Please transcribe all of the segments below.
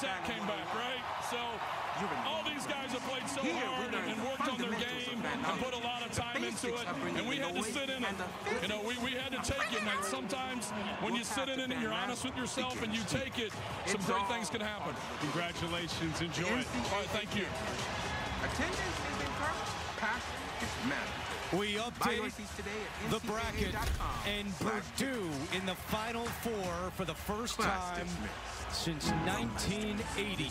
Zach came back, right? So all these guys have played so hard and worked on their game and put a lot of time into it, and we had to sit in it. You know, we had to take it. And sometimes when you sit in it and you're honest with yourself and you take it, some great things can happen. Congratulations. Enjoy it. All right, thank you. Attendance is encouraged. Passion is matter. We update the bracket, and Purdue in the Final Four for the first time since 1980.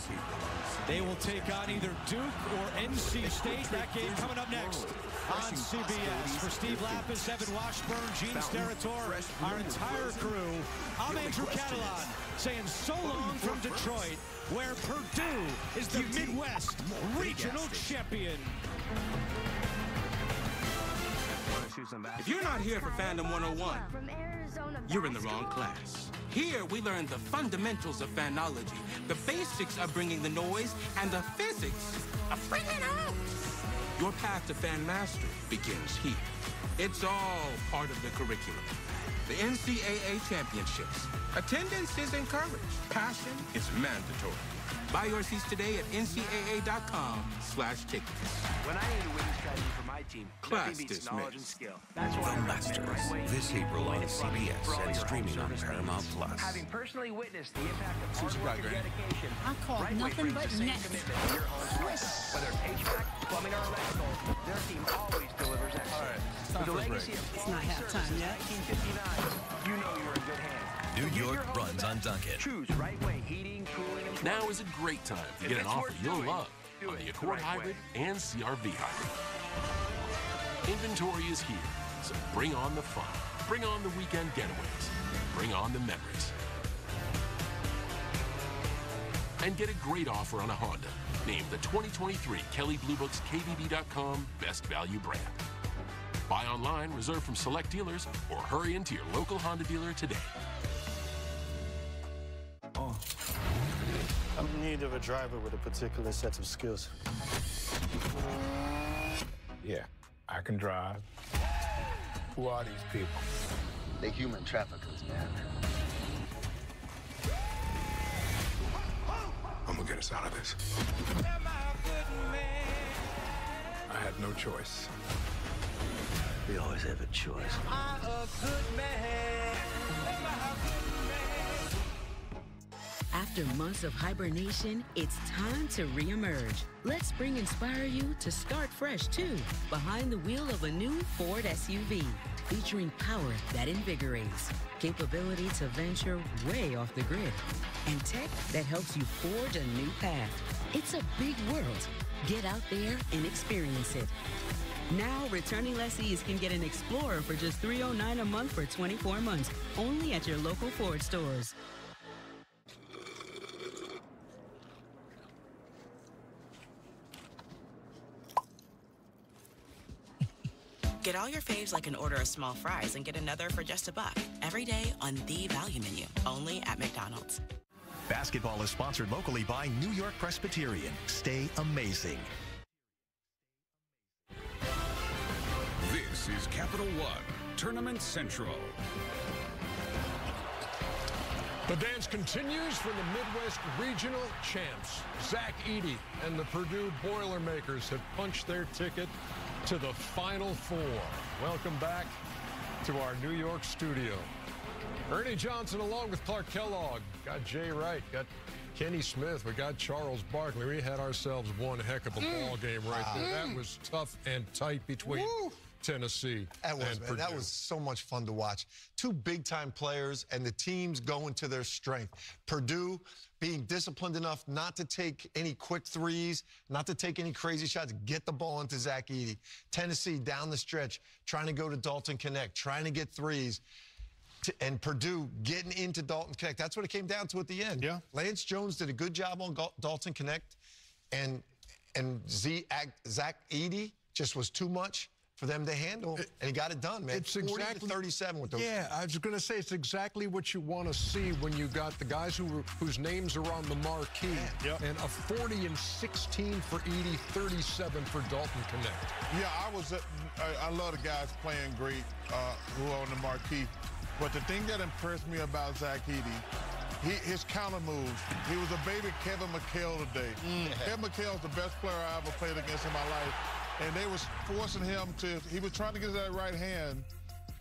They will take on either Duke or NC State. That game coming up next on CBS. For Steve Lapis, Evan Washburn, Gene Steratore, our entire crew, I'm Andrew Catalan saying so long from Detroit, where Purdue is the Midwest Regional Champion. If you're not here for Fandom 101, you're in the wrong class. Here we learn the fundamentals of fanology, the basics of bringing the noise, and the physics of bringing it out. Your path to fan mastery begins here. It's all part of the curriculum. The NCAA Championships. Attendance is encouraged. Passion is mandatory. Buy your seats today at ncaa.com/tickets. When I need a winning strategy for my team, class dismissed. The Masters, this April on CBS and streaming on Paramount+. Having personally witnessed the impact of hard work and dedication, I call nothing but net. Whether it's HVAC, plumbing, or electrical, their team always delivers excellence. The legacy of it's not halftime yet. 1959, you know you're in good hands. New York runs on Dunkin'. Choose right way heating, cooling, and now is a great time to get an offer you'll love on the Accord Hybrid and CR-V Hybrid. Inventory is here, so bring on the fun. Bring on the weekend getaways. Bring on the memories. And get a great offer on a Honda, named the 2023 Kelley Blue Book's KBB.com Best Value Brand. Buy online, reserve from select dealers, or hurry into your local Honda dealer today. I'm in need of a driver with a particular set of skills. Yeah, I can drive. Who are these people? They're human traffickers, man. I'm gonna get us out of this. I had no choice. We always have a choice. I'm a good man. Am I a good man? After months of hibernation, it's time to reemerge. Let Spring inspire you to start fresh, too, behind the wheel of a new Ford SUV, featuring power that invigorates, capability to venture way off the grid, and tech that helps you forge a new path. It's a big world. Get out there and experience it. Now, returning lessees can get an Explorer for just $309 a month for 24 months, only at your local Ford stores. Get all your faves like an order of small fries and get another for just $1 every day on the value menu, only at McDonald's. Basketball is sponsored locally by New York Presbyterian. Stay amazing. This is Capital One, Tournament Central. The dance continues for the Midwest Regional Champs. Zach Edey and the Purdue Boilermakers have punched their ticket to the Final Four. Welcome back to our New York studio. Ernie Johnson along with Clark Kellogg, got Jay Wright, got Kenny Smith, we got Charles Barkley. We had ourselves one heck of a ball game right there. That was tough and tight between Tennessee and Purdue. That was so much fun to watch. Two big-time players and the teams going to their strength. Purdue being disciplined enough not to take any quick threes, not to take any crazy shots, get the ball into Zach Edey. Tennessee down the stretch, trying to go to Dalton Knecht, trying to get threes. And Purdue getting into Dalton Knecht. That's what it came down to at the end. Yeah. Lance Jones did a good job on Dalton Knecht, and Zach Edey just was too much for them to handle, and he got it done, man. It's exactly 37 with those. Yeah, I was going to say it's exactly what you want to see when you got the guys whose names are on the marquee. Yep. And a 40 and 16 for Edey, 37 for Dalton Knecht. Yeah, I love the guys playing great who are on the marquee, but the thing that impressed me about Zach Edey His counter moves. He was a baby Kevin McHale today. Kevin McHale's the best player I ever played against in my life. And they was forcing him to, he was trying to get that right hand,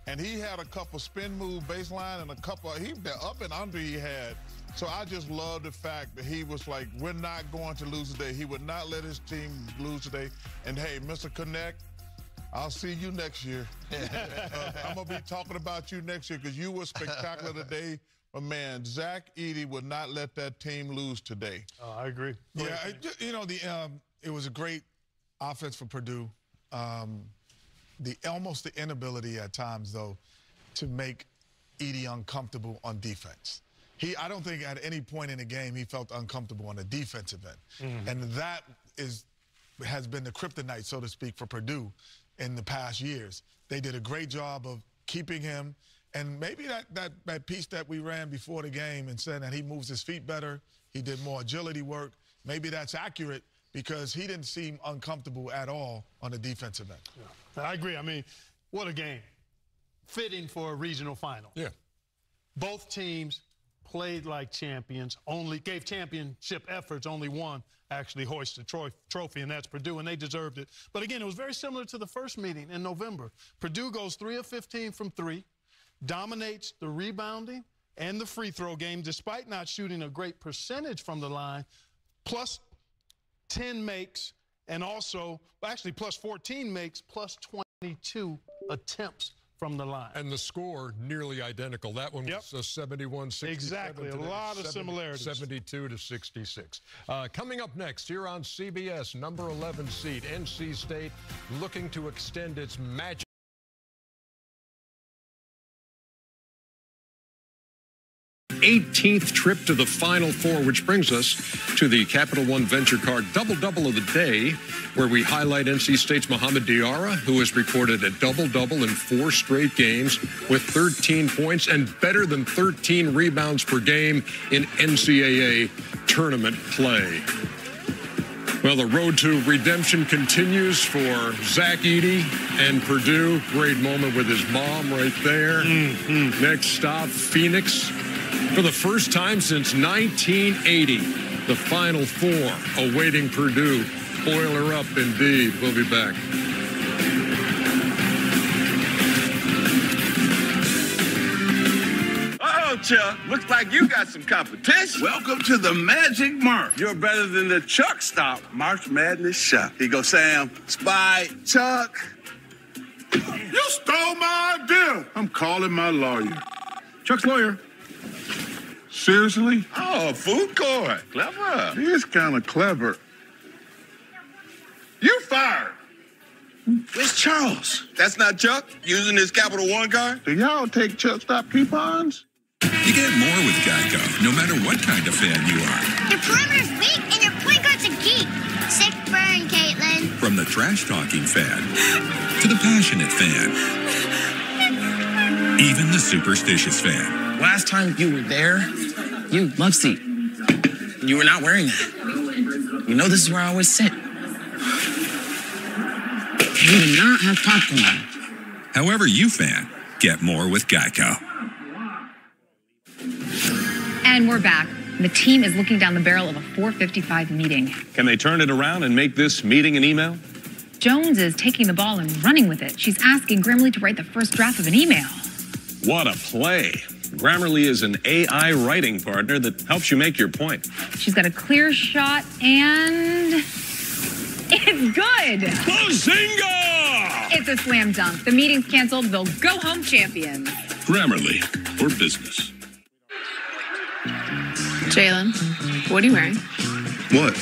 and he had a couple spin move baseline and a couple, the up and under he had. So I just love the fact that he was like, we're not going to lose today. He would not let his team lose today. And hey, Mr. Connect, I'll see you next year. I'm going to be talking about you next year because you were spectacular today. But, man, Zach Edey would not let that team lose today. I agree. Yeah, you know, it was a great offense for Purdue. Almost the inability at times, though, to make Edey uncomfortable on defense. I don't think at any point in the game he felt uncomfortable on the defensive end. And that has been the kryptonite, so to speak, for Purdue in the past years. They did a great job of keeping him, and maybe that piece that we ran before the game and saying that he moves his feet better, he did more agility work, maybe that's accurate because he didn't seem uncomfortable at all on the defensive end. Yeah. I agree. I mean, what a game. Fitting for a regional final. Yeah. Both teams played like champions, only gave championship efforts, only one actually hoisted the trophy, and that's Purdue, and they deserved it. But again, it was very similar to the first meeting in November. Purdue goes 3 of 15 from 3, dominates the rebounding and the free throw game, despite not shooting a great percentage from the line, plus 10 makes, and also, actually, plus 14 makes, plus 22 attempts from the line. And the score nearly identical. That one was 71-67. Exactly, today. A lot of similarities. 72-66. Coming up next here on CBS, number 11 seed NC State looking to extend its magic. '18th trip to the Final Four, which brings us to the Capital One Venture Card double-double of the day, where we highlight NC State's Mohamed Diarra, who has recorded a double-double in 4 straight games with 13 points and better than 13 rebounds per game in NCAA tournament play. Well, the road to redemption continues for Zach Edey and Purdue. Great moment with his mom right there. Next stop, Phoenix. For the first time since 1980, the Final Four awaiting Purdue. Boiler up indeed. We'll be back. Uh-oh, Chuck. Looks like you got some competition. Welcome to the Magic Mark. You're better than the Chuck stop. March Madness shot. Here you go, Sam. Spy Chuck. You stole my idea. I'm calling my lawyer. Chuck's lawyer. Seriously? Oh, food court. Clever. He is kind of clever. You fired. Where's Charles? That's not Chuck using his Capital One card? Do y'all take Chuck stop coupons? You get more with Geico, no matter what kind of fan you are. Your primer's weak and your point guard's a geek. Sick burn, Caitlin. From the trash-talking fan to the passionate fan. Even the superstitious fan. Last time you were there, you love seat. You were not wearing that. You know this is where I always sit. You do not have popcorn. However you fan, get more with Geico. And we're back. The team is looking down the barrel of a 4:55 meeting. Can they turn it around and make this meeting an email? Jones is taking the ball and running with it. She's asking Grammarly to write the first draft of an email. What a play. Grammarly is an AI writing partner that helps you make your point. She's got a clear shot, and it's good! Bazinga! It's a slam dunk. The meeting's canceled. They'll go home champions. Grammarly for business. Jalen, what are you wearing? What?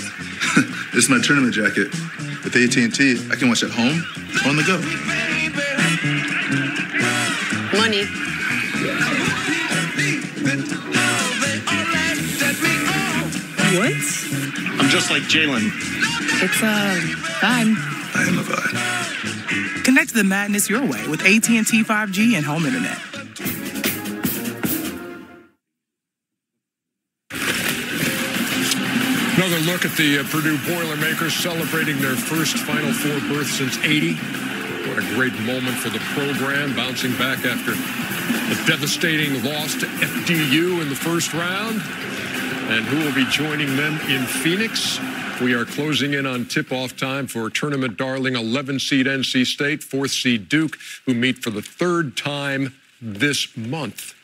It's my tournament jacket. With AT&T, I can watch at home, on the go. Money. What? I'm just like Jalen. It's a vibe. I am a vibe. Connect to the madness your way with AT&T 5G and home internet. Another look at the Purdue Boilermakers celebrating their first Final Four berth since '80. What a great moment for the program, bouncing back after The devastating loss to FDU in the first round. And who will be joining them in Phoenix? We are closing in on tip-off time for tournament darling 11-seed NC State, 4th-seed Duke, who meet for the third time this month.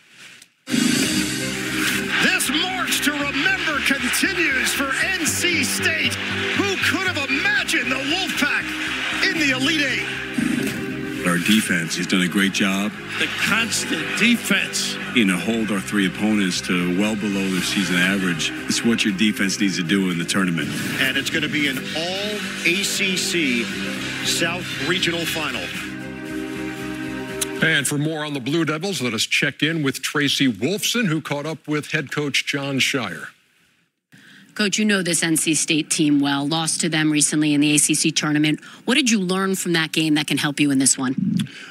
This March to Remember continues for NC State. Who could have imagined the Wolfpack in the Elite Eight? Our defense has done a great job. The constant defense. You know, hold our three opponents to well below their season average. It's what your defense needs to do in the tournament. And it's going to be an all-ACC South Regional Final. And for more on the Blue Devils, let us check in with Tracy Wolfson, who caught up with head coach Jon Scheyer. Coach, you know this NC State team well. Lost to them recently in the ACC tournament. What did you learn from that game that can help you in this one?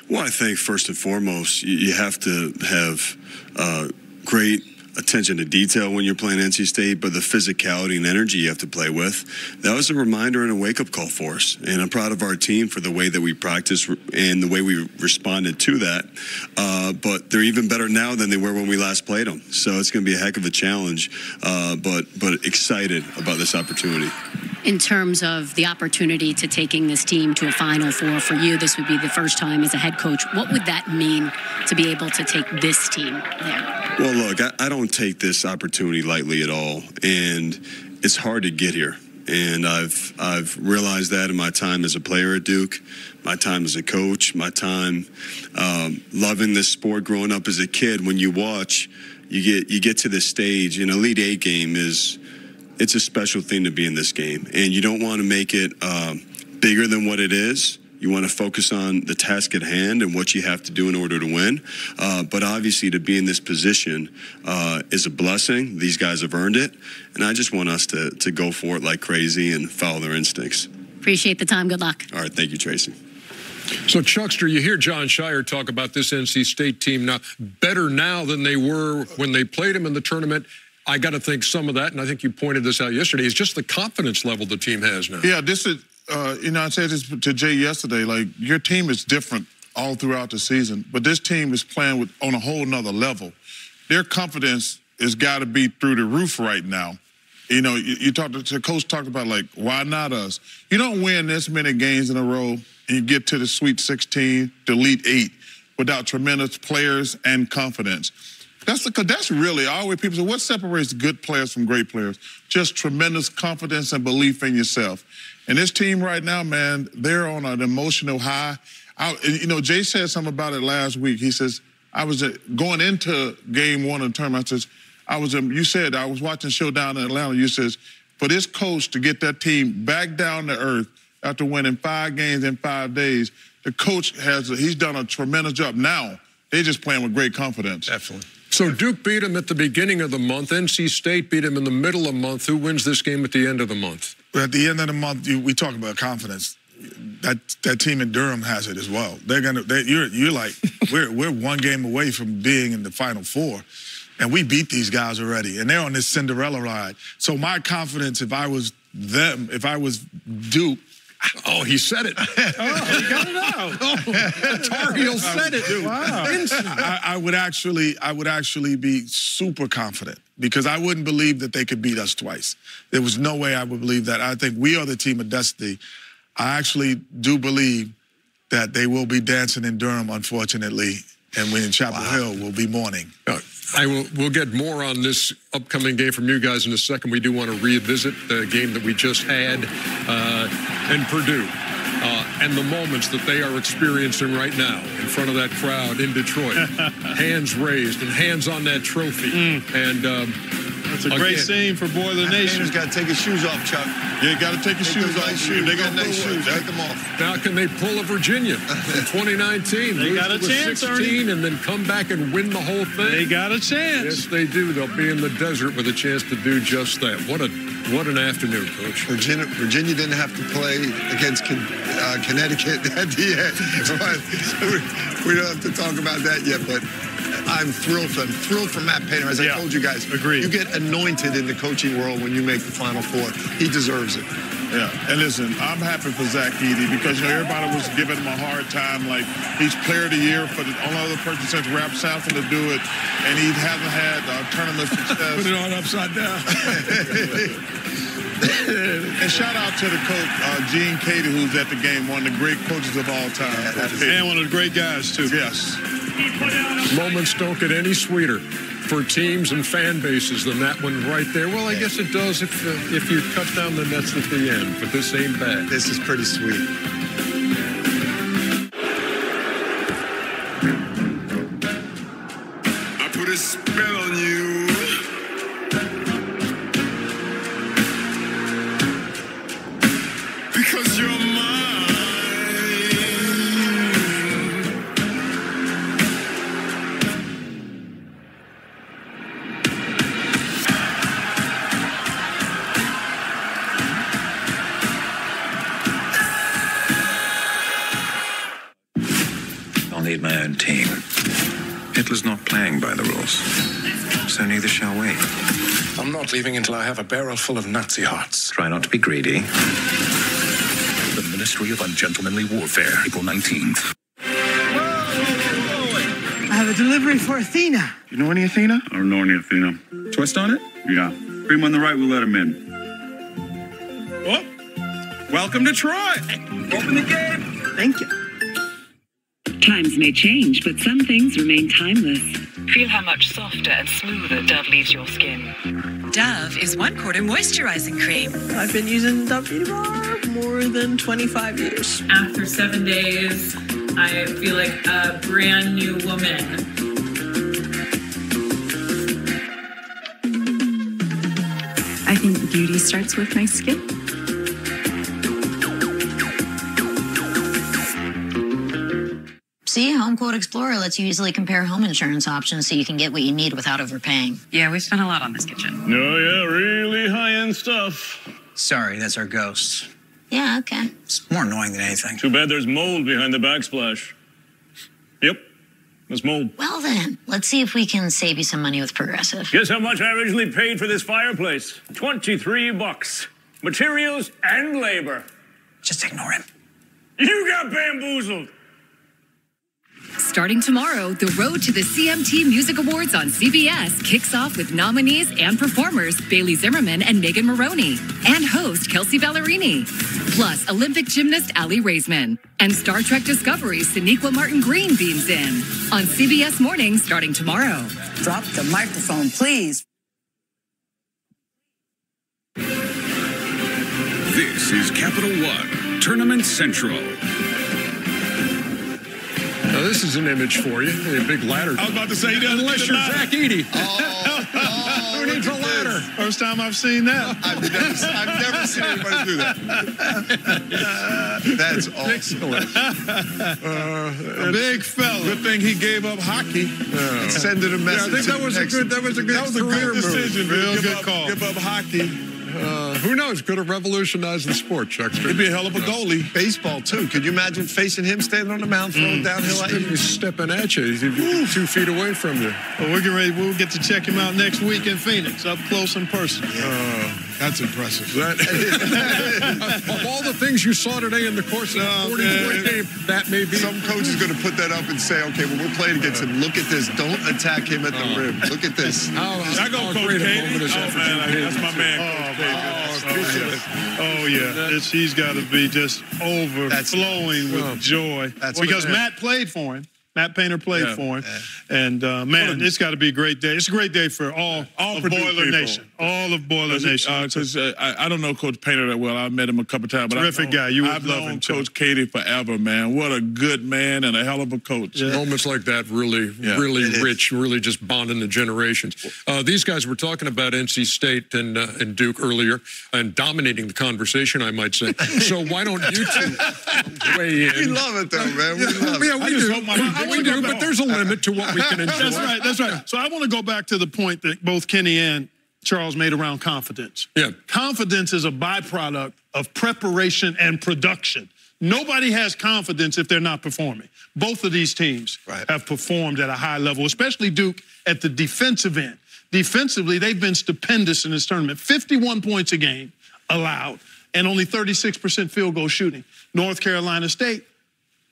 Well, I think first and foremost, you have to have great attention to detail when you're playing NC State, but the physicality and energy you have to play with. That was a reminder and a wake-up call for us, and I'm proud of our team for the way that we practiced and the way we responded to that, but they're even better now than they were when we last played them, so it's going to be a heck of a challenge, but excited about this opportunity. In terms of the opportunity to taking this team to a Final Four for you, this would be the first time as a head coach. What would that mean to be able to take this team there? Well, look, I don't take this opportunity lightly at all, and it's hard to get here. And I've realized that in my time as a player at Duke, my time as a coach, my time loving this sport growing up as a kid. When you watch, you get to this stage. An Elite Eight game is... it's a special thing to be in this game, and you don't want to make it bigger than what it is. You want to focus on the task at hand and what you have to do in order to win. But obviously, to be in this position is a blessing. These guys have earned it, and I just want us to go for it like crazy and follow their instincts. Appreciate the time. Good luck. All right. Thank you, Tracy. So, Chuckster, you hear Jon Scheyer talk about this NC State team now, better now than they were when they played him in the tournament. I got to think some of that, and I think you pointed this out yesterday, is just the confidence level the team has now. Yeah, this is, you know, I said this to Jay yesterday, like, your team is different all throughout the season, but this team is playing with, on a whole nother level. Their confidence has got to be through the roof right now. You know, you talked to coach talked about, like, why not us? You don't win this many games in a row and you get to the Sweet 16, the Elite Eight, without tremendous players and confidence. That's really always people say, what separates good players from great players? Just tremendous confidence and belief in yourself. And this team right now, man, they're on an emotional high. You know, Jay said something about it last week. He says, I was going into game one of the tournament. I says, you said, I was watching Showdown in Atlanta. You says, for this coach to get that team back down to earth after winning 5 games in 5 days, the coach he's done a tremendous job. Now, they're just playing with great confidence. Definitely. So Duke beat him at the beginning of the month. NC State beat him in the middle of the month. Who wins this game at the end of the month? At the end of the month, we talk about confidence. That team in Durham has it as well. You're like, we're one game away from being in the Final Four, and we beat these guys already, and they're on this Cinderella ride. So my confidence, if I was them, if I was Duke. Oh, he said it. He got it out. Tar Heel said it, dude. Wow. I would actually be super confident because I wouldn't believe that they could beat us twice. There was no way I would believe that. I think we are the team of destiny. I actually do believe that they will be dancing in Durham, unfortunately, and we in Chapel Hill will be mourning. We'll get more on this upcoming game from you guys in a second. We do want to revisit the game that we just had in Purdue and the moments that they are experiencing right now in front of that crowd in Detroit. Hands raised and hands on that trophy. And that's a great scene for Boiler Nation. He's got to take his shoes off, Chuck. Yeah, got to take his shoes off. They got nice shoes. Take them off. Now can they pull a Virginia in 2019? They got a chance, 16, and then come back and win the whole thing? They got a chance. Yes, they do. They'll be in the desert with a chance to do just that. What an afternoon, Coach. Virginia didn't have to play against Connecticut at the end. We don't have to talk about that yet, but I'm thrilled. I'm thrilled for Matt Painter. As I told you guys, agreed. You get anointed in the coaching world when you make the Final Four. He deserves it. Yeah, and listen, I'm happy for Zach Edey because, you know, everybody was giving him a hard time. Like, he's player of the year for the only other person since Rap Southland to do it, and he hasn't had tournament success. Put it on upside down. And shout out to the coach, Gene Cady, who's at the game, one of the great coaches of all time. And one of the great guys, too. Yes. Moments don't get any sweeter for teams and fan bases than that one right there. Well, I guess it does if you cut down the nets at the end, but this ain't bad. This is pretty sweet. I put a spell on you. So neither shall we. I'm not leaving until I have a barrel full of Nazi hearts. Try not to be greedy. The Ministry of Ungentlemanly Warfare, April 19th. I have a delivery for Athena. You know any Athena? I don't know any Athena. Twist on it? Yeah. Cream on the right, we'll let him in. Oh, welcome to Troy. Open the gate. Thank you. Times may change, but some things remain timeless. Feel how much softer and smoother Dove leaves your skin. Dove is 1 quarter moisturizing cream. I've been using Dove Beauty Bar more than 25 years. After 7 days, I feel like a brand new woman. I think beauty starts with my skin. See, Home Quote Explorer lets you easily compare home insurance options so you can get what you need without overpaying. Yeah, we spent a lot on this kitchen. No, yeah, really high-end stuff. Sorry, that's our ghost. Yeah, okay. It's more annoying than anything. Too bad there's mold behind the backsplash. Yep, there's mold. Well then, let's see if we can save you some money with Progressive. Guess how much I originally paid for this fireplace? $23. Materials and labor. Just ignore him. You got bamboozled. Starting tomorrow, the road to the CMT Music Awards on CBS kicks off with nominees and performers Bailey Zimmerman and Megan Maroney, and host Kelsey Ballerini, plus Olympic gymnast Ali Raisman, and Star Trek Discovery's Sonequa Martin-Green beams in on CBS Mornings starting tomorrow. Drop the microphone, please. This is Capital One, Tournament Central. Now, this is an image for you. A big ladder. I was about to say, unless you're Zach Edey. Oh, who needs a ladder? First time I've seen that. I've never seen anybody do that. That's excellent. A big fella. Good thing he gave up hockey and sending a message. Yeah, I think that was a good decision. Real good call. Give up hockey. Who knows? Could have revolutionized the sport, Chuck. He'd be a hell of a goalie. Baseball, too. Could you imagine facing him, standing on the mound, throwing downhill at you? He's stepping at you. He's 2 feet away from you. Well, we'll get to check him out next week in Phoenix, up close in person. That's impressive. Of all the things you saw today in the course of the 40-point game, that may be. Some coach is going to put that up and say, okay, well, we're playing against him. Look at this. Don't attack him at the rim. Look at this. That's my man. He's got to be just overflowing with joy. Because Matt played for him. Matt Painter played for him. And, man, it's got to be a great day. It's a great day for all of Boiler Nation. All of Boiler Nation. I don't know Coach Painter that well. I met him a couple times. But terrific guy. I've known Coach Cady forever, man. What a good man and a hell of a coach. Yeah. Moments like that really rich, really just bonding the generations. These guys were talking about NC State and Duke earlier and dominating the conversation, I might say. So why don't you two weigh in? We love it, though, man. We love it. Yeah, we do. We do, but there's a limit to what we can enjoy. That's right, that's right. So I want to go back to the point that both Kenny and Charles made around confidence. Yeah. Confidence is a byproduct of preparation and production. Nobody has confidence if they're not performing. Both of these teams have performed at a high level, especially Duke at the defensive end. Defensively, they've been stupendous in this tournament. 51 points a game allowed. and only 36% field goal shooting. North Carolina State,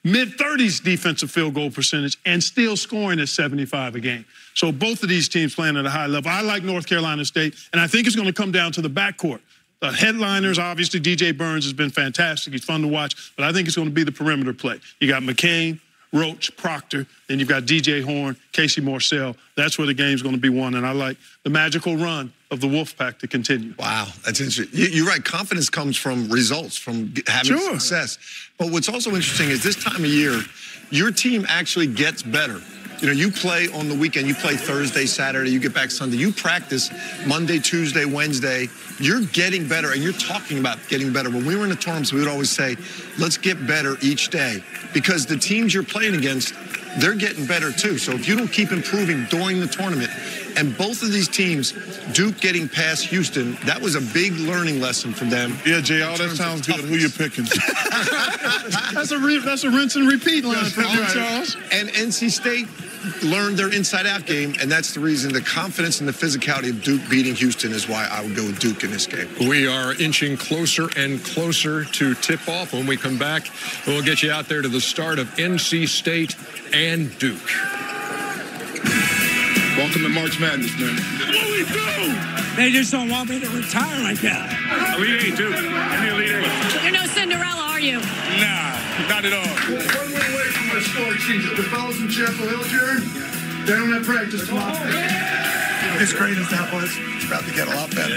mid-30s defensive field goal percentage and still scoring at 75 a game. So both of these teams playing at a high level. I like North Carolina State, and I think it's going to come down to the backcourt. The headliners, obviously, DJ Burns has been fantastic. He's fun to watch, but I think it's going to be the perimeter play. You got McCain, Roach, Proctor, then you've got DJ Horn, Casey Marcel. That's where the game's going to be won, and I like the magical run of the Wolfpack to continue. Wow, that's interesting. You're right. Confidence comes from results, from having success. But what's also interesting is this time of year, your team actually gets better. You know, you play on the weekend. You play Thursday, Saturday. You get back Sunday. You practice Monday, Tuesday, Wednesday. You're getting better, and you're talking about getting better. When we were in the tournaments, we would always say, let's get better each day, because the teams you're playing against, they're getting better too. So if you don't keep improving during the tournament, and both of these teams, Duke getting past Houston, that was a big learning lesson for them. Yeah, Jay, all that sounds good. Who you picking? that's a rinse and repeat line for you, Charles. And NC State learned their inside-out game, and that's the reason the confidence and the physicality of Duke beating Houston is why I would go with Duke in this game. We are inching closer and closer to tip-off. When we come back, we'll get you out there to the start of NC State and Duke. Welcome to March Madness, man. What do we do? They just don't want me to retire like that. Elite Eight, Duke. I'm the Elite Eight. You're no Cinderella, are you? Nah, not at all. The fellas in Chapel Hill, Jared, they don't have practice tomorrow. As great as that was, it's about to get a lot better.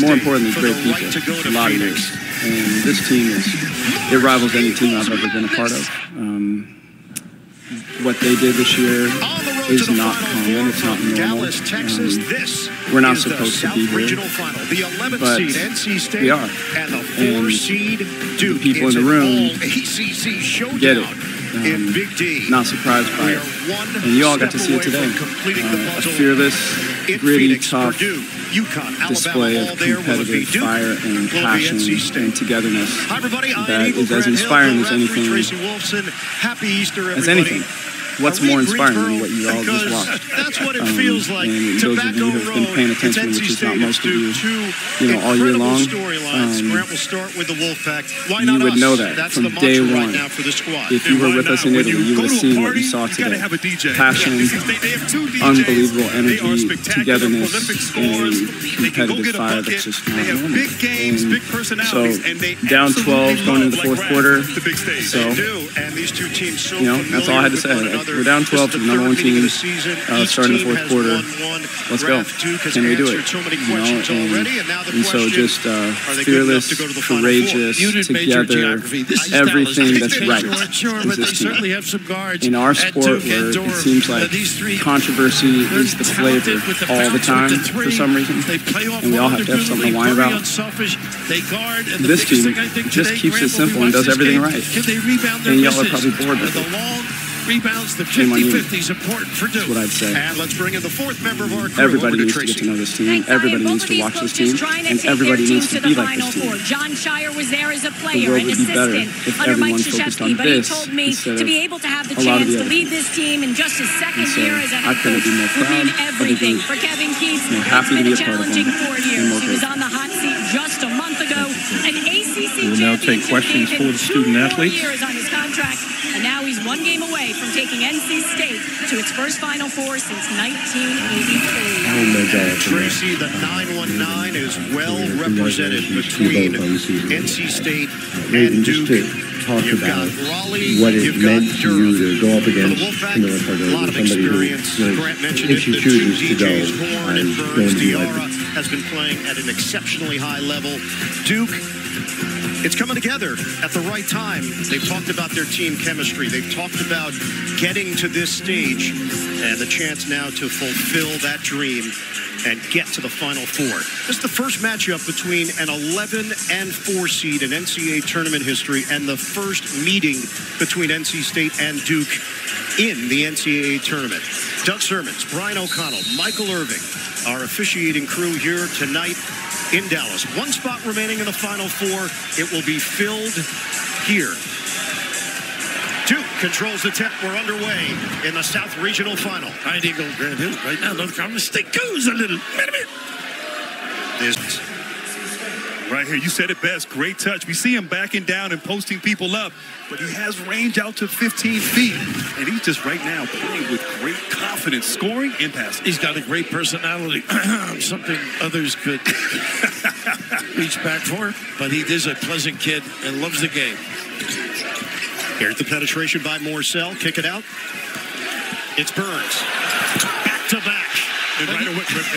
More important than great people, a lot of years. And this team it rivals any team I've ever been a part of. What they did this year is not common, it's not normal. We're not supposed to be here, but we are. And the people in the room get it. Not surprised by it. And you all got to see it today. A fearless, gritty, tough display of competitive fire and passion and togetherness that is as inspiring as anything. What's more inspiring than what you all just watched? That's what it feels like. And those of you who have been paying attention, which is not most of you, all year long, you would know that from day one. If you were with us in Italy, you would have seen what you saw today. Passion, unbelievable energy, togetherness, and competitive fire that's just not normal. So, down 12 going into the fourth quarter. So, that's all I had to say. We're down 12 to the number one team starting the fourth quarter. Let's go. Can we do it? And so just fearless, courageous, together, everything that's right is this team. In our sport where it seems like controversy is the flavor all the time for some reason, and we all have to have something to whine about, this team just keeps it simple and does everything right. And y'all are probably bored with it. Rebounds, the 50-50 is important for Duke. That's what I'd say. And let's bring in the fourth member of our crew. Everybody needs to get to know this team. Everybody needs to watch this team. And everybody needs to be like this team. Jon Scheyer was there as a player, an assistant under Mike Krzyzewski, but he told me to be able to have the chance to lead this team in just his second year as a head coach would mean everything. For Kevin Keatts, it's been a challenging 4 years. He was on the hot seat just a month ago. An ACC championship questions for the student athletes. 2 years on his contract, and now he's one game away from taking NC State to its first Final Four since 1983. Tracy, the 919 is well represented between NC State and Duke. You've got Raleigh, you've got Durham. To go up against a lot of experience. Grant mentioned it, the two DJs, Horn and Burns. Diarra has been playing at an exceptionally high level. Duke, it's coming together at the right time. They've talked about their team chemistry. They've talked about getting to this stage and the chance now to fulfill that dream and get to the Final Four. This is the first matchup between an 11 and 4 seed in NCAA tournament history and the first meeting between NC State and Duke in the NCAA tournament. Doug Sermons, Brian O'Connell, Michael Irving, our officiating crew here tonight in Dallas. One spot remaining in the Final Four. It will be filled here. Duke controls the tip. We're underway in the South Regional Final. Pine Eagle, Grand Hills right now. North Carolina State goes a little. Wait a minute. Right here, you said it best. Great touch. We see him backing down and posting people up, but he has range out to 15 feet, and he's just right now playing with great confidence, scoring and passing. He's got a great personality, something others could reach back for, but he is a pleasant kid and loves the game. Here's the penetration by Morcell. Kick it out. It's Burns. Back to back. And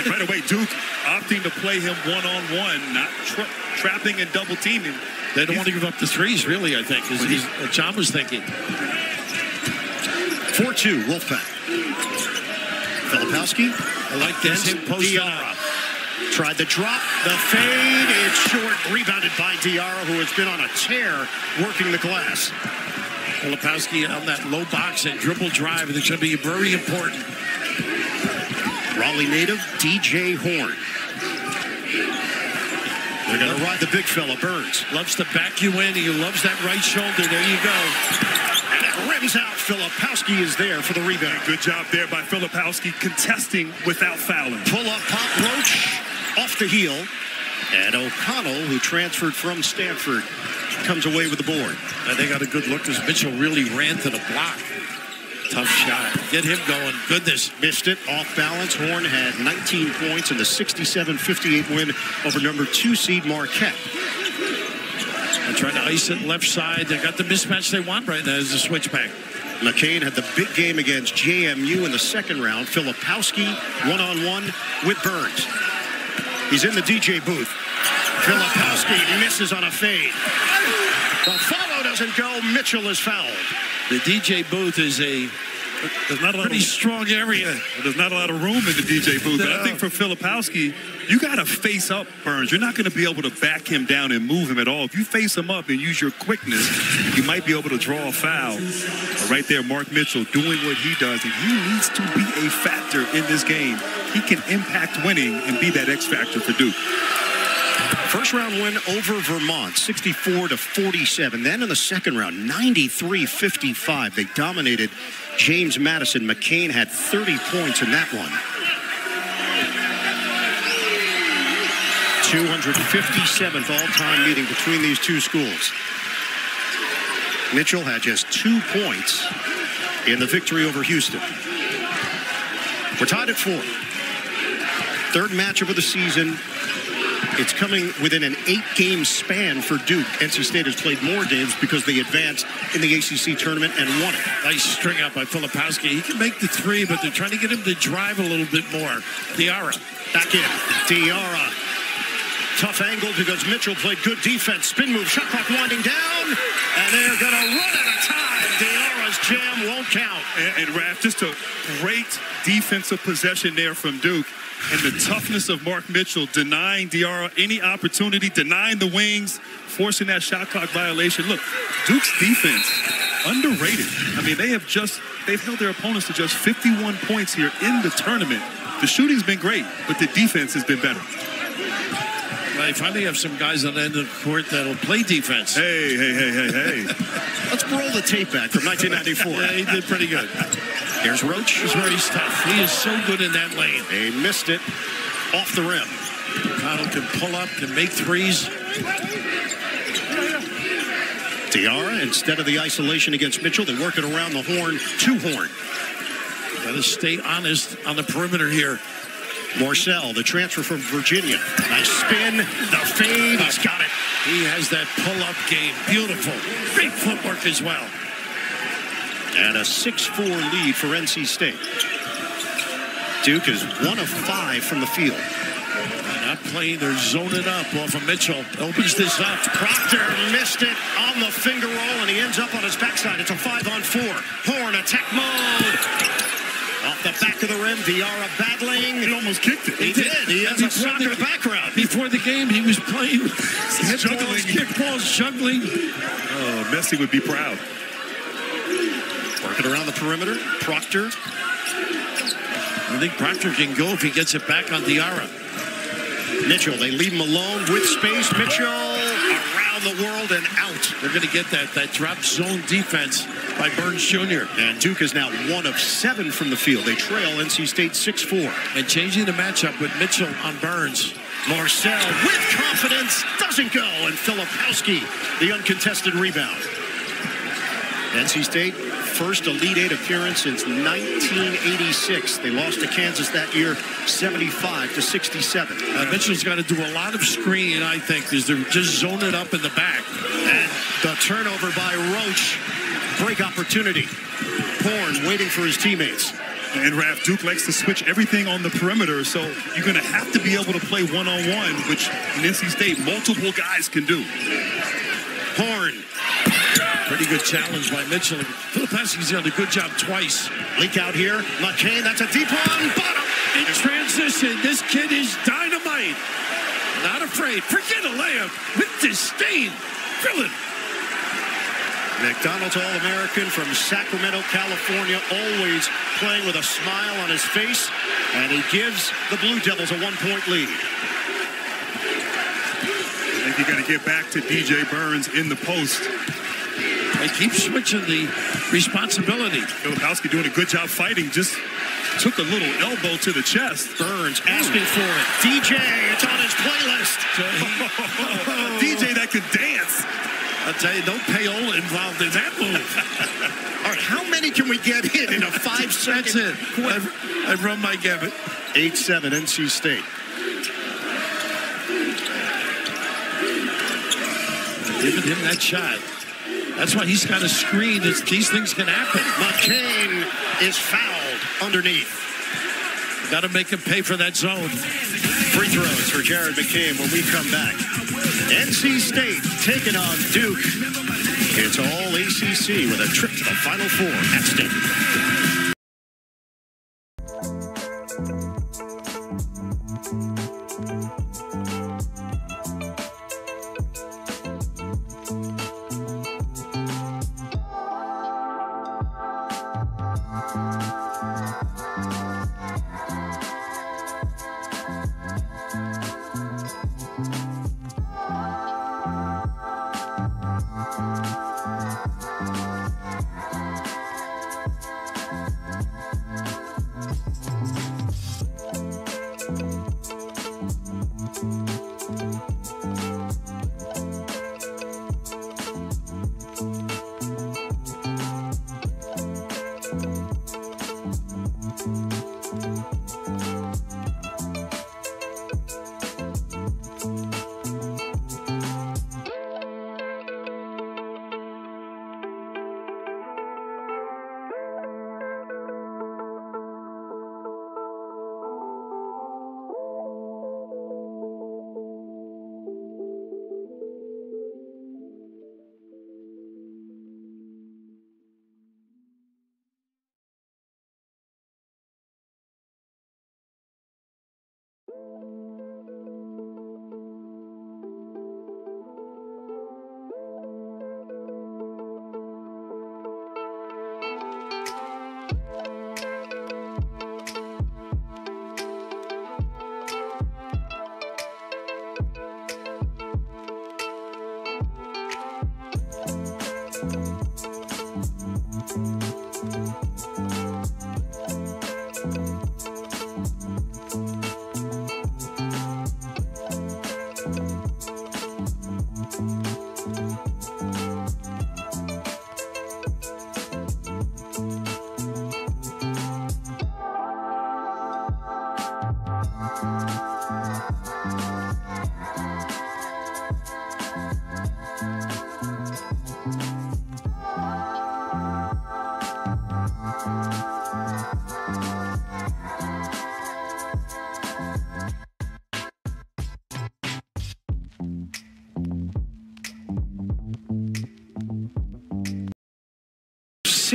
right away, Duke opting to play him one-on-one, not trapping and double-teaming. They don't want to give up the threes, really, I think, is what John was thinking. 4-2, Wolfpack. Filipowski. I like this. Diarra. Tried the drop. The fade is short. Rebounded by Diarra, who has been on a tear working the glass. Filipowski on that low box and dribble drive, and it's going to be very important. Raleigh native DJ Horn. They're going to ride the big fella, Burns. Loves to back you in. He loves that right shoulder. There you go. And it rims out. Filipowski is there for the rebound. Good job there by Filipowski, contesting without fouling. Pull up pop Roach off the heel. And O'Connell, who transferred from Stanford, comes away with the board. And they got a good look as Mitchell really ran to the block. Tough shot. Get him going. Goodness. Missed it. Off balance. Horn had 19 points in the 67-58 win over number 2 seed Marquette. They're trying to ice it left side. They got the mismatch they want right now is the switch back. McCain had the big game against JMU in the second round. Filipowski one-on-one with Burns. He's in the DJ booth. Filipowski misses on a fade. The follow doesn't go. Mitchell is fouled. The DJ booth is a pretty strong area. There's not a lot of room in the DJ booth. No. But I think for Filipowski, you got to face up Burns. You're not going to be able to back him down and move him at all. If you face him up and use your quickness, you might be able to draw a foul. But right there, Mark Mitchell doing what he does, and he needs to be a factor in this game. He can impact winning and be that X factor for Duke. First round win over Vermont, 64-47. Then in the second round, 93-55. They dominated James Madison. McCain had 30 points in that one. 257th all-time meeting between these two schools. Mitchell had just 2 points in the victory over Houston. We're tied at 4. Third matchup of the season. It's coming within an 8-game span for Duke. NC State has played more games because they advanced in the ACC tournament and won it. Nice string up by Filipowski. He can make the three, but they're trying to get him to drive a little bit more. Diarra back in. Diarra. Tough angle because Mitchell played good defense. Spin move. Shot clock winding down. And they're going to run out of time. Diarra's jam won't count. And Raph, just a great defensive possession there from Duke. And the toughness of Mark Mitchell denying Diarra any opportunity, denying the wings, forcing that shot clock violation. Look, Duke's defense, underrated. I mean, they've held their opponents to just 51 points here in the tournament. The shooting's been great, but the defense has been better. Well, they finally have some guys on the end of the court that'll play defense. Hey. Let's roll the tape back from 1994. Yeah, he did pretty good. Here's Roach. He's very tough. He is so good in that lane. They missed it off the rim. O'Connell can pull up, can make threes. Diarra, instead of the isolation against Mitchell, they work it around the horn to Horn. Got to stay honest on the perimeter here. Morcell, the transfer from Virginia. Nice spin. The fade. He's got it. He has that pull-up game. Beautiful. Great footwork as well. And a 6-4 lead for NC State. Duke is 1 of 5 from the field. They're not playing. They're zoning up off of Mitchell. Opens this up. Proctor missed it on the finger roll, and he ends up on his backside. It's a 5-on-4. Horn attack mode. Off the the back of the rim. Diarra battling. He almost kicked it. He did. He has a soccer background. Before the game, he was playing juggling, kickballs, juggling. Oh, Messi would be proud. Working around the perimeter. Proctor. I think Proctor can go if he gets it back on Diarra. Mitchell, they leave him alone with space. Mitchell around the world and out. They're going to get that drop zone defense by Burns Jr. And Duke is now 1 of 7 from the field. They trail NC State 6-4. And changing the matchup with Mitchell on Burns. Marcel with confidence doesn't go. And Filipowski, the uncontested rebound. NC State, first Elite Eight appearance since 1986. They lost to Kansas that year, 75-67. Mitchell's got to do a lot of screening, I think, because they're just zoning it up in the back. And the turnover by Roach. Break opportunity. Horn waiting for his teammates. And Raph, Duke likes to switch everything on the perimeter, so you're going to have to be able to play one-on-one, which in NC State, multiple guys can do. Horn. Pretty good challenge by Mitchell. Filipowski's done a good job twice. Leak out here. McCain, that's a deep one. Bottom. In transition, this kid is dynamite. Not afraid. Forget a layup with disdain. Fill it. McDonald's All-American from Sacramento, California, always playing with a smile on his face. And he gives the Blue Devils a one-point lead. I think you got to get back to DJ Burns in the post. They keep switching the responsibility. Filipowski doing a good job fighting. Just took a little elbow to the chest. Burns asking for it. DJ, it's on his playlist. Oh. DJ that could dance. I'll tell you, no payola involved in that move. All right, how many can we get in a 5-second? That's it. I've run my gamut. 8-7, NC State. Giving him that shot. That's why he's got a screen. These things can happen. McCain is fouled underneath. Got to make him pay for that zone. Free throws for Jared McCain when we come back. NC State taking on Duke. It's all ACC with a trip to the Final Four at stake.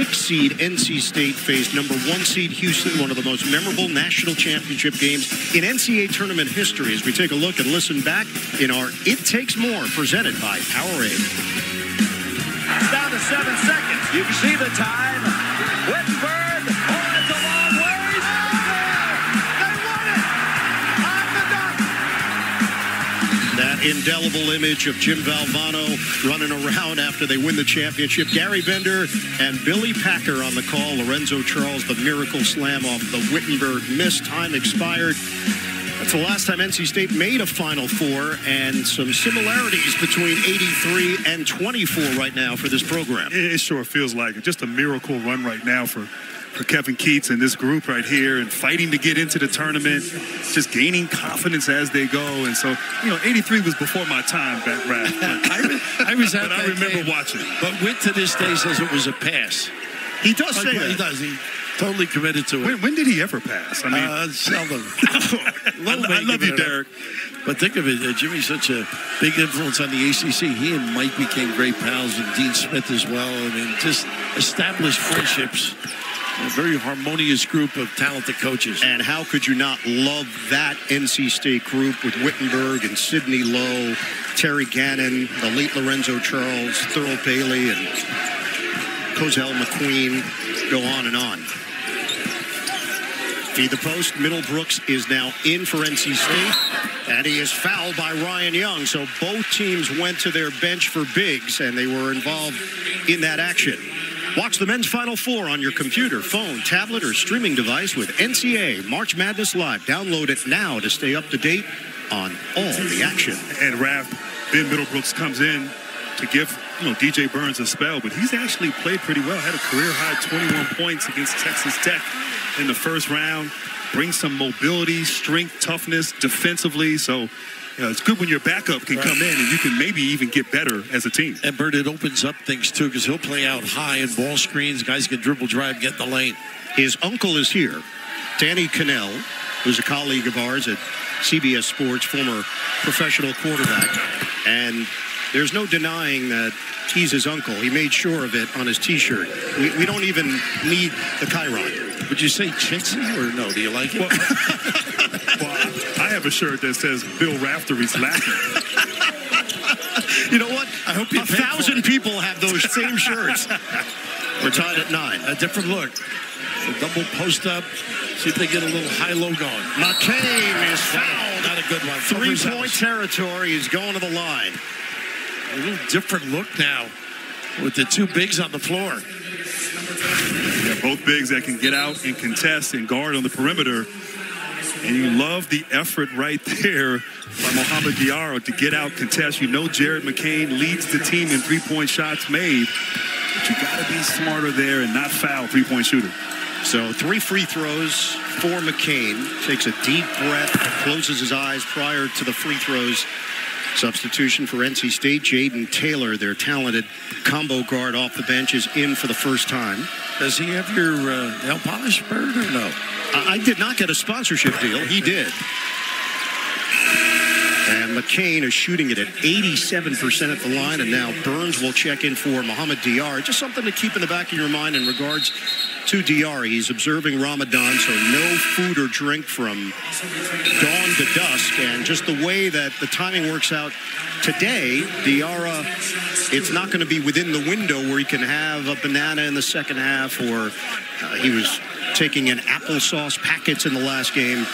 sixth seed NC State faced number one seed Houston, one of the most memorable national championship games in NCAA tournament history, as we take a look and listen back in our It Takes More, presented by Powerade. It's down to 7 seconds. You can see the time. Whitford, oh, it's a long way. They won it on the dot. That indelible image of Jim Valvano running around after they win the championship. Gary Bender and Billy Packer on the call. Lorenzo Charles, the miracle slam off the Wittenberg miss. Time expired. That's the last time NC State made a Final Four, and some similarities between 83 and 24 right now for this program. It sure feels like it. Just a miracle run right now for Kevin Keatts and this group right here, and fighting to get into the tournament, just gaining confidence as they go. And so, you know, 83 was before my time, that rap. I was out there. I remember watching. But Witt to this day says it was a pass. He does say that. He does. He totally committed to it. When did he ever pass? I mean, seldom. I love you, Derek. But think of it, Jimmy's such a big influence on the ACC. He and Mike became great pals, and Dean Smith as well. I mean, just established friendships. A very harmonious group of talented coaches. And how could you not love that NC State group with Wittenberg and Sidney Lowe, Terry Gannon, the late Lorenzo Charles, Thurl Bailey, and Cozell McQueen. Go on and on. Feed the post. Middlebrooks is now in for NC State, and he is fouled by Ryan Young. So both teams went to their bench for bigs, and they were involved in that action. Watch the men's Final Four on your computer, phone, tablet, or streaming device with NCAA March Madness Live. Download it now to stay up to date on all the action. And Raph, Ben Middlebrooks comes in to give, you know, DJ Burns a spell, but he's actually played pretty well. Had a career-high 21 points against Texas Tech in the first round. Brings some mobility, strength, toughness defensively. So, you know, it's good when your backup can come in and you can maybe even get better as a team. And Bird, it opens up things, too, because he'll play out high in ball screens. Guys can dribble, drive, get in the lane. His uncle is here, Danny Cannell, who's a colleague of ours at CBS Sports, former professional quarterback. And there's no denying that he's his uncle. He made sure of it on his T-shirt. We don't even need the Chiron. Would you say Chickson or no? Do you like it? Well, I have a shirt that says Bill Raftery's laughing. You know what? I hope you 1,000 people have those same shirts. We're tied at 9. A different look. A double post-up. See if they get a little high-low going. McCain is fouled. Not a good one. Three-point territory. He's going to the line. A little different look now with the two bigs on the floor. Yeah, both bigs that can get out and contest and guard on the perimeter. And you love the effort right there by Mohamed Diarra to get out, contest. You know Jared McCain leads the team in three-point shots made. But you got to be smarter there and not foul three-point shooter. So 3 free throws for McCain. Takes a deep breath, closes his eyes prior to the free throws. Substitution for NC State, Jaden Taylor, their talented combo guard off the bench, is in for the first time. Does he have your nail polish, Bird, or no? I did not get a sponsorship deal. He did. And McCain is shooting it at 87% at the line, and now Burns will check in for Mohamed Diarra. Just something to keep in the back of your mind in regards to Diarra. He's observing Ramadan, so no food or drink from dawn to dusk. And just the way that the timing works out today, Diarra, it's not going to be within the window where he can have a banana in the second half, or he was taking in applesauce packets in the last game.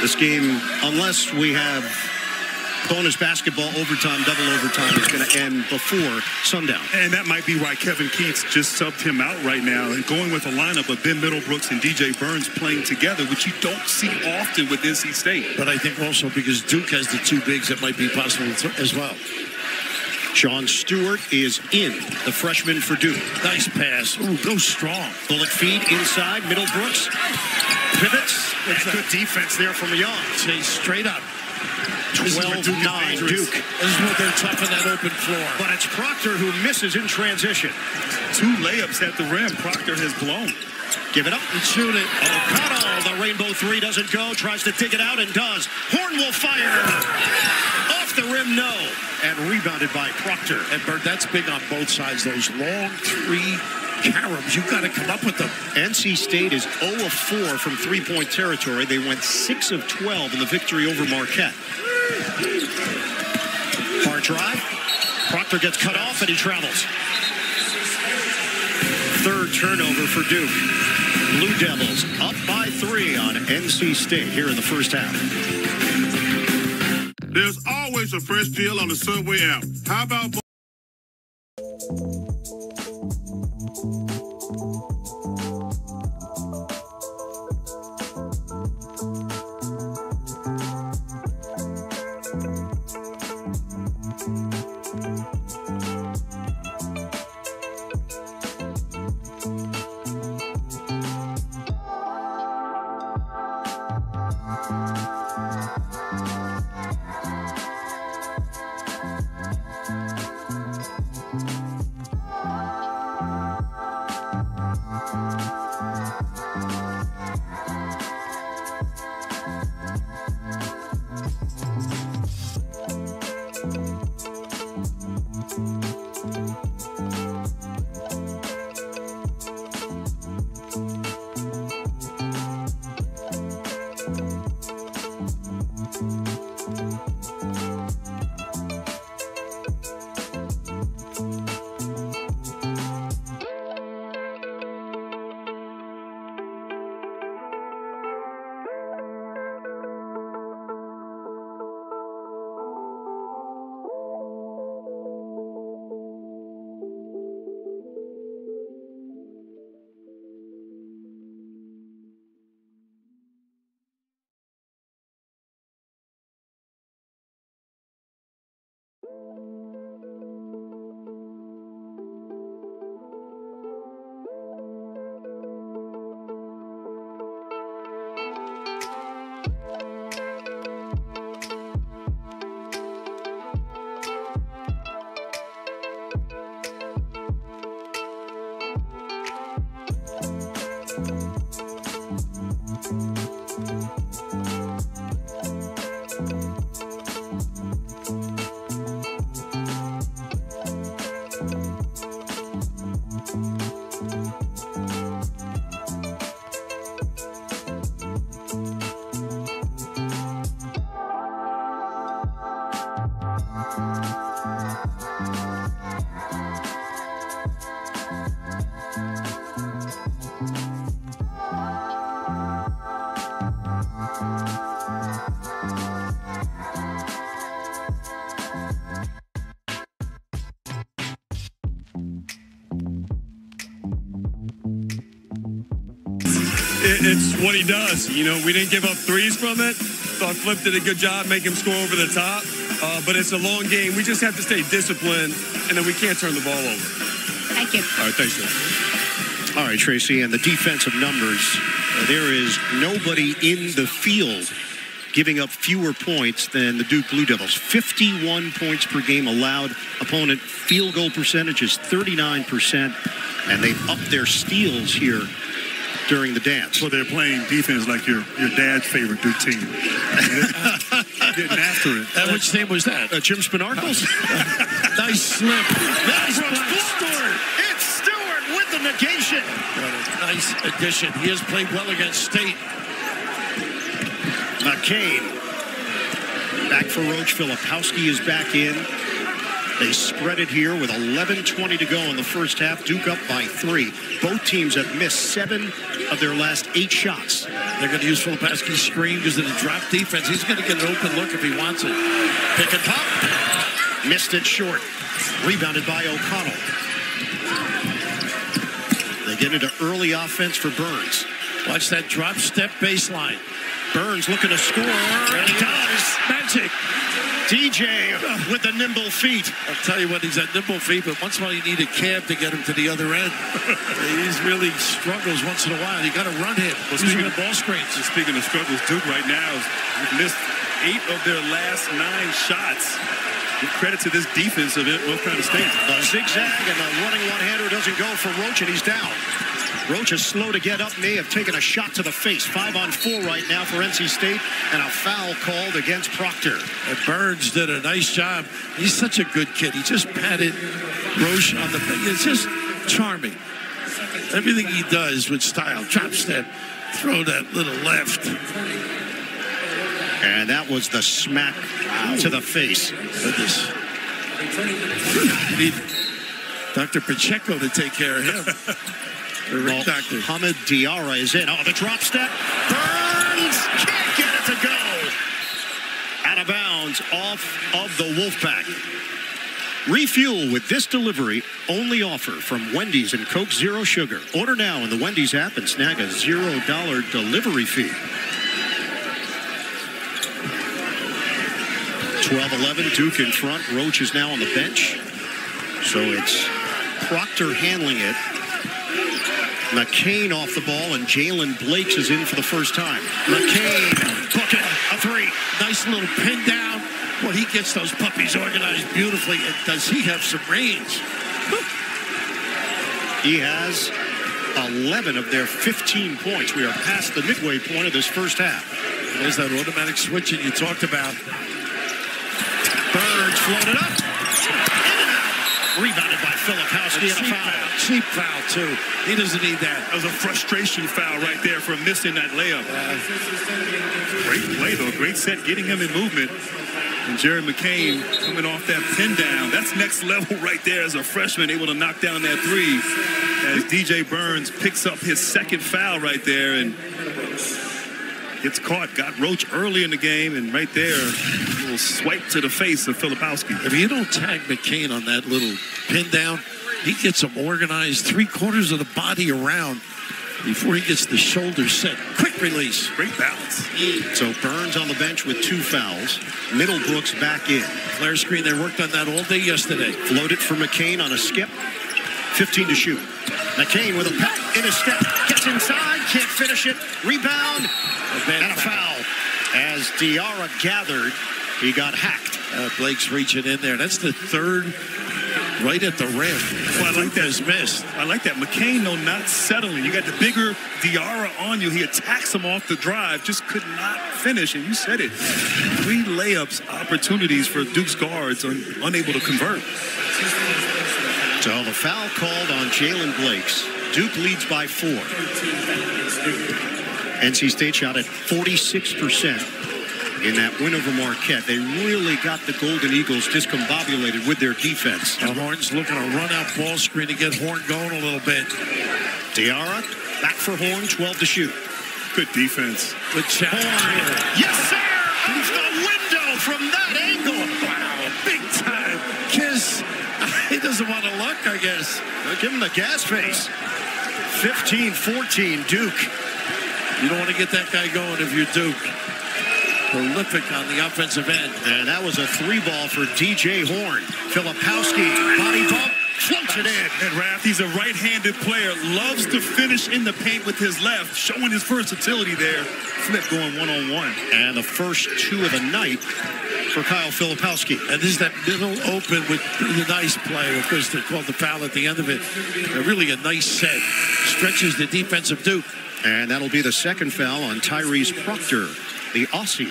This game, unless we have bonus basketball, overtime, double overtime, is going to end before sundown. And that might be why Kevin Keatts just subbed him out right now and going with a lineup of Ben Middlebrooks and DJ Burns playing together, which you don't see often with NC State. But I think also because Duke has the two bigs, that might be possible as well. Sean Stewart is in, the freshman for Duke. Nice pass. Ooh, goes strong. Bullock feed inside, Middlebrooks. Pivots. That's good defense there from Young. Chase straight up. 12-9 Duke. This is what they're toughing that open floor. But it's Proctor who misses in transition. 2 layups at the rim. Proctor has blown. Give it up and shoot it. O'Connell, the rainbow three doesn't go. Tries to dig it out and does. Horn will fire. Off the rim, no. And rebounded by Proctor. And Bert, that's big on both sides. Those long three Caribs, you've got to come up with them. NC State is 0 of 4 from three-point territory. They went 6 of 12 in the victory over Marquette. Hard drive. Proctor gets cut off, and he travels. Third turnover for Duke. Blue Devils up by 3 on NC State here in the first half. There's always a fresh deal on the Subway app. How about... It's what he does. You know, we didn't give up threes from it. So I flipped it a good job, make him score over the top. But it's a long game. We just have to stay disciplined, and then we can't turn the ball over. Thank you. All right, thanks, Tracy. All right, Tracy, and the defensive numbers. There is nobody in the field giving up fewer points than the Duke Blue Devils. 51 points per game allowed. Opponent field goal percentage is 39%, and they've upped their steals here during the dance. Well, they're playing defense like your dad's favorite Duke team. Getting after it. Which name was that? Jim Spinarkles? Nice slip. Nice Stewart. It's Stewart with the negation. What a nice addition. He has played well against State. McCain. Back for Roach. Filipowski is back in. They spread it here with 11:20 to go in the first half. Duke up by 3. Both teams have missed 7 of their last 8 shots. They're going to use Filipowski's screen because of the drop defense. He's going to get an open look if he wants it. Pick and pop. Missed it short. Rebounded by O'Connell. They get into early offense for Burns. Watch that drop step baseline. Burns looking to score. He does. Magic. DJ with the nimble feet. I'll tell you what, he's at nimble feet, but once in a while you need a cab to get him to the other end. He's really struggles once in a while. You got to run him. Well, speaking of ball screens. Speaking of struggles, Duke right now has missed 8 of their last 9 shots. Give credit to this defense of North Carolina State. The zigzag and the running one-hander doesn't go for Roach, and he's down. Roach is slow to get up, may have taken a shot to the face. 5 on 4 right now for NC State, and a foul called against Proctor. And Burns did a nice job. He's such a good kid. He just patted Roach on the... It's just charming. everything he does with style, chop step, throw that little left. And that was the smack to the face. Goodness. Need Dr. Pacheco to take care of him. Mohamed Diarra is in. Oh, the drop step. Burns can't get it to go. Out of bounds off of the Wolfpack. Refuel with this delivery only offer from Wendy's and Coke Zero Sugar. Order now in the Wendy's app and snag a $0 delivery fee. 12-11, Duke in front. Roach is now on the bench. So it's Proctor handling it. McCain off the ball, and Jalen Blakes is in for the first time. McCain, cooking a three. Nice little pin down. Well, he gets those puppies organized beautifully. And does he have some range? He has 11 of their 15 points. We are past the midway point of this first half. There's that automatic switching you talked about. Burns floated up. In and out. Rebounded by Filipowski and a foul. Cheap foul, too. He doesn't need that. That was a frustration foul right there for missing that layup. Great play, though. Great set, getting him in movement. And Jared McCain coming off that pin down. That's next level right there as a freshman, able to knock down that three. As DJ Burns picks up his second foul right there and gets caught. Got Roach early in the game, and right there, a little swipe to the face of Filipowski. If you don't tag McCain on that little pin down, he gets him organized three-quarters of the body around before he gets the shoulder set. Quick release. Great balance. So Burns on the bench with two fouls. Middlebrooks back in. Flare screen, they worked on that all day yesterday. Floated for McCain on a skip. 15 to shoot. McCain with a pat in his step. Gets inside, can't finish it. Rebound, and a foul. As Diarra gathered, he got hacked. Blake's reaching in there. That's the third. Right at the rim. Well, I like that. Is missed. I like that. McCain, though, not settling. You got the bigger Diarra on you. He attacks him off the drive. Just could not finish, and you said it. Three layups, opportunities for Duke's guards, unable to convert. So the foul called on Jalen Blakes. Duke leads by 4. NC State shot at 46%. In that win over Marquette, they really got the Golden Eagles discombobulated with their defense. Now Horn's looking to run out ball screen to get Horn going a little bit. Diarra back for Horn, 12 to shoot. Good defense. Good challenge. Yes, sir! Out the window from that angle. Wow, big time kiss. He doesn't want to look, I guess. They'll give him the gas face. 15-14, Duke. You don't want to get that guy going if you're Duke. Prolific on the offensive end. And that was a three ball for DJ Horn. Filipowski, body bump, floats it in. And Raph, he's a right-handed player, loves to finish in the paint with his left, showing his versatility there. Flip going one-on-one. And the first two of the night for Kyle Filipowski. And this is that middle open with the nice play. Of course, they called the foul at the end of it. Really a nice set. Stretches the defense of Duke. And that'll be the second foul on Tyrese Proctor, the Aussie.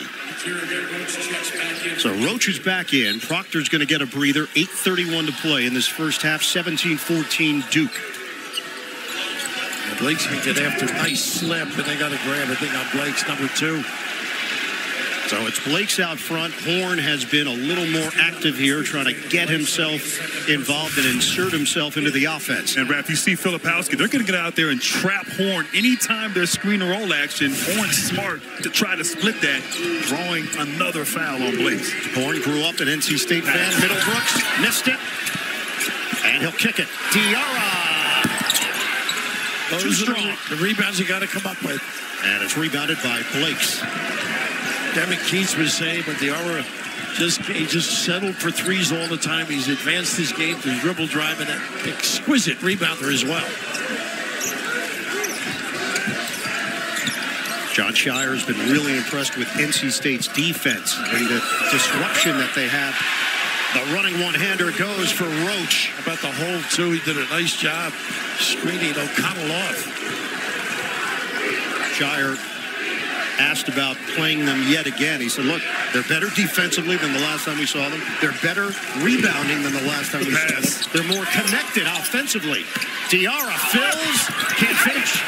So Roach is back in. Proctor's going to get a breather. 8:31 to play in this first half. 17-14 Duke. And Blake's going to get after a nice slip, and they got to grab a thing on Blake's number 2. So it's Blake's out front. Horn has been a little more active here, trying to get himself involved and insert himself into the offense. And, Raph, you see Filipowski. They're going to get out there and trap Horn. Anytime there's screen and roll action, Horn's smart to try to split that, drawing another foul on Blake. Horn grew up an NC State fan. Middlebrooks missed it, and he'll kick it. Diarra. Too strong. The rebounds you got to come up with. And it's rebounded by Blake's. Kevin Keatts was saying, but Diarra just settled for threes all the time. He's advanced his game through dribble drive and an exquisite rebounder as well. Jon Scheyer has been really impressed with NC State's defense and the disruption that they have. The running one-hander goes for Roach. How about the hold, too? He did a nice job screening O'Connell off. Scheyer asked about playing them yet again, he said, look, they're better defensively than the last time we saw them. They're better rebounding than the last time we saw them. They're more connected offensively. Diarra fills, can't finish.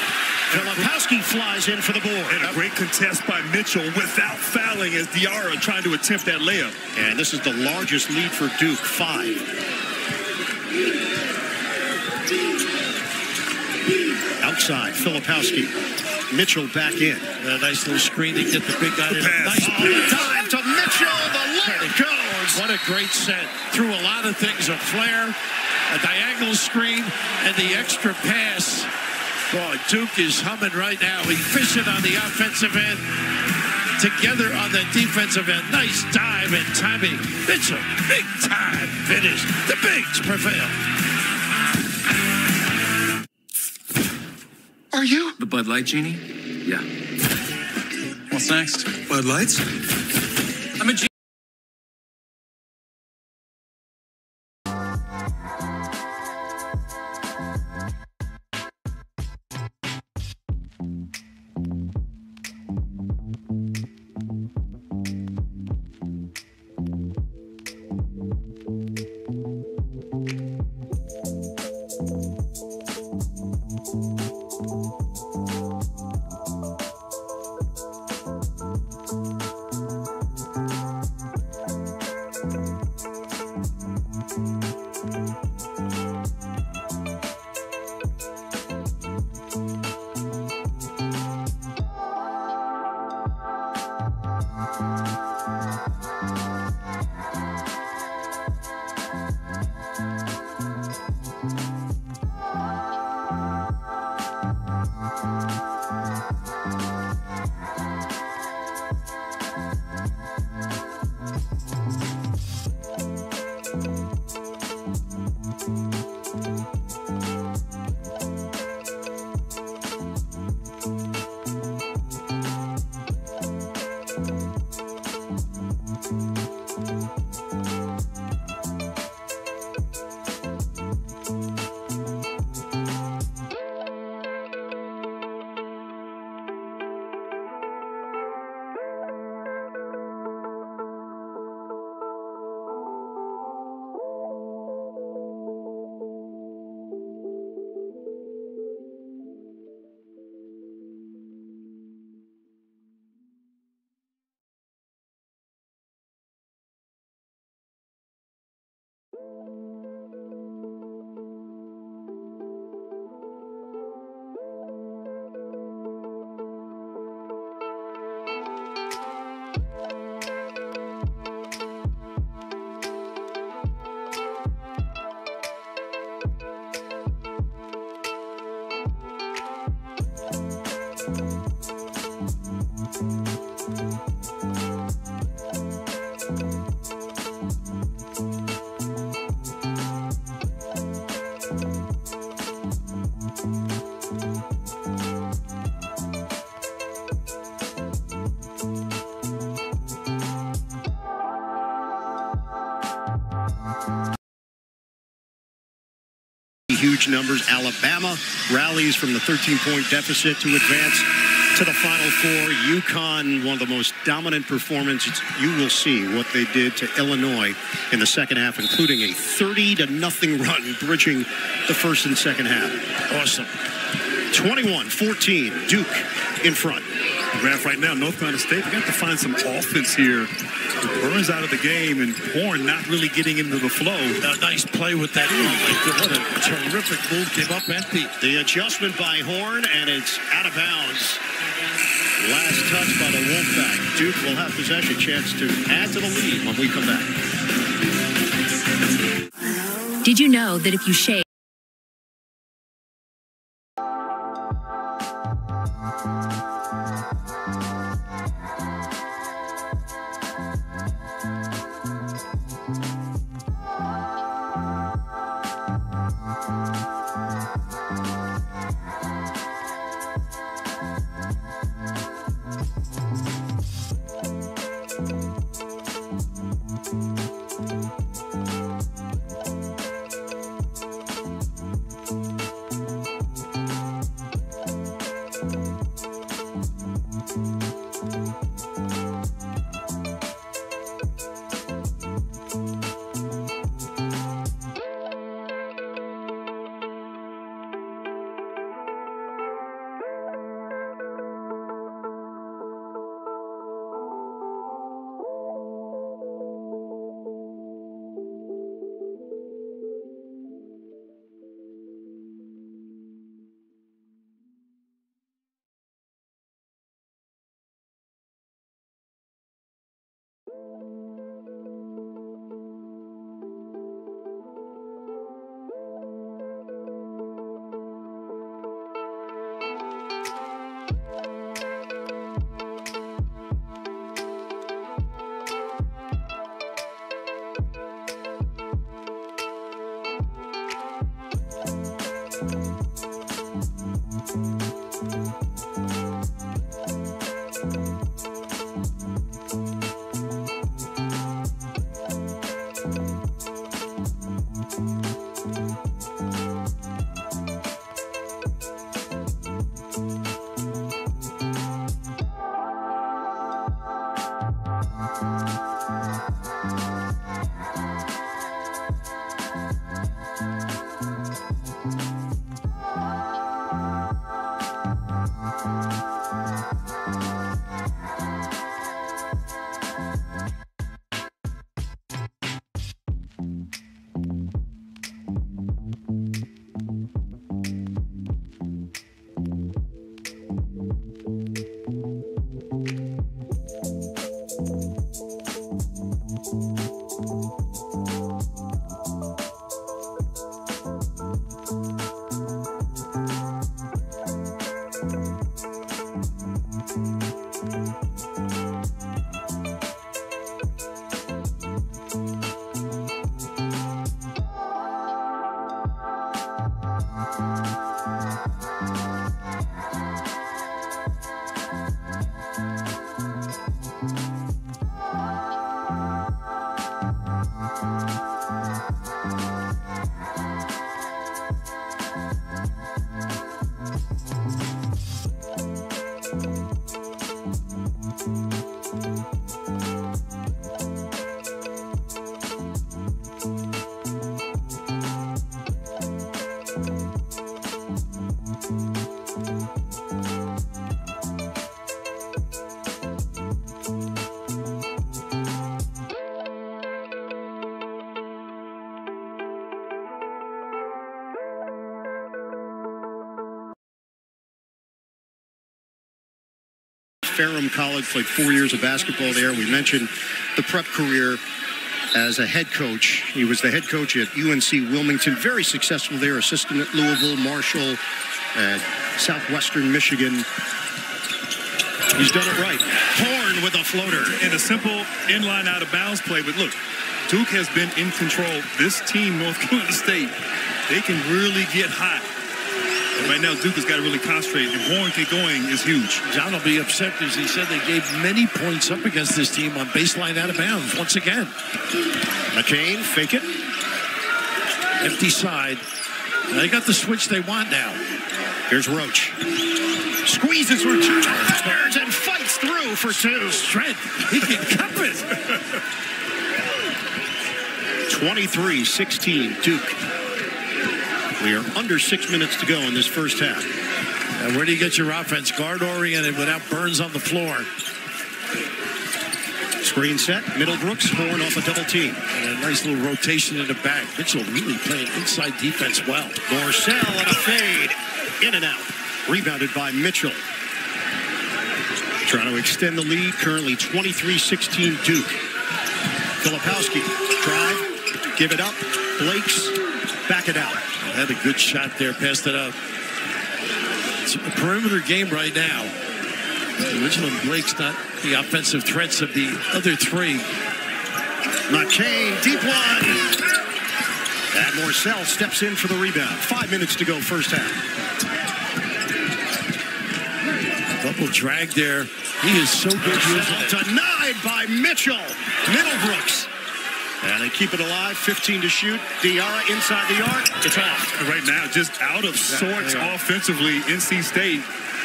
Filipowski flies in for the board. And a great contest by Mitchell without fouling as Diarra trying to attempt that layup. And this is the largest lead for Duke, 5. Outside, Filipowski. Mitchell back in. A nice little screen to get the big guy in. Nice time to Mitchell. The layup goes. What a great set. Through a lot of things. A flare, a diagonal screen, and the extra pass. Boy, Duke is humming right now. Efficient on the offensive end. Together on the defensive end. Nice dive and timing. It's a big time finish. The bigs prevail. Are you the Bud Light Genie? Yeah. What's next? Bud Lights? I'm a genie. Huge numbers. Alabama rallies from the 13-point deficit to advance to the Final Four. UConn, one of the most dominant performances. You will see what they did to Illinois in the second half, including a 30-0 run, bridging the first and second half. Awesome. 21-14, Duke in front. Graph right now, North Carolina State, they got to find some offense here. Burns out of the game, and Horn not really getting into the flow. A nice play with that. What a terrific move. Came up empty. The adjustment by Horn, and it's out of bounds. Last touch by the Wolfpack. Duke will have possession, chance to add to the lead when we come back. Did you know that if you shave? Ferrum College, played 4 years of basketball there. We mentioned the prep career as a head coach. He was the head coach at UNC Wilmington, very successful there, assistant at Louisville, Marshall, at Southwestern Michigan. He's done it right. Horn with a floater. And a simple inline out-of-bounds play. But look, Duke has been in control. This team, North Carolina State, they can really get hot. And right now, Duke has got to really concentrate. And Horn going is huge. John will be upset because he said they gave many points up against this team on baseline out-of-bounds once again. McCain, fake it. Empty side. They got the switch they want now. Here's Roach. Squeezes Roach and fights through for two. Strength. He can cup it. 23-16, Duke. We are under 6 minutes to go in this first half. Now where do you get your offense? Guard-oriented without Burns on the floor. Screen set. Middlebrooks. Horn off a double team. And a nice little rotation in the back. Mitchell really playing inside defense well. Morcell on a fade. In and out. Rebounded by Mitchell. Trying to extend the lead. Currently 23-16 Duke. Filipowski. Drive. Give it up. Blakes. Back it out. Had a good shot there. Passed it up. It's a perimeter game right now. Mitchell and Blake's not the offensive threats of the other three. McCain, deep one. And Morcell steps in for the rebound. 5 minutes to go, first half. Double drag there. He is so good. Denied by Mitchell. Middlebrooks. And they keep it alive. 15 to shoot. Diarra inside the arc. It's off. Right now, just out of sorts offensively, NC State.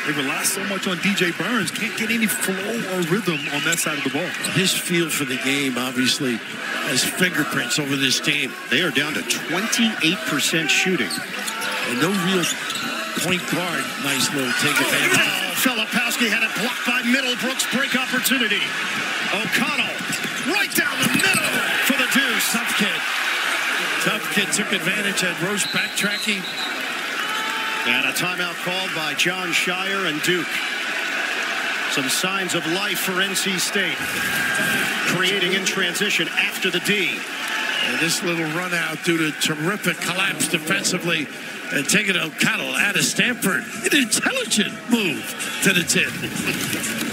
They rely so much on DJ Burns. Can't get any flow or rhythm on that side of the ball. His feel for the game, obviously, has fingerprints over this team. They are down to 28% shooting. And no real point guard. Nice little take advantage. Oh, Filipowski had it blocked by Middlebrooks. Break opportunity. O'Connell right down the middle for the deuce. Tough kid. Tough kid took advantage. Had Roach backtracking. And a timeout called by Jon Scheyer and Duke. Some signs of life for NC State. Creating in transition after the D. And this little run out due to terrific collapse defensively. And taking O'Connell out of Stanford. An intelligent move to the 10.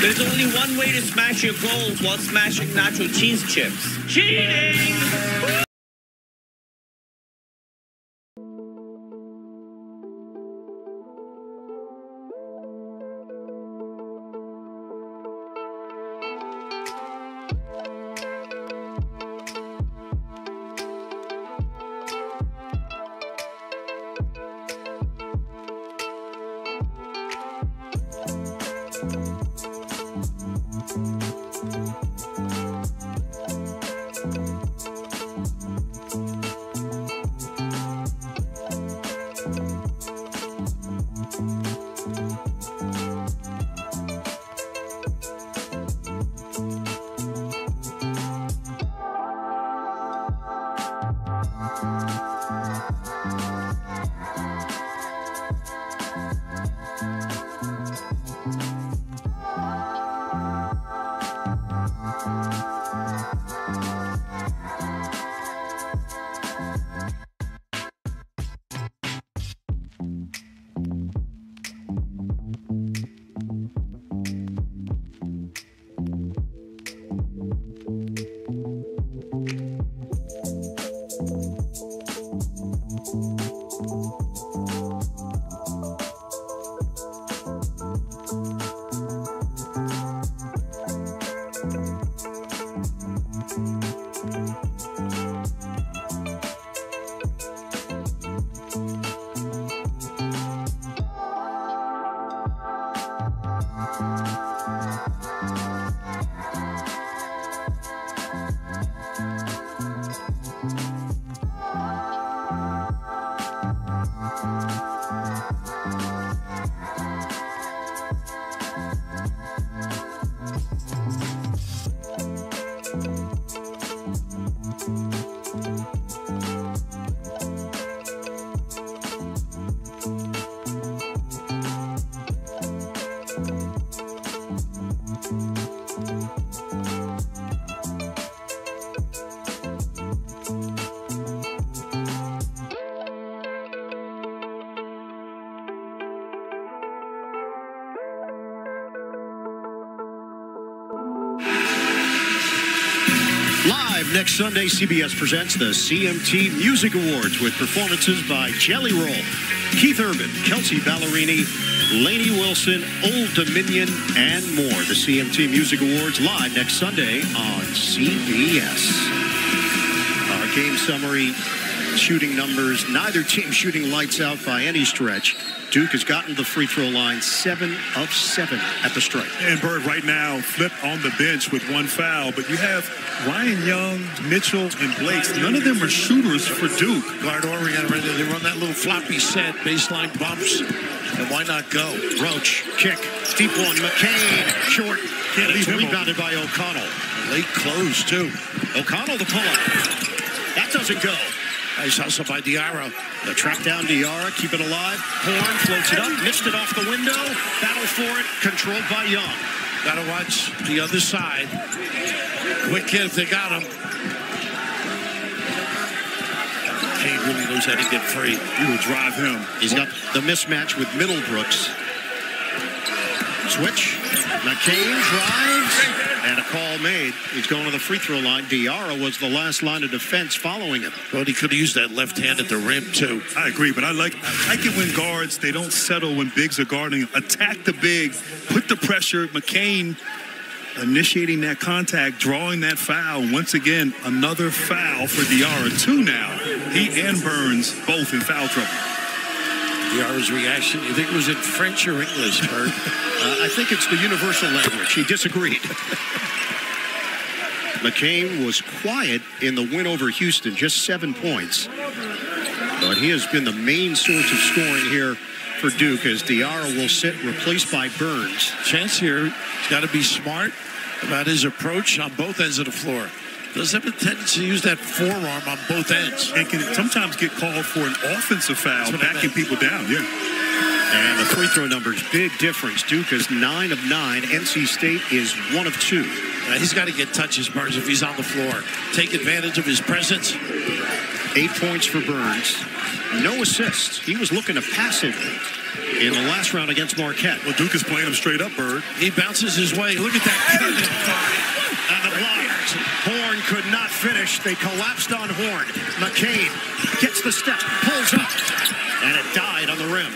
There's only one way to smash your goals while smashing nacho cheese chips. Cheating! Live next Sunday, CBS presents the CMT Music Awards with performances by Jelly Roll, Keith Urban, Kelsey Ballerini, Lainey Wilson, Old Dominion, and more. The CMT Music Awards live next Sunday on CBS. Our game summary, shooting numbers, neither team shooting lights out by any stretch. Duke has gotten to the free throw line 7 of 7 at the stripe. And Bird right now flipped on the bench with one foul, but you have Ryan Young, Mitchell, and Blakes. None of them are shooters for Duke. Guard Orion, right there. They run that little floppy set, baseline bumps, and why not go? Roach, kick, deep one, McCain, short, and he's rebounded by O'Connell. Late close, too. O'Connell the pull-up. That doesn't go. Nice hustle by Diarra. The track down Diarra, keep it alive. Horn floats it up, missed it off the window. Battle for it, controlled by Young. Gotta watch the other side. Quick hit if they got him. Kane really knows how to get free. You will drive him. He's got the mismatch with Middlebrooks. Switch. McCain drives. And a call made. He's going to the free throw line. Diarra was the last line of defense following him. Well, he could have used that left hand at the rim, too. I agree, but I like it when guards, they don't settle when bigs are guarding. Attack the big, put the pressure. McCain initiating that contact, drawing that foul. Once again, another foul for Diarra. Two now. He and Burns both in foul trouble. Diarra's reaction, you think it was in French or English, Bert? I think it's the universal language. He disagreed. McCain was quiet in the win over Houston, just 7 points. But he has been the main source of scoring here for Duke as Diarra will sit, replaced by Burns. Chance here, he's got to be smart about his approach on both ends of the floor. Does have a tendency to use that forearm on both ends. And can sometimes get called for an offensive foul, backing people down, yeah. And the free throw numbers, big difference. Duke is 9 of 9. NC State is 1 of 2. Now he's got to get touches, Burns, if he's on the floor. Take advantage of his presence. 8 points for Burns. No assists. He was looking to pass it in the last round against Marquette. Well, Duke is playing him straight up, Bird. He bounces his way. Look at that. And the Flyers. Horn could not finish. They collapsed on Horn. McCain gets the step, pulls up, and it died on the rim.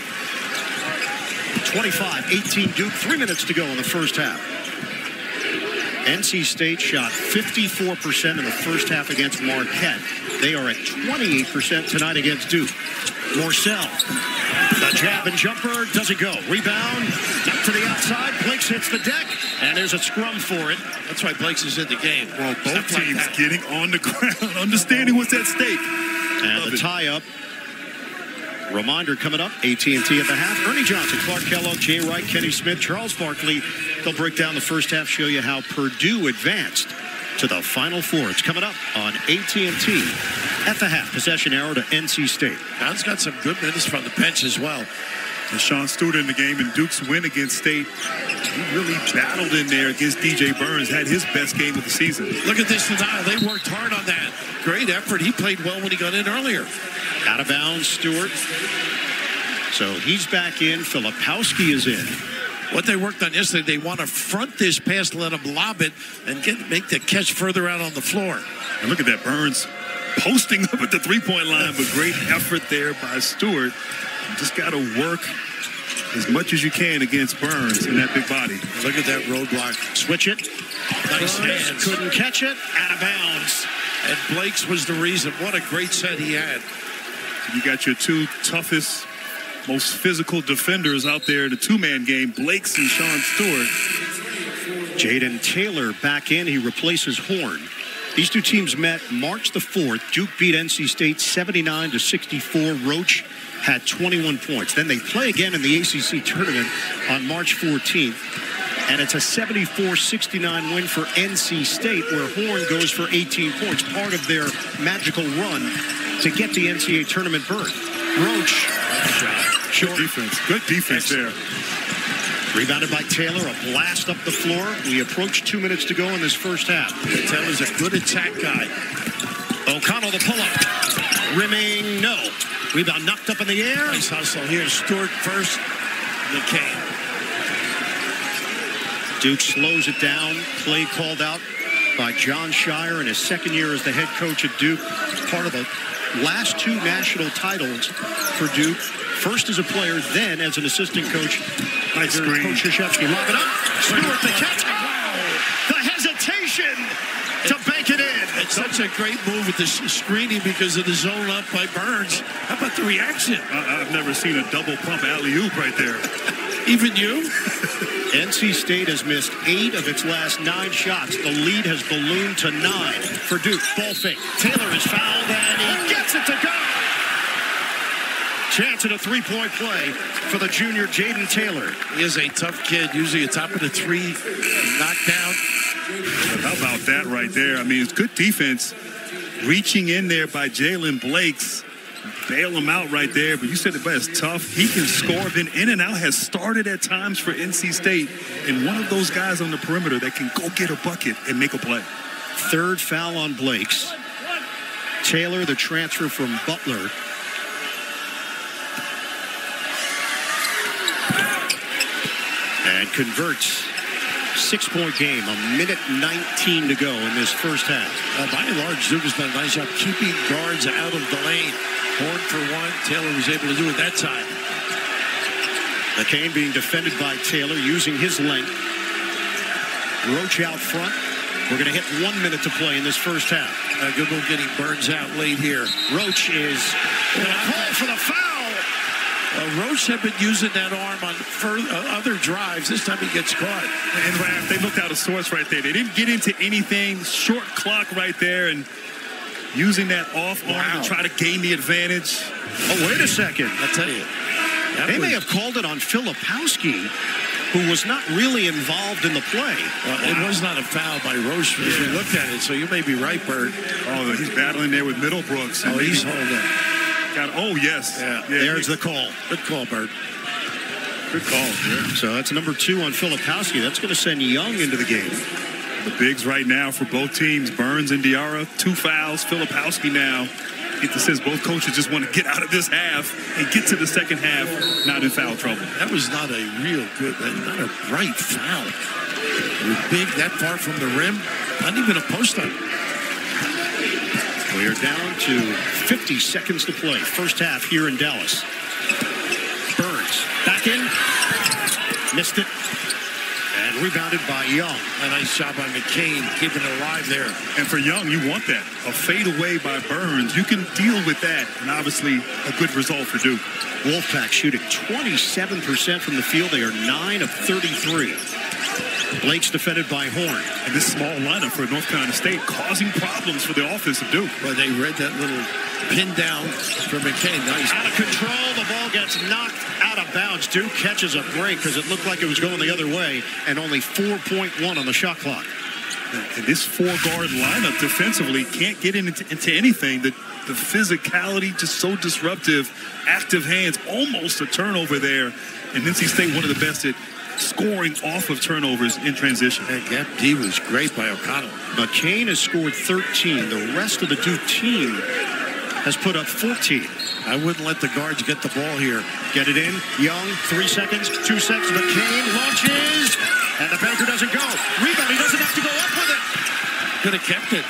25-18 Duke, 3 minutes to go in the first half. NC State shot 54% in the first half against Marquette. They are at 28% tonight against Duke. Morcell, the jab and jumper, doesn't go. Rebound, up to the outside. Blakes hits the deck, and there's a scrum for it. That's why Blakes is in the game. Well, both teams like getting on the ground, understanding what's at stake. And the tie-up. Reminder coming up, AT&T at the half. Ernie Johnson, Clark Kellogg, Jay Wright, Kenny Smith, Charles Barkley. They'll break down the first half, show you how Purdue advanced to the Final Four. It's coming up on AT&T at the half. Possession arrow to NC State. John's got some good minutes from the bench as well. And Sean Stewart in the game, and Duke's win against State. He really battled in there against DJ Burns. Had his best game of the season. Look at this denial. They worked hard on that. Great effort. He played well when he got in earlier. Out of bounds, Stewart. So he's back in. Filipowski is in. What they worked on yesterday, they want to front this pass, let him lob it, and make the catch further out on the floor. And look at that. Burns posting up at the three-point line, but great effort there by Stewart. You just got to work as much as you can against Burns in that big body. Look at that roadblock. Switch it. Nice hands. Couldn't catch it. Out of bounds. And Blake's was the reason. What a great set he had. You got your two toughest, most physical defenders out there in the two-man game, Blake's and Sean Stewart. Jaden Taylor back in. He replaces Horn. These two teams met March the 4th. Duke beat NC State 79-64. Roach had 21 points. Then they play again in the ACC tournament on March 14th. And it's a 74-69 win for NC State, where Horn goes for 18 points, part of their magical run to get the NCAA tournament berth. Roach. Short. Good defense there. Rebounded by Taylor, a blast up the floor. We approach 2 minutes to go in this first half. Taylor's a good attack guy. O'Connell the pull-up. Rimming, no. Rebound knocked up in the air. Nice hustle here. Stewart first. McCain. Duke slows it down. Play called out by Jon Scheyer in his second year as the head coach at Duke. Part of the last two national titles for Duke. First as a player, then as an assistant coach. Nice screen. Coach Krzyzewski lob it up. Stewart the catch. Wow. The hesitation to bank it in. It's such a great move with the screening because of the zone up by Burns. How about the reaction? I've never seen a double pump alley-oop right there. Even you? NC State has missed 8 of its last 9 shots. The lead has ballooned to 9 for Duke. Ball fake. Taylor is fouled, and he gets it to go. Chance at a three-point play for the junior Jaden Taylor. He is a tough kid, usually a top of the three, knocked down. How about that right there? I mean, it's good defense. Reaching in there by Jalen Blakes. Bail him out right there, but you said it best. Tough. He can score. Then in and out has started at times for NC State. And one of those guys on the perimeter that can go get a bucket and make a play. Third foul on Blakes. Taylor, the transfer from Butler. And converts. 6-point game, a minute 19 to go in this first half. By and large, Duke has done a nice job keeping guards out of the lane. Horn for one, Taylor was able to do it that time. McCain being defended by Taylor, using his length. Roach out front. We're going to hit 1 minute to play in this first half. Good move getting Burns out late here. Roach is going to call for the foul. Roach had been using that arm on other drives. This time he gets caught. And Raph, they looked out of sorts right there. They didn't get into anything. Short clock right there. And using that off arm to try to gain the advantage. Oh, wait a second. I'll tell you. They may have called it on Filipowski, who was not really involved in the play. It was not a foul by Roach if you looked at it. So you may be right, Bert. Oh, he's battling there with Middlebrooks. Oh, he's holding up. Oh, yes. Yeah, there's the call. Good call, Bert. Good call. Yeah. So that's number 2 on Filipowski. That's going to send Young into the game. The bigs right now for both teams, Burns and Diarra. 2 fouls. Filipowski now. Get the sense both coaches just want to get out of this half and get to the second half not in foul trouble. That was not a real good, not a bright foul. You're big that far from the rim. Not even a post-up. We are down to 50 seconds to play. First half here in Dallas. Burns back in. Missed it. And rebounded by Young. A nice shot by McCain, keeping it alive there. And for Young, you want that. A fadeaway by Burns. You can deal with that. And obviously, a good result for Duke. Wolfpack shooting 27% from the field. They are 9 of 33. Blake's defended by Horn. And this small lineup for North Carolina State causing problems for the offense of Duke. Well, they read that little pin down for McCain. Nice. Out of control. The ball gets knocked out of bounds. Duke catches a break because it looked like it was going the other way. And only 4.1 on the shot clock. And this four-guard lineup defensively can't get into anything. The physicality just so disruptive. Active hands. Almost a turnover there. And NC State one of the best at scoring off of turnovers in transition. That gap D was great by O'Connell. McCain has scored 13. The rest of the Duke team has put up 14. I wouldn't let the guards get the ball here. Get it in. Young, 3 seconds, 2 seconds. McCain launches, and the bouncer doesn't go. Rebound, he doesn't have to go up with it. Could have kept it.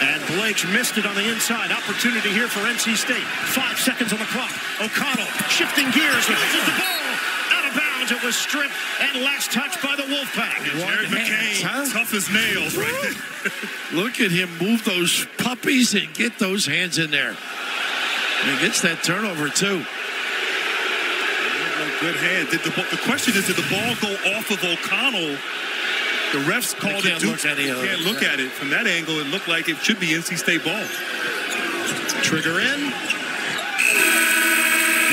And Blake missed it on the inside. Opportunity here for NC State. 5 seconds on the clock. O'Connell shifting gears. Misses the ball. It was stripped and last touch by the Wolfpack. Jared McCain, tough as nails right there. Look at him move those puppies and get those hands in there. And he gets that turnover, too. Good hand. The question is, did the ball go off of O'Connell? The refs called it Duke. Can't look at it. From that angle, it looked like it should be NC State ball. Trigger in.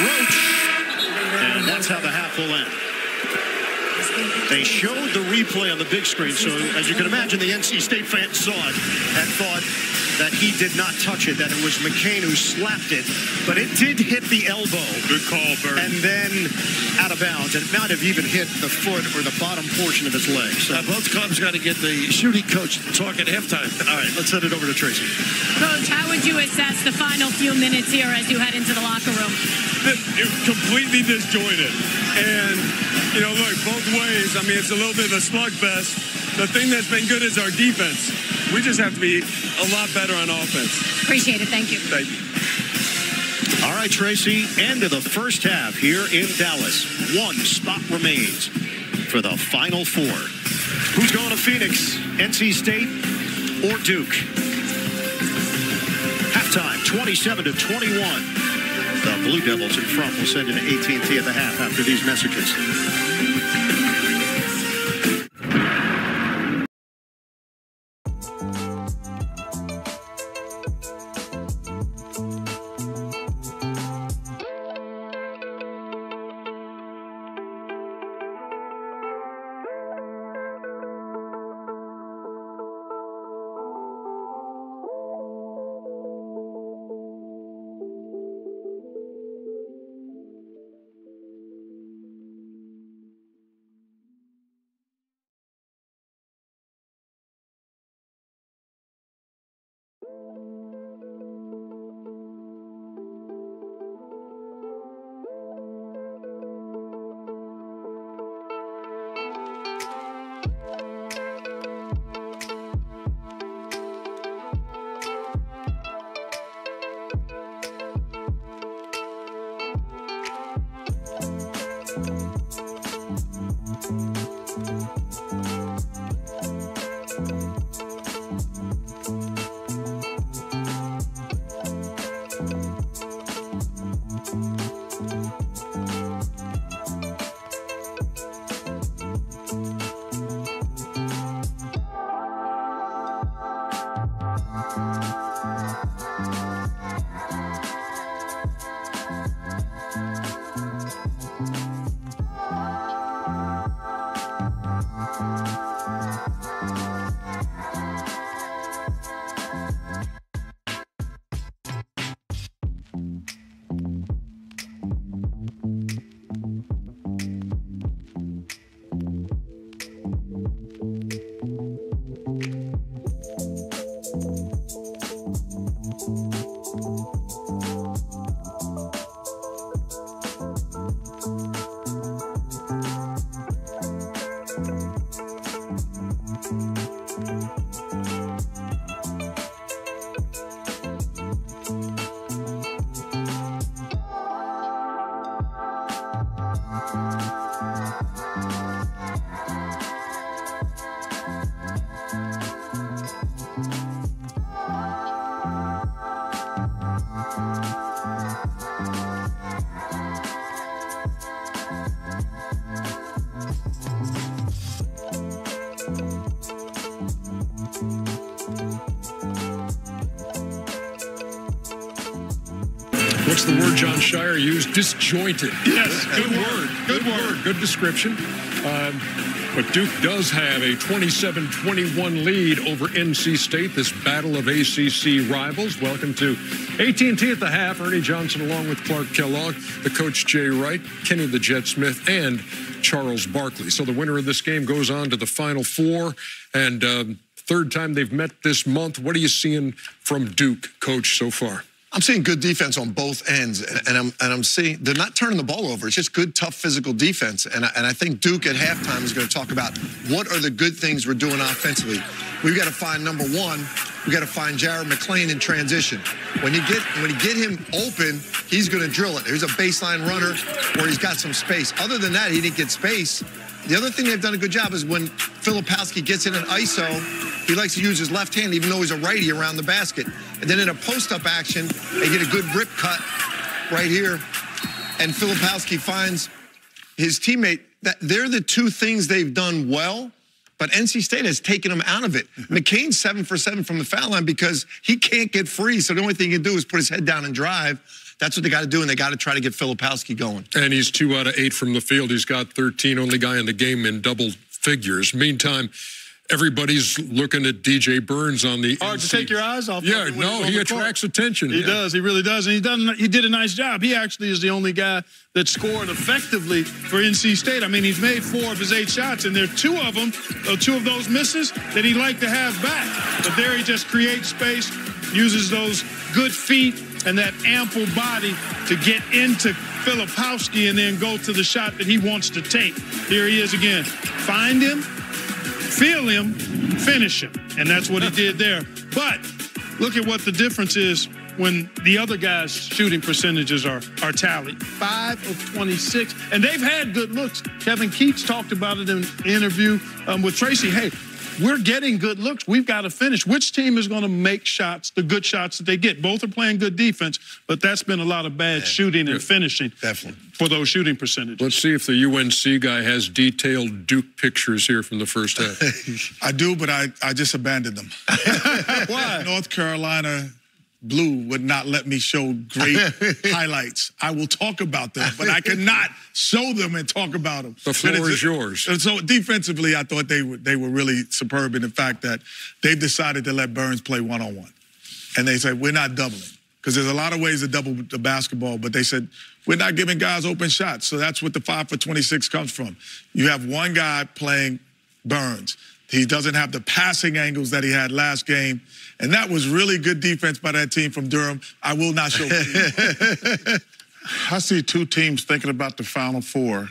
Roach. And that's how the half will end. They showed the replay on the big screen, so as you can imagine, the NC State fans saw it and thought that he did not touch it, that it was McCain who slapped it, but it did hit the elbow. Good call, Burns. And then out of bounds. And it might have even hit the foot or the bottom portion of his leg. So both clubs got to get the shooting coach talking halftime. All right, let's send it over to Tracy. Coach, how would you assess the final few minutes here as you head into the locker room? It completely disjointed. And, you know, look, both ways, I mean, it's a little bit of a slugfest. The thing that's been good is our defense. We just have to be a lot better on offense. Appreciate it. Thank you. Thank you. All right, Tracy, end of the first half here in Dallas. One spot remains for the Final Four. Who's going to Phoenix? NC State or Duke? Halftime, 27-21. The Blue Devils in front. We'll send in AT&T at the half after these messages. The word Jon Scheyer used, disjointed. Yes, good word. Good description. But Duke does have a 27-21 lead over NC State, this battle of ACC rivals. Welcome to AT&T at the half. Ernie Johnson along with Clark Kellogg, the coach Jay Wright, Kenny the Jet Smith, and Charles Barkley. So the winner of this game goes on to the Final Four, and third time they've met this month. What are you seeing from Duke, coach, so far? I'm seeing good defense on both ends, and I'm seeing they're not turning the ball over. It's just good, tough, physical defense, and I think Duke at halftime is going to talk about what are the good things we're doing offensively. We've got to find number one. We've got to find Jared McCain in transition. When you get him open, he's going to drill it. There's a baseline runner where he's got some space. Other than that, he didn't get space. The other thing they've done a good job is when Filipowski gets in an ISO, he likes to use his left hand, even though he's a righty, around the basket. And then in a post-up action, they get a good rip cut right here, and Filipowski finds his teammate. That they're the two things they've done well, but NC State has taken them out of it. McCain's 7 for 7 from the foul line because he can't get free, so the only thing he can do is put his head down and drive. That's what they got to do, and they got to try to get Filipowski going. And he's 2 out of 8 from the field. He's got 13, only guy in the game in double figures. Meantime, everybody's looking at DJ Burns on the. Hard to take your eyes off. Yeah, no, he attracts attention. He does, he really does, and he did a nice job. He actually is the only guy that scored effectively for NC State. I mean, he's made 4 of his 8 shots, and there are 2 of those misses that he'd like to have back. But there he just creates space, uses those good feet and that ample body to get into Filipowski and then go to the shot that he wants to take. Here he is again. Find him, feel him, finish him. And that's what he did there. But look at what the difference is when the other guys' shooting percentages are tallied. 5 of 26. And they've had good looks. Kevin Keatts talked about it in an interview with Tracy. Hey, we're getting good looks. We've got to finish. Which team is going to make shots, the good shots that they get? Both are playing good defense, but that's been a lot of bad shooting and finishing for those shooting percentages. Let's see if the UNC guy has detailed Duke pictures here from the first half. I do, but I just abandoned them. Why? North Carolina Blue would not let me show great highlights. I will talk about them, but I cannot show them and talk about them. The floor is yours. And so defensively, I thought they were really superb in the fact that they've decided to let Burns play one-on-one. And they said, we're not doubling. Because there's a lot of ways to double the basketball, but they said, we're not giving guys open shots. So that's what the 5 for 26 comes from. You have one guy playing Burns. He doesn't have the passing angles that he had last game. And that was really good defense by that team from Durham. I will not show you. I see two teams thinking about the Final Four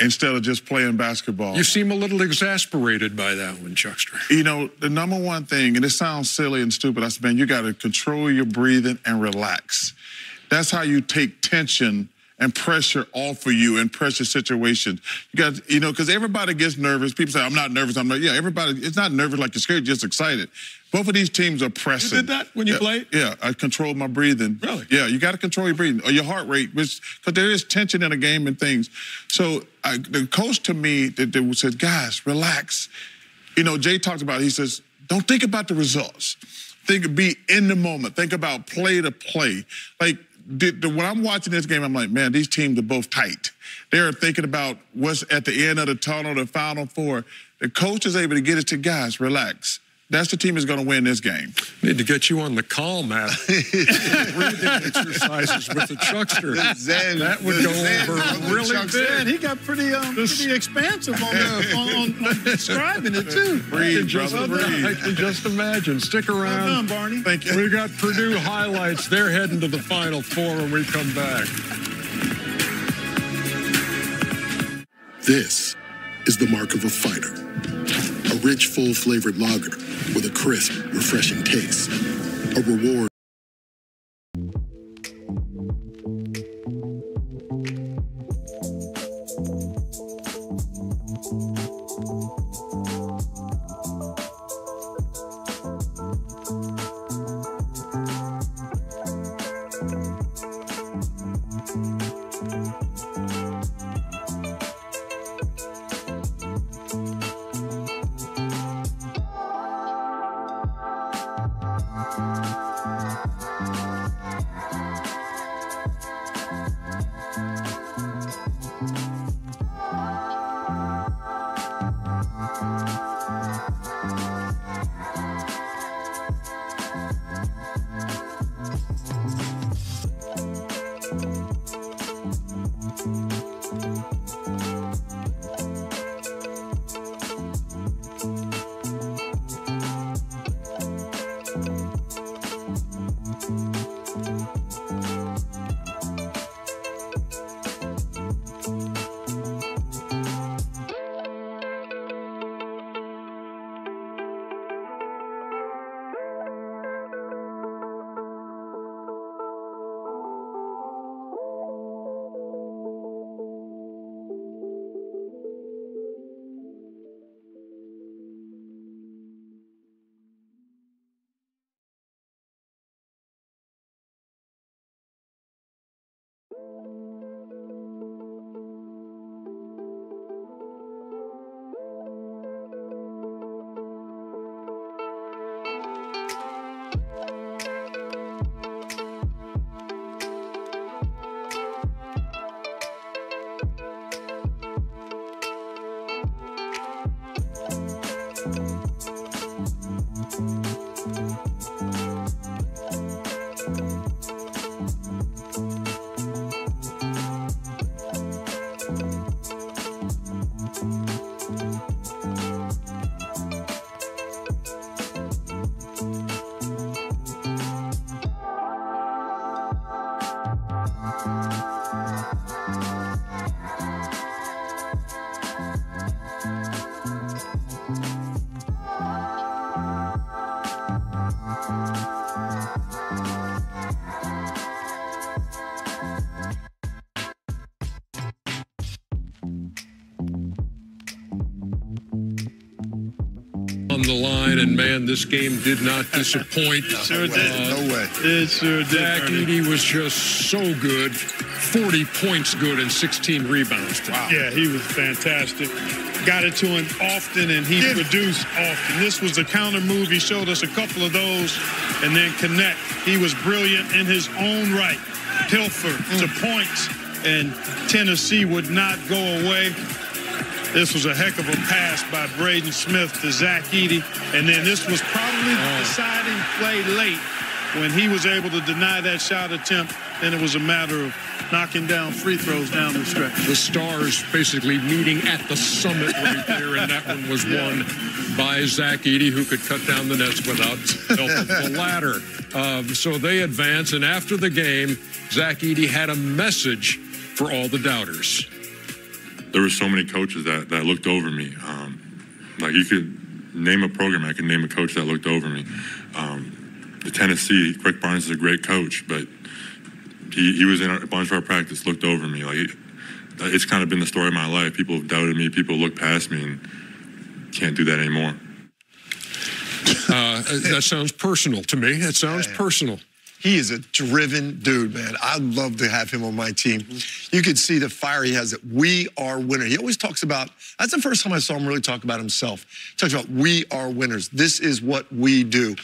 instead of just playing basketball. You seem a little exasperated by that one, Chuckster. You know, the number one thing, and it sounds silly and stupid, I said, man, you got to control your breathing and relax. That's how you take tension and pressure off of you in pressure situations. You got, you know, because everybody gets nervous. People say, I'm not nervous. I'm not. Yeah, everybody, it's not nervous like you're scared, you're just excited. Both of these teams are pressing. You did that when you played? Yeah, I controlled my breathing. Really? Yeah, you got to control your breathing or your heart rate, because there is tension in a game and things. So the coach to me that said, guys, relax. You know, Jay talked about it. He says, don't think about the results. Think, be in the moment. Think about play to play. Like, when I'm watching this game, I'm like, man, these teams are both tight. They're thinking about what's at the end of the tunnel, the Final Four. The coach is able to get it to guys, relax. That's the team that's going to win this game. Need to get you on the calm app. Breathing exercises with the Chuckster. That would go over really big. He got pretty expansive on describing it, too. Breathe, brother, breathe. I can just imagine. Stick around. Well done, Barney. Thank you. We got Purdue highlights. They're heading to the Final Four when we come back. This is the mark of a fighter. A rich, full-flavored lager with a crisp, refreshing taste. A reward. from the line, and, man, this game did not disappoint. No way. It sure did. Zach Edey was just so good, 40 points good and 16 rebounds. Wow. Yeah, he was fantastic. Got it to him often, and he produced often. This was a counter move. He showed us a couple of those, and then connect. He was brilliant in his own right. Pilfer to points, and Tennessee would not go away. This was a heck of a pass by Braden Smith to Zach Edey, and then this was probably the deciding play late when he was able to deny that shot attempt, and it was a matter of knocking down free throws down the stretch. The stars basically meeting at the summit right there, and that one was won by Zach Edey, who could cut down the nets without help of the ladder. So they advance, and after the game, Zach Edey had a message for all the doubters. There were so many coaches that looked over me. Like, you could name a program, I could name a coach that looked over me. The Tennessee, Rick Barnes is a great coach, but he was in a bunch of our practice, looked over me. Like, it's kind of been the story of my life. People have doubted me, people look past me, and can't do that anymore. That sounds personal to me. That sounds personal. He is a driven dude, man. I'd love to have him on my team. You could see the fire he has. We are winners. He always talks about, that's the first time I saw him really talk about himself. He talks about, we are winners. This is what we do.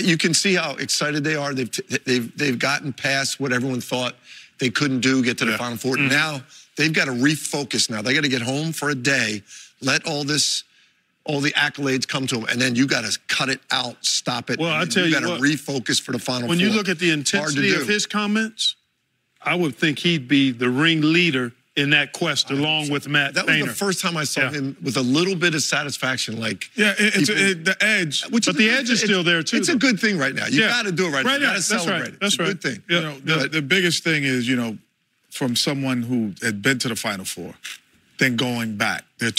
You can see how excited they are. They've gotten past what everyone thought they couldn't do, get to the Final Four. Now, they've got to refocus now. They got to get home for a day, let all the accolades come to him, and then you got to cut it out, stop it. Well, I tell you, you got to refocus for the Final Four. When you look at the intensity of his comments, I would think he'd be the ringleader in that quest, along with Matt. That was the first time I saw him with a little bit of satisfaction. Like, it's the edge, but the edge is still there too. It's a good thing right now. You got to do it right now. You got to celebrate it. That's right. It's a good thing. You know, the biggest thing is, you know, from someone who had been to the Final Four, then going back, there's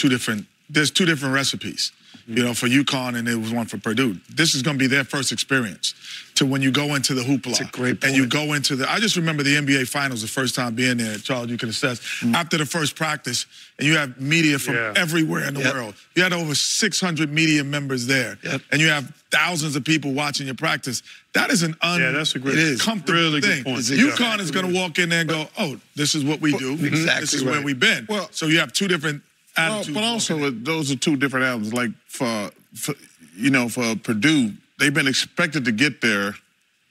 two different recipes, you know, for UConn and there was one for Purdue. This is going to be their first experience to when you go into the hoopla. That's a great point. And you go into I just remember the NBA Finals, the first time being there, Charles, you can assess, after the first practice, and you have media from everywhere in the world. You had over 600 media members there, and you have thousands of people watching your practice. That is an uncomfortable thing. Good point. UConn is going to walk in there and go, oh, this is what we do. Exactly. This is where we've been. Well, so you have two different attitudes. Well, but also, those are two different albums. Like, for Purdue, they've been expected to get there,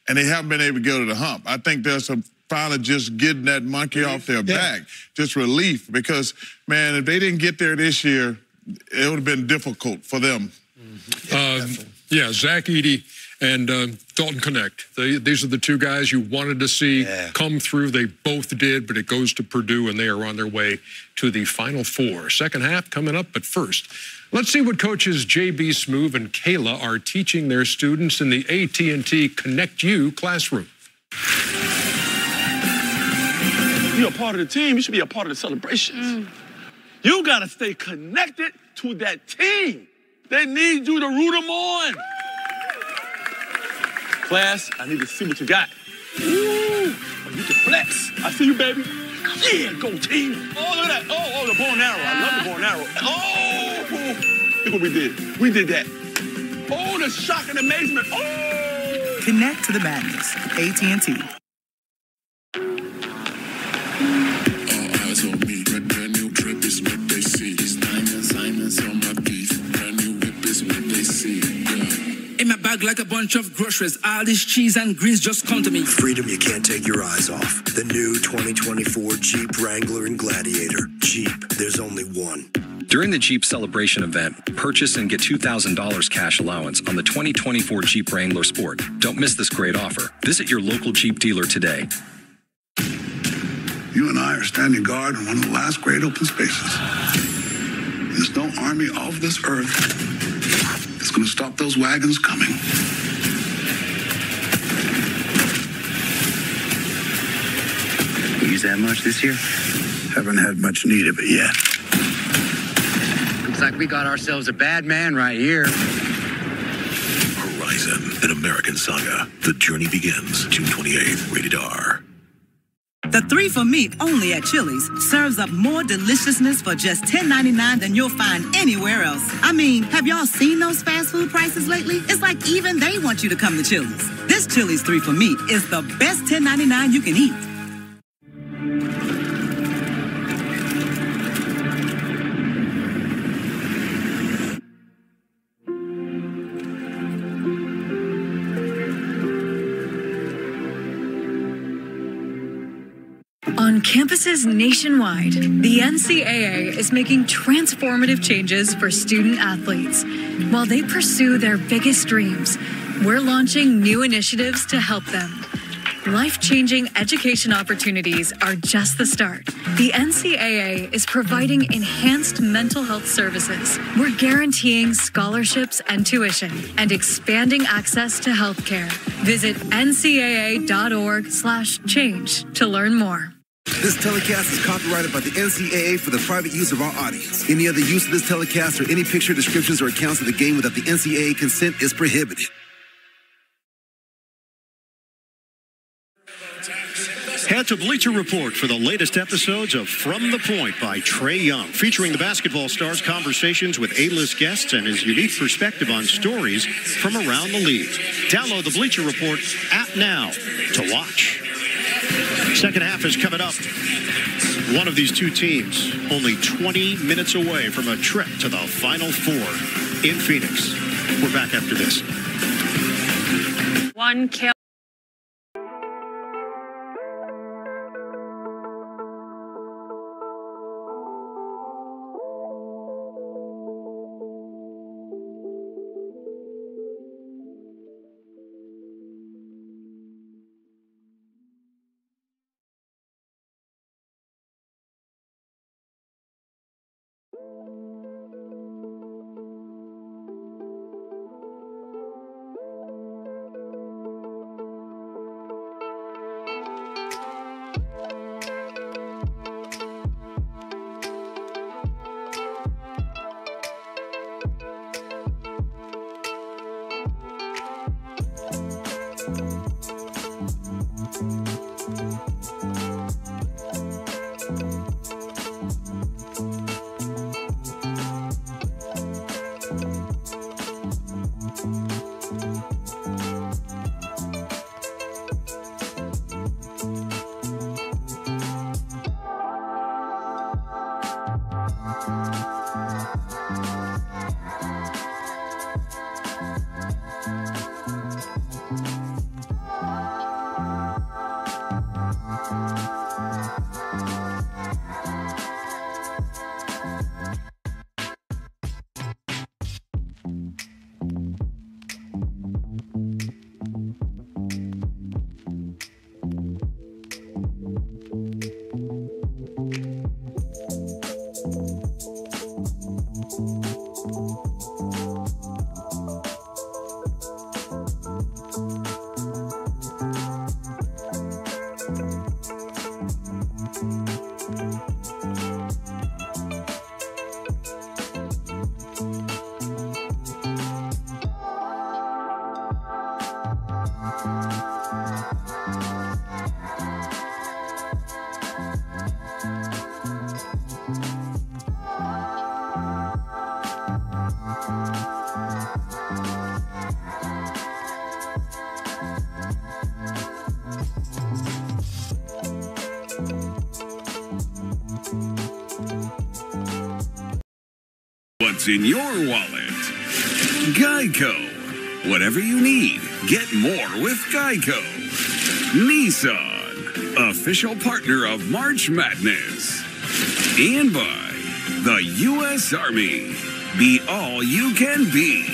and they haven't been able to go to the hump. I think there's some finally just getting that monkey off their back, just relief. Because, man, if they didn't get there this year, it would have been difficult for them. Zach Edey and Dalton Knecht. These are the two guys you wanted to see come through. They both did, but it goes to Purdue, and they are on their way to the Final Four. Second half coming up, but first, let's see what coaches J.B. Smoove and Kayla are teaching their students in the AT&T Connect U classroom. You're a part of the team. You should be a part of the celebrations. You got to stay connected to that team. They need you to root them on. Class, I need to see what you got. Ooh, you can flex. I see you, baby. Yeah, go team. Oh, look at that. Oh, the bow and arrow. I love the bow and arrow. Oh, look what we did. We did that. Oh, the shock and amazement. Oh. Connect to the madness. AT&T. Eyes on me. Brand new drip is what they see. It's diamonds on my beef. Brand new whip is what they see. In my bag like a bunch of groceries, all this cheese and greens just come to me. Freedom you can't take your eyes off. The new 2024 Jeep Wrangler and Gladiator. Jeep, there's only one. During the Jeep Celebration event, purchase and get $2,000 cash allowance on the 2024 Jeep Wrangler Sport. Don't miss this great offer. Visit your local Jeep dealer today. You and I are standing guard in one of the last great open spaces. There's no army of this earth that's going to stop those wagons coming. You use that much this year? Haven't had much need of it yet. Looks like we got ourselves a bad man right here. Horizon, an American saga. The journey begins June 28th. Rated R. The 3 for Me, only at Chili's, serves up more deliciousness for just $10.99 than you'll find anywhere else. I mean, have y'all seen those fast food prices lately? It's like even they want you to come to Chili's. This Chili's 3 for Me is the best $10.99 you can eat. On campuses nationwide, the NCAA is making transformative changes for student athletes. While they pursue their biggest dreams, we're launching new initiatives to help them. Life-changing education opportunities are just the start. The NCAA is providing enhanced mental health services. We're guaranteeing scholarships and tuition and expanding access to healthcare. Visit ncaa.org/change to learn more. This telecast is copyrighted by the NCAA for the private use of our audience. Any other use of this telecast or any picture, descriptions, or accounts of the game without the NCAA consent is prohibited. Head to Bleacher Report for the latest episodes of From the Point by Trey Young, featuring the basketball star's conversations with A-list guests and his unique perspective on stories from around the league. Download the Bleacher Report app now to watch. Second half is coming up. One of these two teams only 20 minutes away from a trip to the Final Four in Phoenix. We're back after this. One kill. In your wallet. Geico. Whatever you need, get more with Geico. Nissan, official partner of March Madness. And by the U.S. Army. Be all you can be.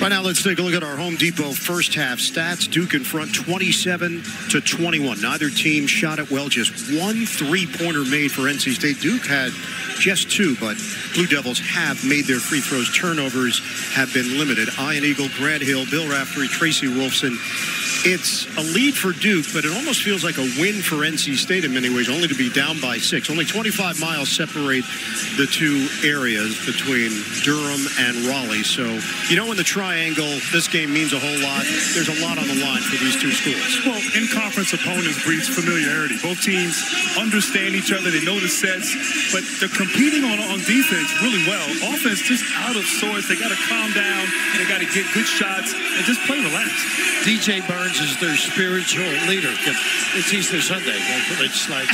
Right now, let's take a look at our Home Depot first half stats. Duke in front 27-21. Neither team shot it well. Just 1 3-pointer made for NC State. Duke had just 2, but Blue Devils have made their free throws. Turnovers have been limited. Ian Eagle, Grant Hill, Bill Raftery, Tracy Wolfson. It's a lead for Duke, but it almost feels like a win for NC State in many ways, only to be down by 6. Only 25 miles separate the two areas between Durham and Raleigh. So, you know, when the try triangle, this game means a whole lot. There's a lot on the line for these two schools. Well, in-conference opponents breeds familiarity. Both teams understand each other. They know the sets, but they're competing on defense really well. Offense just out of sorts. They got to calm down. They got to get good shots and just play relaxed. DJ Burns is their spiritual leader. It's Easter Sunday. It's like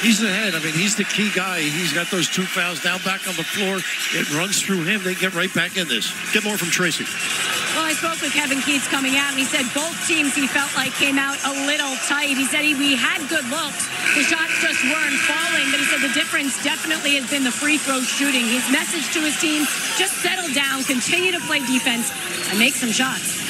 he's the head. I mean, he's the key guy. He's got those two fouls now back on the floor. It runs through him. They get right back in this. Get more from Tracy. Well, I spoke with Kevin Keatts coming out, and he said both teams he felt like came out a little tight. He said we had good looks. The shots just weren't falling, but he said the difference definitely has been the free throw shooting. His message to his team, just settle down, continue to play defense, and make some shots.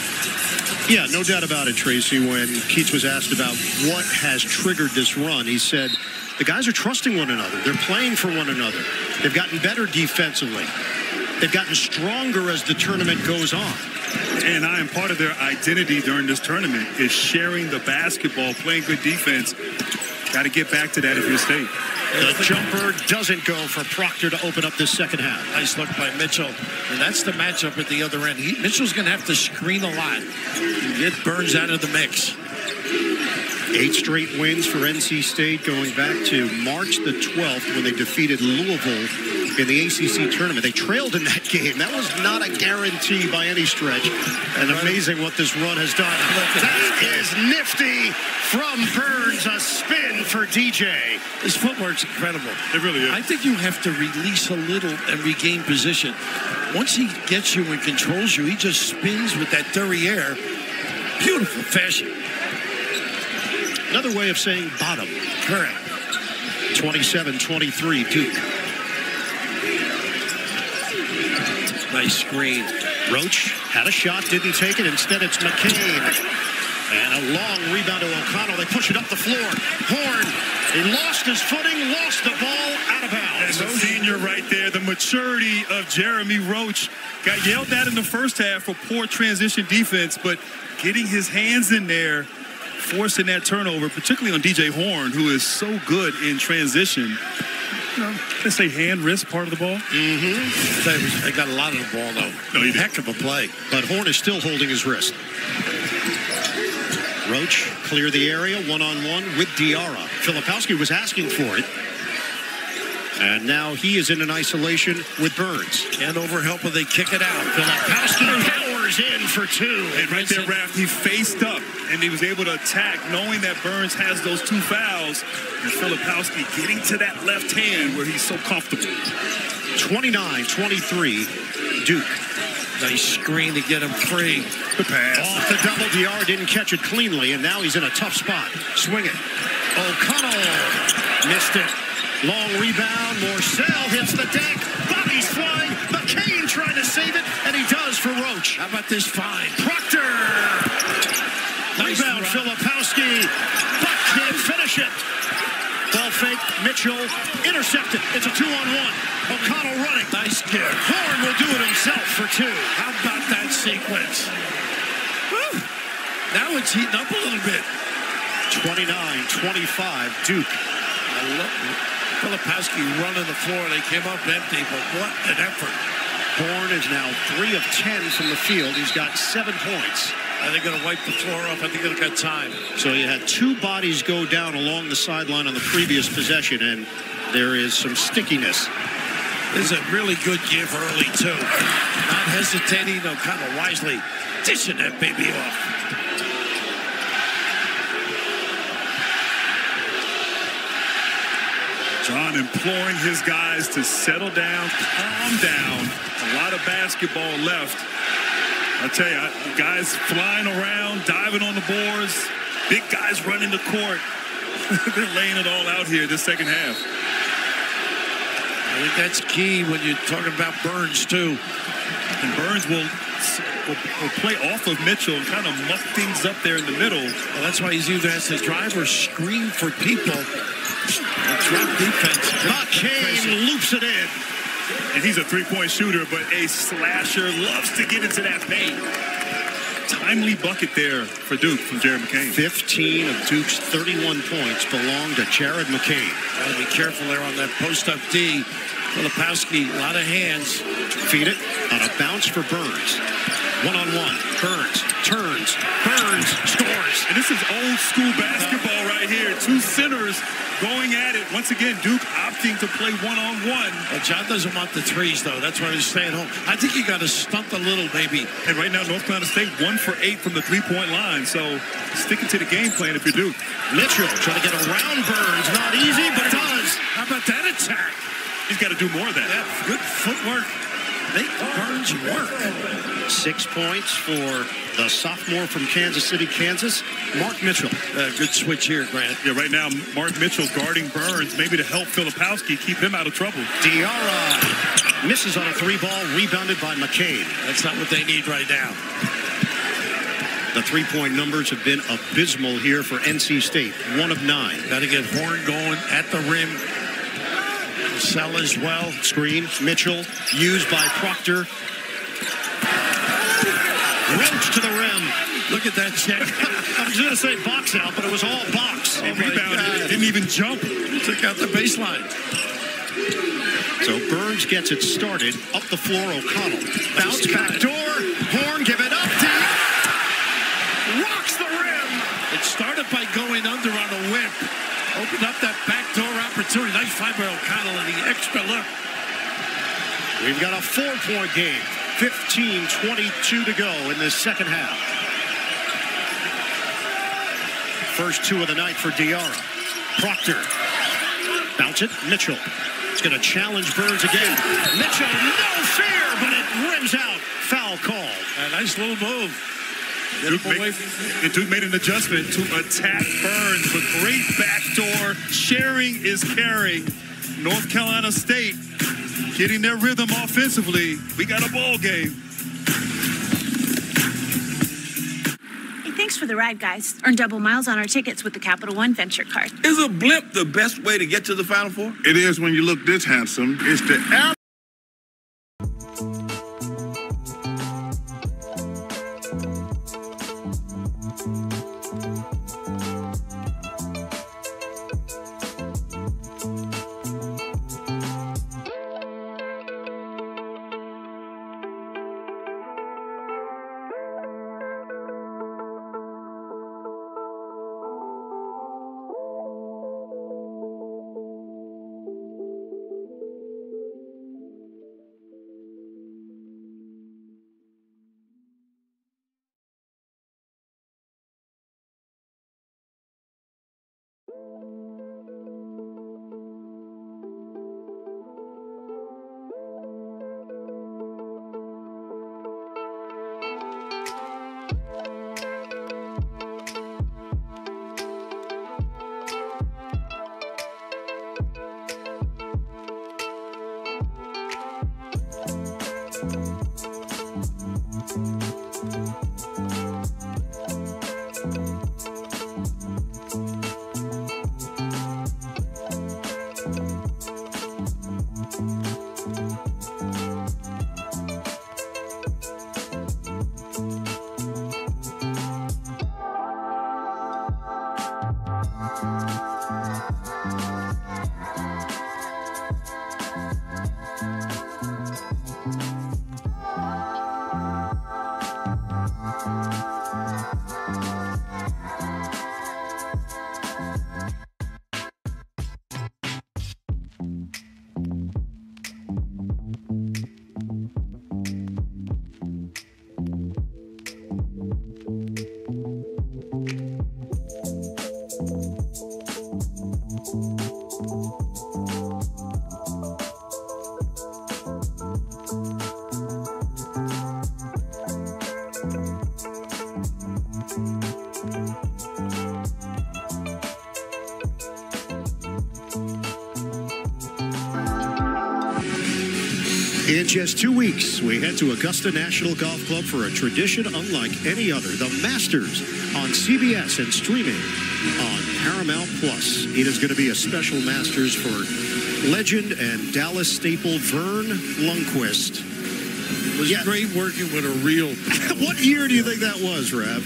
Yeah, no doubt about it, Tracy. When Keatts was asked about what has triggered this run, he said, the guys are trusting one another. They're playing for one another. They've gotten better defensively. They've gotten stronger as the tournament goes on. And I am part of their identity during this tournament is sharing the basketball, playing good defense. Got to get back to that if you're State. The jumper doesn't go for Proctor to open up this second half. Nice look by Mitchell. And that's the matchup at the other end. Mitchell's going to have to screen a lot and get Burns out of the mix. 8 straight wins for NC State going back to March the 12th when they defeated Louisville in the ACC tournament. They trailed in that game. That was not a guarantee by any stretch. And amazing what this run has done. That is nifty from Burns. A spin for DJ. His footwork's incredible. It really is. I think you have to release a little and regain position. Once he gets you and controls you, he just spins with that derriere. Beautiful fashion. Another way of saying bottom. Correct. 27-23 Duke. Nice screen. Roach had a shot, didn't take it. Instead, it's McCain. And a long rebound to O'Connell. They push it up the floor. Horn, he lost his footing, lost the ball, out of bounds. And the senior right there, the maturity of Jeremy Roach. Got yelled at in the first half for poor transition defense, but getting his hands in there, forcing that turnover, particularly on DJ Horn, who is so good in transition. They say hand, wrist, part of the ball. Mm-hmm. They got a lot of the ball, though. No, you heck of a play. But Horn is still holding his wrist. Roach clear the area, one-on-one with Diarra. Filipowski was asking for it. And now he is in an isolation with Burns. And over helper, they kick it out. Filipowski powers in for two. And right there, Raft, he faced up. And he was able to attack, knowing that Burns has those two fouls. And Filipowski getting to that left hand where he's so comfortable. 29-23, Duke. Nice screen to get him free. The pass. Off the double. Diarra didn't catch it cleanly, and now he's in a tough spot. Swing it. O'Connell missed it. Long rebound, Morcell hits the deck, body's flying, McCain trying to save it, and he does for Roach. How about this find? Proctor! Nice rebound, Filipowski, but can't finish it. Ball fake, Mitchell, intercepted. It's a 2-on-1. O'Connell running. Nice kick. Horn will do it himself for two. How about that sequence? Woo! Now it's heating up a little bit. 29-25, Duke. I love it. Filipowski running the floor. They came up empty, but what an effort. Horn is now 3 of 10 from the field. He's got 7 points. Are they going to wipe the floor off? I think they've got time. So you had 2 bodies go down along the sideline on the previous possession, and there is some stickiness. This is a really good give early, too. Not hesitating, though, kind of wisely dishing that baby off. Jon imploring his guys to settle down, calm down. A lot of basketball left. I tell you, guys flying around, diving on the boards. Big guys running the court. They're laying it all out here this second half. I think that's key when you're talking about Burns, too. And Burns will play off of Mitchell and kind of muck things up there in the middle. Well, that's why he's either has to drive or screen for people. Drop defense. McCain loops it in. And he's a three-point shooter, but a slasher, loves to get into that paint. Timely bucket there for Duke from Jared McCain. 15 of Duke's 31 points belong to Jared McCain. Got to be careful there on that post-up D. Filipowski, a lot of hands. Feed it on a bounce for Burns. One-on-one. Burns turns. Burns scores. And this is old-school basketball right here. Two centers going at it. Once again, Duke opting to play one-on-one. Well, John doesn't want the threes, though. That's why he's staying home. I think you got to stunt a little, maybe. And right now, North Carolina State 1 for 8 from the three-point line. So sticking to the game plan if you're Duke. Mitchell trying to get around Burns. Not easy, but it does. How about that attack? He's got to do more of that. Yeah, good footwork. Make Burns work. 6 points for the sophomore from Kansas City, Kansas, Mark Mitchell. Good switch here, Grant. Yeah, right now, Mark Mitchell guarding Burns, maybe to help Filipowski keep him out of trouble. Diarra misses on a three-ball, rebounded by McCain. That's not what they need right now. The three-point numbers have been abysmal here for NC State. 1 of 9. Got to get Horn going at the rim. Sell as well. Screen. Mitchell used by Proctor. Ripped to the rim. Look at that check. I was going to say box out, but it was all box. He rebounded. It didn't even jump. Took out the baseline. So Burns gets it started. Up the floor, O'Connell. Bounce back door. Horn, give it up. Rocks the rim. It started by going under on a whip. Opened up that backdoor opportunity. Nice find by O'Connell and the extra look. We've got a 4-point game. 15:22 to go in this second half. First two of the night for Diarra. Proctor. Bounce it. Mitchell. It's going to challenge Burns again. Mitchell, no fear, but it rims out. Foul call. A nice little move. Duke made an adjustment to attack Burns. With great backdoor. Sharing is caring. North Carolina State getting their rhythm offensively. We got a ball game. Hey, thanks for the ride, guys. Earn double miles on our tickets with the Capital One Venture Card. Is a blimp the best way to get to the Final Four? It is when you look this handsome. It's the app. In just 2 weeks, we head to Augusta National Golf Club for a tradition unlike any other, the Masters, on CBS and streaming on Paramount+. It is going to be a special Masters for legend and Dallas staple Vern Lundquist. It was great working with a real pro. What year do you think that was, Rav?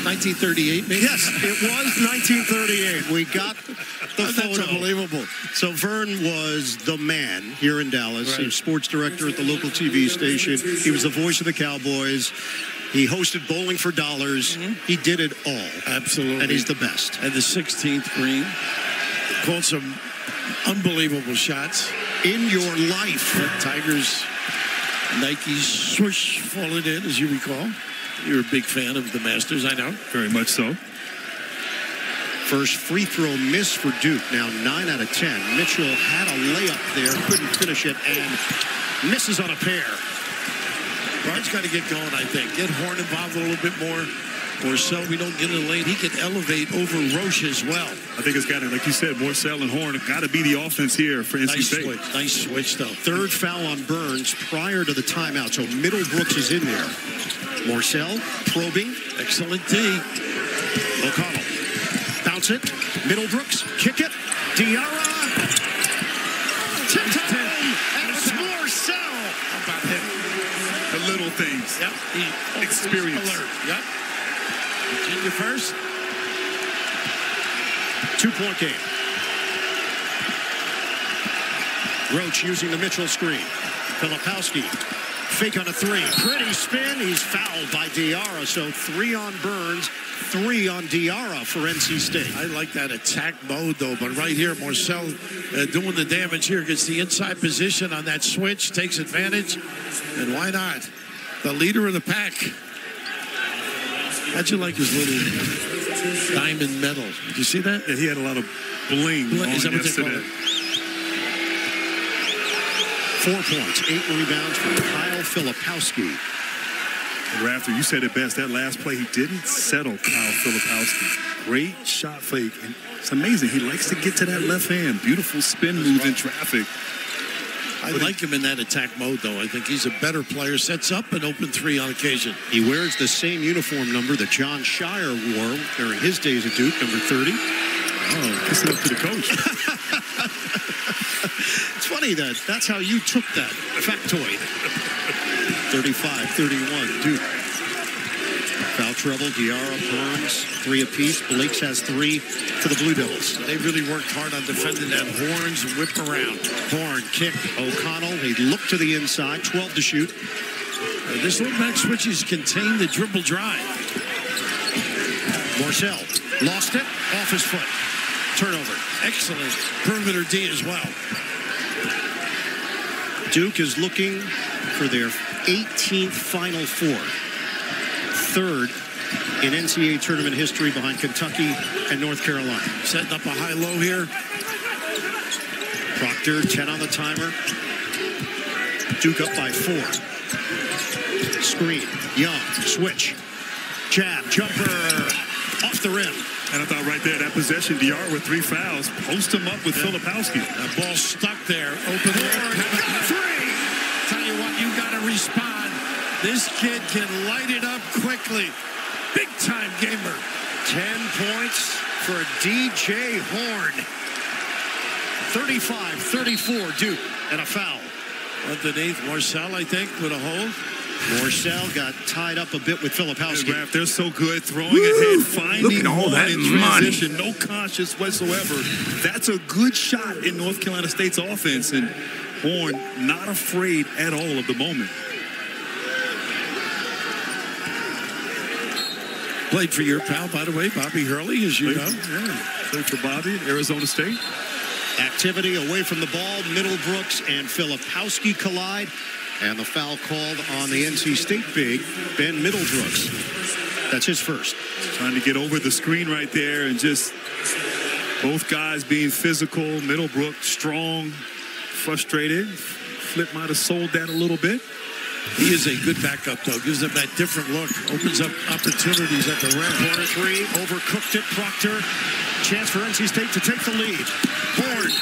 1938, maybe? Yes, it was 1938. We got the photo. Unbelievable. So Vern was the man here in Dallas. Right. He was sports director at the local TV station. He was the voice of the Cowboys. He hosted Bowling for Dollars. Mm-hmm. He did it all. Absolutely. And he's the best. And the 16th green. Called some unbelievable shots. In your life. That Tigers, Nike's swoosh followed in, as you recall. You're a big fan of the Masters, I know. Very much so. First free throw miss for Duke. Now 9 out of 10. Mitchell had a layup there. Couldn't finish it and misses on a pair. Barnes got to get going, I think. Get Horn involved a little bit more. Or Sell, we don't get in the lane. He can elevate over Roche as well. I think it's got to, like you said, Morcell and Horn have got to be the offense here for NC State. Nice switch, though. Third foul on Burns prior to the timeout, so Middlebrooks is in there. Morcell probing. Excellent D. O'Connell. Bounce it. Middlebrooks. Kick it. Diarra. Tipped home. And it's Morcell. How about him? The little things. Yep. He experience. Alert. Yep. Virginia first. 2-point game. Roach using the Mitchell screen. Filipowski. Fake on a three. Pretty spin. He's fouled by Diarra. So 3 on Burns, 3 on Diarra for NC State. I like that attack mode, though. But right here, Morcell doing the damage here. Gets the inside position on that switch. Takes advantage. And why not? The leader of the pack. How'd you like his little diamond medal? Did you see that? Yeah, he had a lot of bling. Is that what they call it? 4 points, 8 rebounds from Kyle Filipowski. And Rafter, you said it best. That last play, he didn't settle Kyle Filipowski. Great shot fake. And it's amazing. He likes to get to that left hand. Beautiful spin move in traffic. I like him in that attack mode, though. I think he's a better player. Sets up an open three on occasion. He wears the same uniform number that Jon Scheyer wore during his days at Duke, number 30. Oh, that's up to the coach. It's funny that that's how you took that factoid. 35-31, Duke. Foul trouble, Diarra, Burns, 3 apiece. Blakes has 3 for the Blue Devils. They really worked hard on defending that. Horn's whip around. Horn, kick, O'Connell. They look to the inside, 12 to shoot. This little back switches contain the dribble drive. Morcell lost it, off his foot. Turnover. Excellent perimeter D as well. Duke is looking for their 18th Final Four. 3rd in NCAA Tournament history behind Kentucky and North Carolina. Setting up a high-low here. Proctor, 10 on the timer. Duke up by 4. Screen, Young, switch. Jab, jumper, off the rim. And I thought right there, that possession, Diarra with 3 fouls. Post him up with Filipowski. That ball stuck there. Open door. Got 3! Tell you what, you got to respond. This kid can light it up quickly. Big-time gamer. 10 points for DJ Horn. 35-34, Duke. And a foul. Underneath Morcell, I think, with a hold. Morcell got tied up a bit with Filipowski. They're so good. Throwing ahead, finding all that in transition. No conscience whatsoever. That's a good shot in North Carolina State's offense. And Horn not afraid at all of the moment. Played for your pal, by the way, Bobby Hurley, as you know. Yeah. Played for Bobby at Arizona State. Activity away from the ball. Middlebrooks and Filipowski collide. And the foul called on the NC State big, Ben Middlebrooks. That's his first. Trying to get over the screen right there and just both guys being physical. Middlebrooks strong, frustrated. Flip might have sold that a little bit. He is a good backup, though. Gives them that different look. Opens up opportunities at the rim. Corner three. Overcooked it. Proctor. Chance for NC State to take the lead. Horn.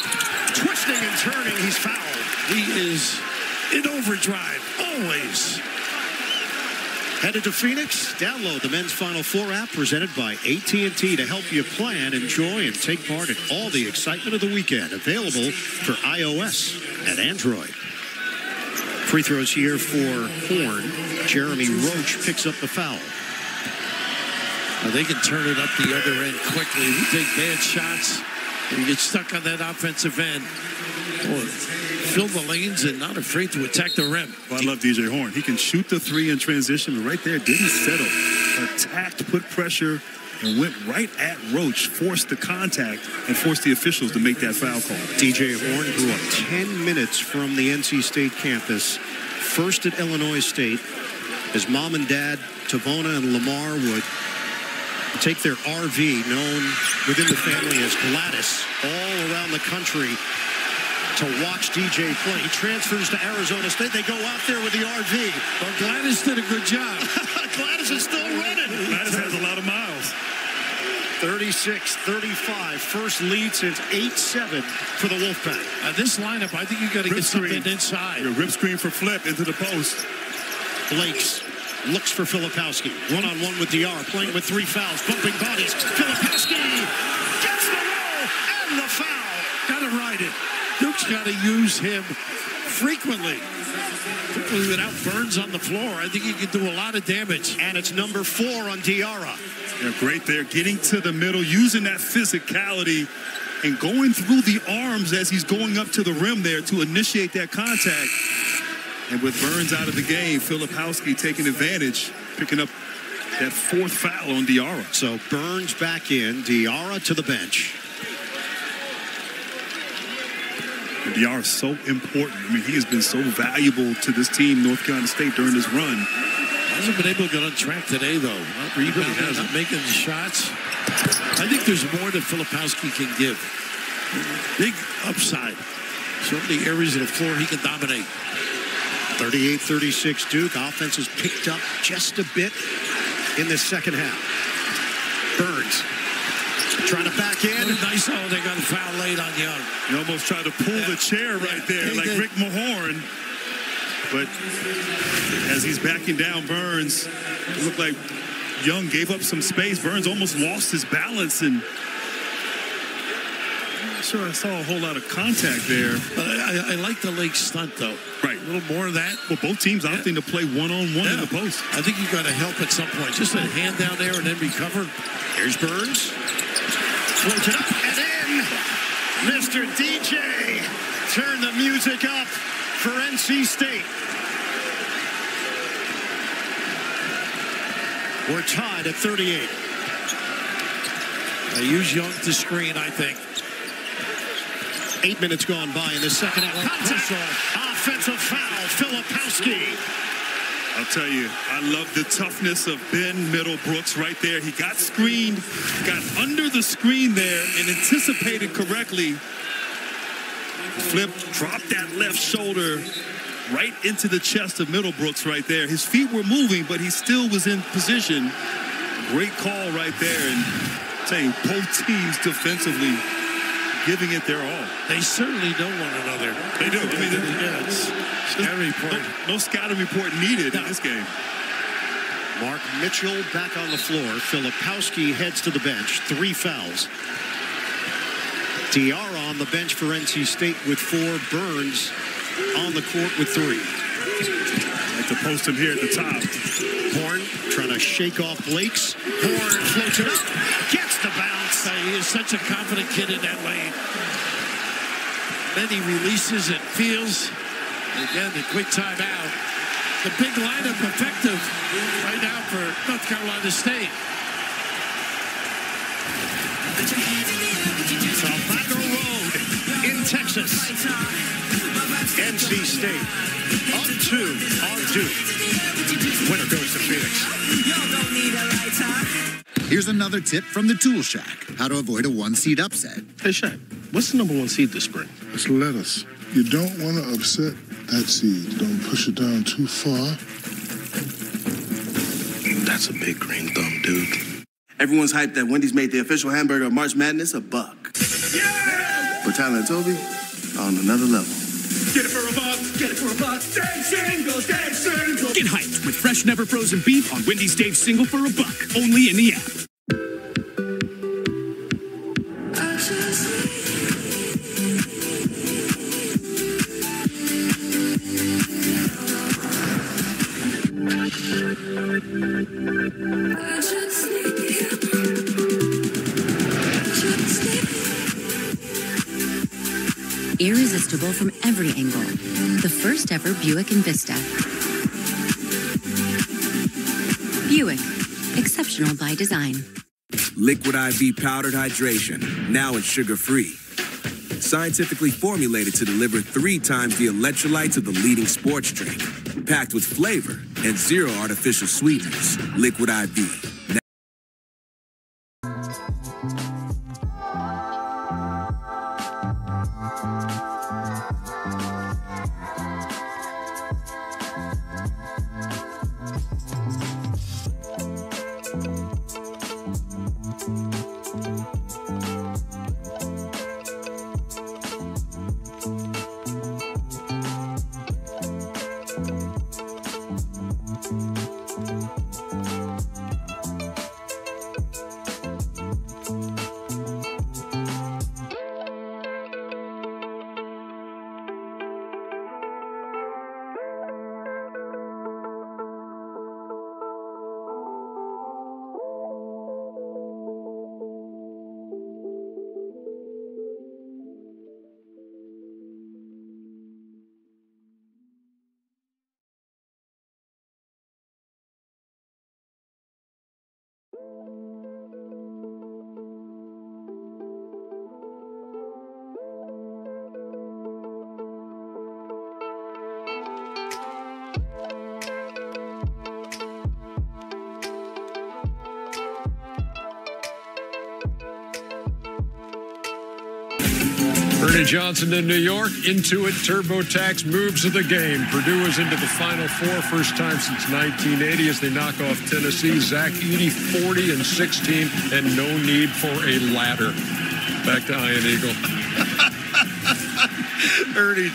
Twisting and turning. He's fouled. He is in overdrive. Always. Headed to Phoenix. Download the Men's Final Four app presented by AT&T to help you plan, enjoy, and take part in all the excitement of the weekend. Available for iOS and Android. Free throws here for Horn. Jeremy Roach picks up the foul. Now they can turn it up the other end quickly. You take bad shots and you get stuck on that offensive end. Or fill the lanes and not afraid to attack the rim. Well, I love DJ Horn. He can shoot the three in transition, but right there didn't settle. Attacked, put pressure, and went right at Roach, forced the contact, and forced the officials to make that foul call. DJ Horn grew up 10 minutes from the NC State campus, first at Illinois State. His mom and dad, Tavona and Lamar, would take their RV, known within the family as Gladys, all around the country to watch DJ play. He transfers to Arizona State. They go out there with the RV. But Gladys did a good job. Gladys is still running. Gladys has a lot of miles. 36-35. First lead since 8-7 for the Wolfpack. This lineup, I think you've got to get something inside. Your rip screen for Flip into the post. Blakes looks for Filipowski. One-on-one with Diarra. Playing with three fouls. Bumping bodies. Filipowski gets the roll and the foul. Got to ride it. Duke's got to use him frequently. Without Burns on the floor, I think he can do a lot of damage. And it's number 4 on Diarra. Yeah, great there. Getting to the middle, using that physicality, and going through the arms as he's going up to the rim there to initiate that contact. And with Burns out of the game, Filipowski taking advantage, picking up that 4th foul on Diarra. So Burns back in, Diarra to the bench. Diarra is so important. I mean, he has been so valuable to this team, North Carolina State, during this run. Hasn't been able to get on track today, though. He really hasn't. Making shots. I think there's more that Filipowski can give. Big upside. So many areas of the floor he can dominate. 38-36 Duke. Offense has picked up just a bit in the second half. Burns trying to back in. Nice. Oh, they got a foul late on Young. You almost tried to pull the chair right there, like Rick Mahorn. But as he's backing down Burns, it looked like Young gave up some space. Burns almost lost his balance. And I'm not sure I saw a whole lot of contact there. But I like the leg stunt, though. Right. A little more of that. Well, both teams opting to play one-on-one in the post. I think you've got to help at some point. Just a hand down there and then recover. Here's Burns. Floats it up and in. Mr. DJ, turn the music up for NC State. We're tied at 38. They use Young to screen, I think. 8 minutes gone by in the second half. Offensive foul, Filipowski. I'll tell you, I love the toughness of Ben Middlebrooks right there. He got screened, got under the screen there, and anticipated correctly. Flip dropped that left shoulder right into the chest of Middlebrooks right there. His feet were moving, but he still was in position. Great call right there. And I'll tell you, both teams defensively giving it their all. They certainly know one another. They do. I mean, it's scouting report. No scouting report needed in this game. Mark Mitchell back on the floor. Filipowski heads to the bench. 3 fouls. Diarra on the bench for NC State with 4. Burns on the court with 3. I like to post him here at the top. Horn trying to shake off Blakes. Horn floats it up. Gets the bounce. He is such a confident kid in that lane. Then he releases and feels. Again, the quick timeout. The big lineup effective right now for North Carolina State. Tobacco Road in Texas. NC State up 2 on Duke. Winner goes to Phoenix. Y'all don't need a right time. Here's another tip from the Tool Shack. How to avoid a one-seed upset. Hey, Shaq, what's the #1 seed this spring? It's lettuce. You don't want to upset that seed. Don't push it down too far. That's a big green thumb, dude. Everyone's hyped that Wendy's made the official hamburger of March Madness $1. Yeah! But Tyler and Toby on another level. Get it for $1, get it for $1. Dave Single, Dave Single. Get hyped with fresh, never frozen beef on Wendy's Dave Single for $1. Only in the app. Irresistible from every angle. The first ever Buick Envista. Buick. Exceptional by design. Liquid IV powdered hydration. Now it's sugar-free. Scientifically formulated to deliver 3 times the electrolytes of the leading sports drink. Packed with flavor and 0 artificial sweeteners. Liquid IV. Now Johnson in New York. Intuit TurboTax moves of the game. Purdue is into the Final Four, first time since 1980 as they knock off Tennessee. Zach Edey, 40 and 16, and no need for a ladder. Back to Ian Eagle. Ernie,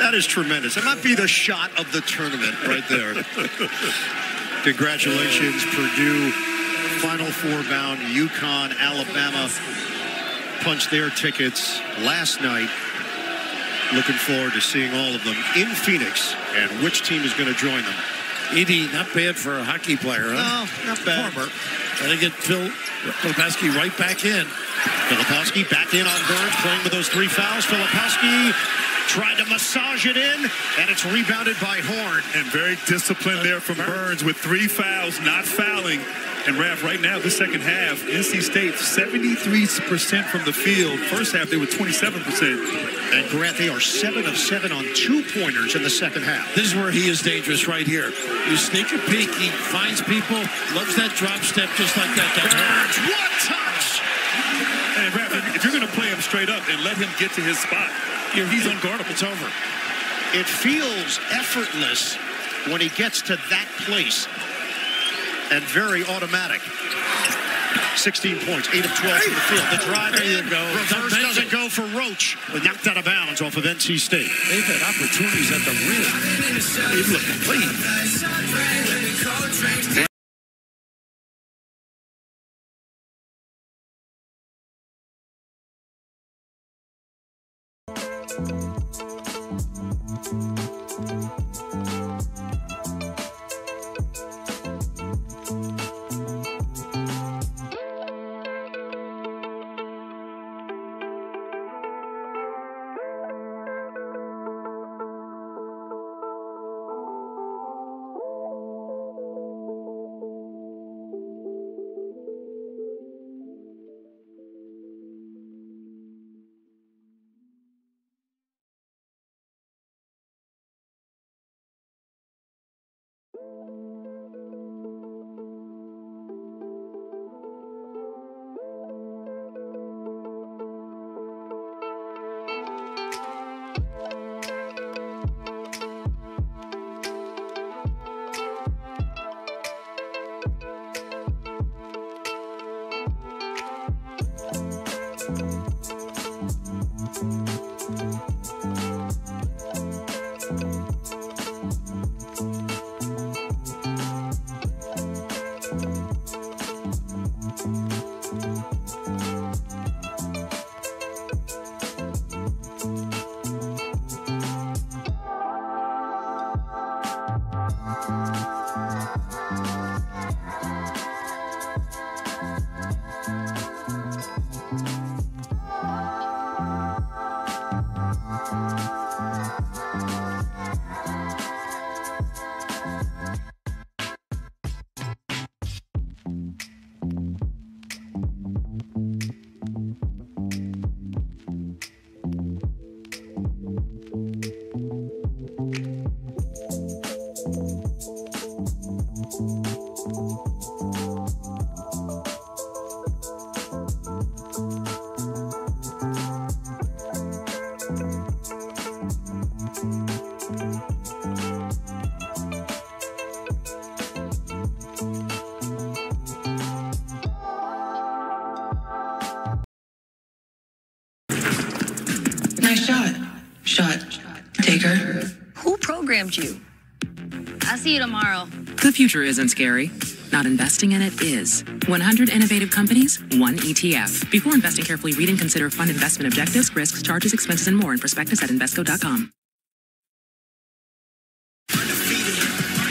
that is tremendous. That might be the shot of the tournament right there. Congratulations, Purdue. Final Four bound, UConn, Alabama. Punched their tickets last night. Looking forward to seeing all of them in Phoenix and which team is going to join them. Edey, not bad for a hockey player, huh? No, not bad. Former. Trying to get Filipowski right back in. Filipowski back in on Burns, playing with those 3 fouls. Filipowski tried to massage it in, and it's rebounded by Horn. And very disciplined there from Burns with 3 fouls, not fouling. And, Raph, right now, this second half, NC State 73% from the field. First half, they were 27%. And, Grant, they are 7 of 7 on 2-pointers in the second half. This is where he is dangerous right here. You sneak a peek, he finds people, loves that drop step just like that. What touch! And, Raph, if you're going to play him straight up and let him get to his spot, he's unguardable. It's over. It feels effortless when he gets to that place. And very automatic. 16 points, 8 of 12 from the field. The drive reverse doesn't go for Roach. Knocked out of bounds off of NC State. They've had opportunities at the rim. They look complete. computer. Who programmed you? I'll see you tomorrow. The future isn't scary. Not investing in it is. 100 innovative companies, one ETF. Before investing, carefully read and consider fund investment objectives, risks, charges, expenses, and more in prospectus at Invesco.com.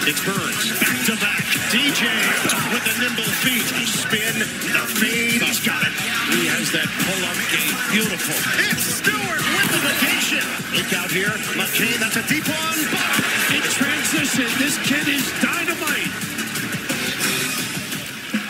It's Burns, back-to-back. DJ with the nimble feet. Spin, the fade. He's got it. He has that pull-up game. Beautiful. It's Stewart with the vacation. Look out here. McCain, that's a deep one. But in transition, this kid is dynamite.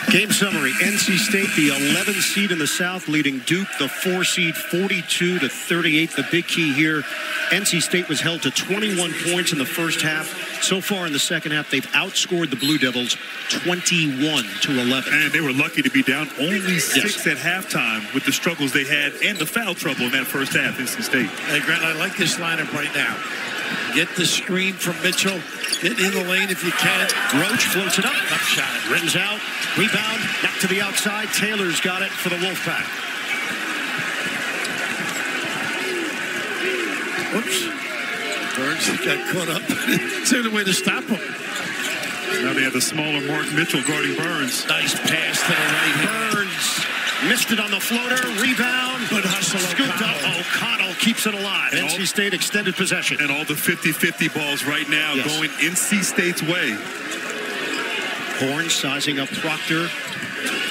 Game summary, NC State, the 11th seed in the South, leading Duke, the 4 seed, 42-38. The big key here, NC State was held to 21 points in the first half. So far in the second half, they've outscored the Blue Devils 21-11. And they were lucky to be down only 6 at halftime with the struggles they had and the foul trouble in that first half, NC State. Hey, Grant, I like this lineup right now. Get the screen from Mitchell. Get in the lane if you can. Roach floats it up. Up shot. Rims out. Rebound. Back to the outside. Taylor's got it for the Wolfpack. Whoops. Burns got caught up. It's the only way to stop him. Now they have the smaller Mark Mitchell guarding Burns. Nice pass to the right hand. Burns. Missed it on the floater. Rebound. Good hustle. Scooped up. O'Connell keeps it alive. And NC State extended possession. And all the 50-50 balls right now going NC State's way. Horn sizing up Proctor.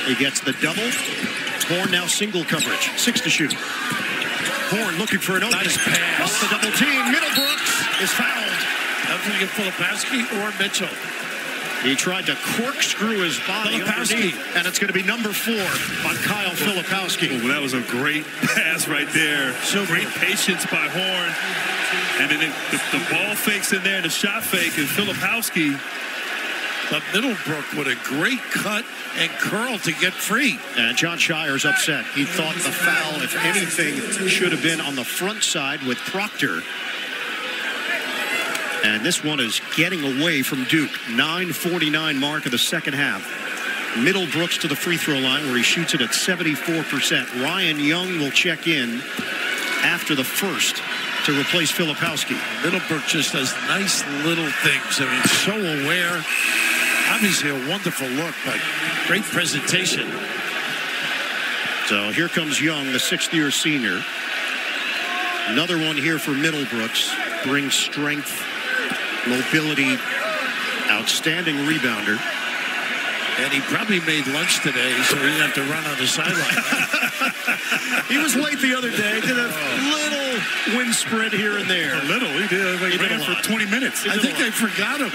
He gets the double. Horn now single coverage. 6 to shoot. Horn looking for an opening. Nice pass. The double team. Middlebrooks is fouled. I was going to get Filipowski or Mitchell. He tried to corkscrew his body underneath, and it's going to be number 4 on Kyle Filipowski. Well, that was a great pass right there. So great patience by Horn. And then the ball fakes in there, the shot fake, and Filipowski. But Middlebrook with a great cut and curl to get free. And Jon Scheyer's upset. He thought the foul, if anything, should have been on the front side with Proctor. And this one is getting away from Duke. 9:49 mark of the second half. Middlebrooks to the free throw line where he shoots it at 74%. Ryan Young will check in after the first to replace Filipowski. Middlebrooks just does nice little things. I mean, so aware. Obviously a wonderful look, but great presentation. So here comes Young, the 6th-year senior. Another one here for Middlebrooks. Brings strength. Mobility, outstanding rebounder. And he probably made lunch today, so he didn't have to run on the sideline. He was late the other day. Did a little wind sprint here and there. A little, he did. He ran for 20 minutes. I think they forgot him.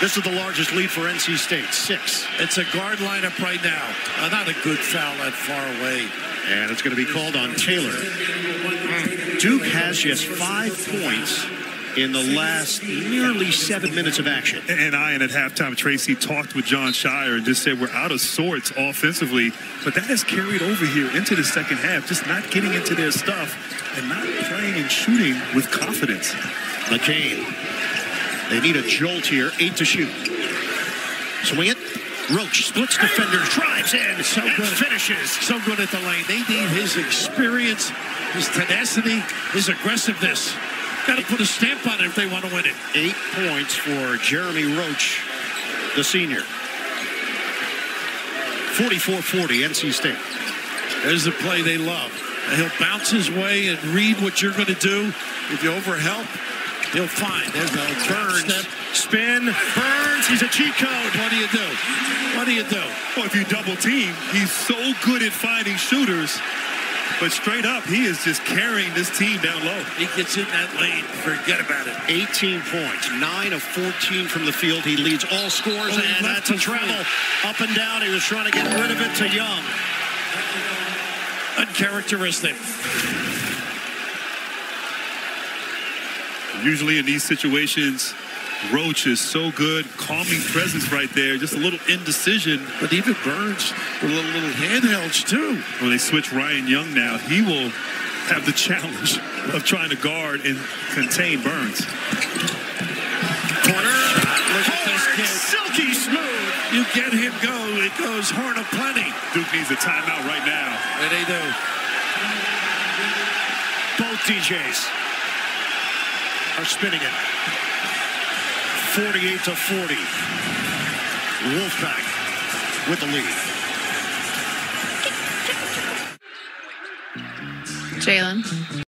This is the largest lead for NC State, 6. It's a guard lineup right now. Not a good foul that far away. And it's going to be called on Taylor. Duke has just 5 points in the last nearly 7 minutes of action. And at halftime, Tracy talked with Jon Scheyer and just said we're out of sorts offensively, but that has carried over here into the second half, just not getting into their stuff and not playing and shooting with confidence. McCain, they need a jolt here, 8 to shoot. Swing it. Roach splits defenders, drives in, so good. Finishes. So good at the lane. They need his experience, his tenacity, his aggressiveness. Got to put a stamp on it if they want to win it. 8 points for Jeremy Roach, the senior. 44-40, NC State. There's the play they love. And he'll bounce his way and read what you're going to do. If you overhelp, he'll find. There's the Burns. Spin. Burns. He's a cheat code. What do you do? What do you do? Well, if you double team, he's so good at finding shooters. But straight up, he is just carrying this team down low. He gets in that lane. Forget about it. 18 points. 9 of 14 from the field. He leads all scores, and that's a travel. Up and down. He was trying to get rid of it to Young. Uncharacteristic. Usually in these situations, Roach is so good. Calming presence right there. Just a little indecision. But even Burns with a little handhelds, too. When they switch Ryan Young now, he will have the challenge of trying to guard and contain Burns. Corner. Horn, silky smooth. You get him go. It goes Horn of plenty. Duke needs a timeout right now. And they do. Both DJs. are spinning it. 48 to 40. Wolfpack with the lead. Jalen.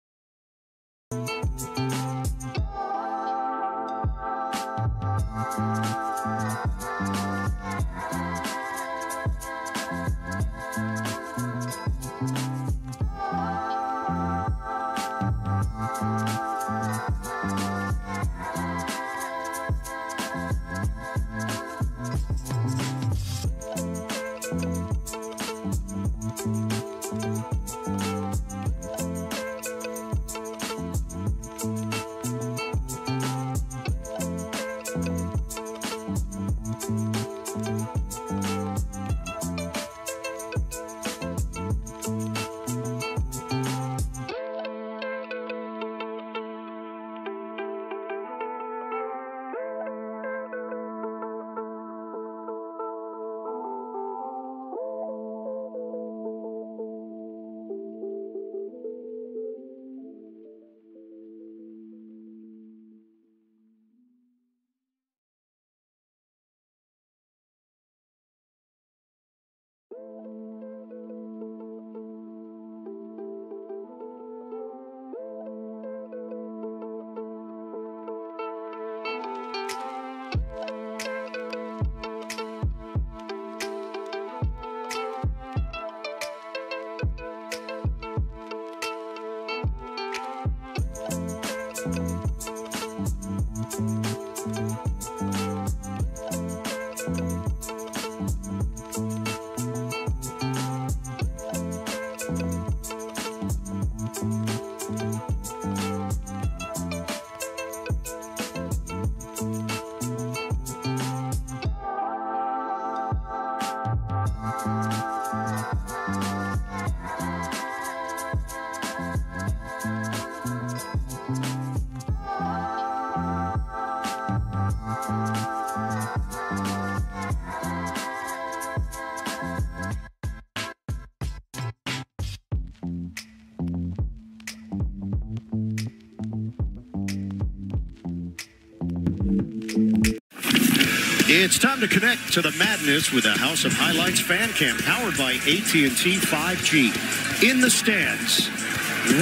It's time to connect to the madness with a House of Highlights fan cam powered by AT&T 5G. In the stands,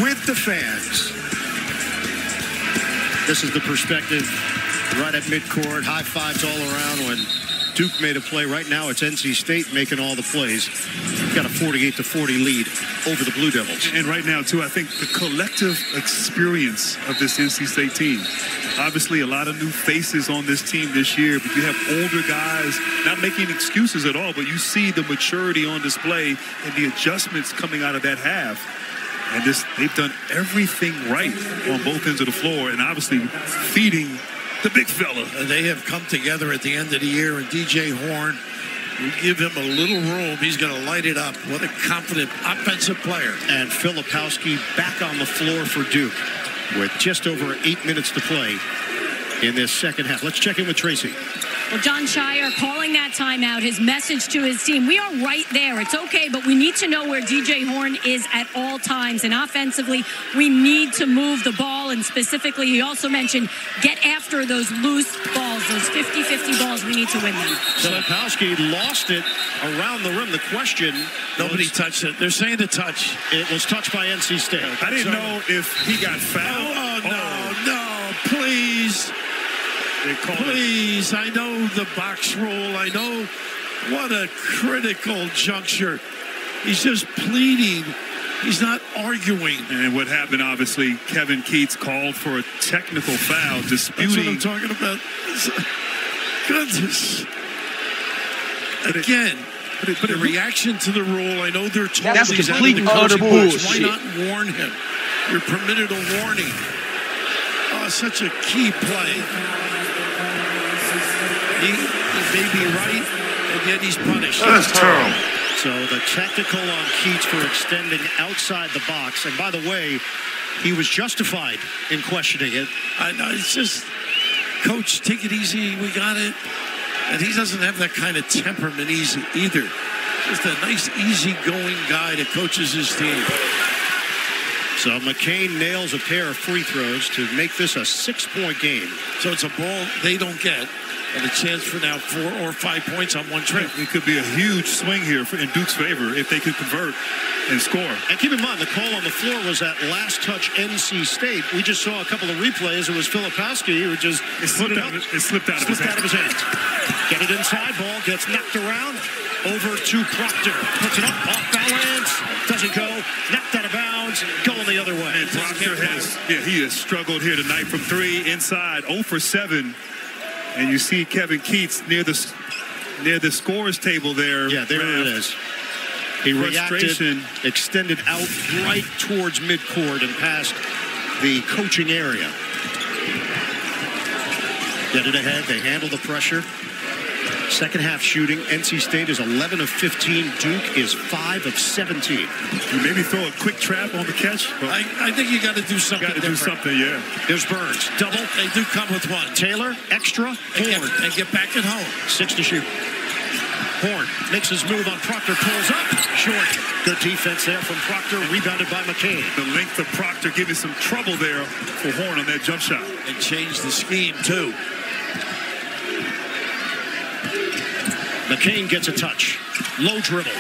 with the fans. This is the perspective right at midcourt. High fives all around when Duke made a play. Right now it's NC State making all the plays. Got a 48 to 40 lead over the Blue Devils. And right now, too, I think the collective experience of this NC State team. Obviously, a lot of new faces on this team this year, but you have older guys not making excuses at all, but you see the maturity on display and the adjustments coming out of that half. And this, they've done everything right on both ends of the floor and obviously feeding the big fella. They have come together at the end of the year, and DJ Horn, you give him a little room, he's going to light it up. What a confident offensive player. And Filipowski back on the floor for Duke. With just over 8 minutes to play in this second half. Let's check in with Tracy. Well, Jon Scheyer calling that timeout, his message to his team. We are right there. It's okay, but we need to know where DJ Horn is at all times. And offensively, we need to move the ball. And specifically, he also mentioned get after those loose balls, those 50-50 balls. We need to win them. Filipowski lost it around the rim. The question, nobody touched it. They're saying the touch. It was touched by NC State. I didn't know if he got fouled. No, please. Please, I know the box rule. I know what a critical juncture. He's just pleading. He's not arguing. And what happened, obviously, Kevin Keatts called for a technical foul, disputing. That's what I'm talking about. Goodness. Again, the reaction to the rule, I know they're totally out of the coaching box. Why not warn him? You're permitted a warning. Oh, such a key play. He may be right, and yet he's punished. That's terrible. So the technical on Keatts for extending outside the box. And by the way, he was justified in questioning it. I know, it's just, coach, take it easy. We got it. And he doesn't have that kind of temperament easy either. Just a nice, easygoing guy that coaches his team. So McCain nails a pair of free throws to make this a 6-point game. So it's a ball they don't get, and a chance for now 4 or 5 points on one trip. It could be a huge swing here in Duke's favor if they could convert and score. And keep in mind, the call on the floor was that last touch NC State. We just saw a couple of replays. It was Filipowski who just it slipped out of his hand. Get it inside, ball gets knocked around. Over to Proctor. Puts it up, off balance. Doesn't go. Knocked out of bounds. Going the other way. And Proctor has, he has struggled here tonight from three inside. 0 for 7. And you see Kevin Keatts near the scorer's table there. Yeah, there it is. He reacted, extended out right towards midcourt and past the coaching area. Get it ahead. They handle the pressure. Second half shooting. NC State is 11 of 15. Duke is 5 of 17. You maybe throw a quick trap on the catch. I think you got to do something. Got to do something, yeah. There's Burns. Double. They do come with one. Taylor, extra. Horn. And get back at home. 6 to shoot. Horn makes his move on Proctor. Pulls up. Short. Good defense there from Proctor. Rebounded by McCain. The length of Proctor giving some trouble there for Horn on that jump shot. And changed the scheme, too. McCain gets a touch. Low dribble.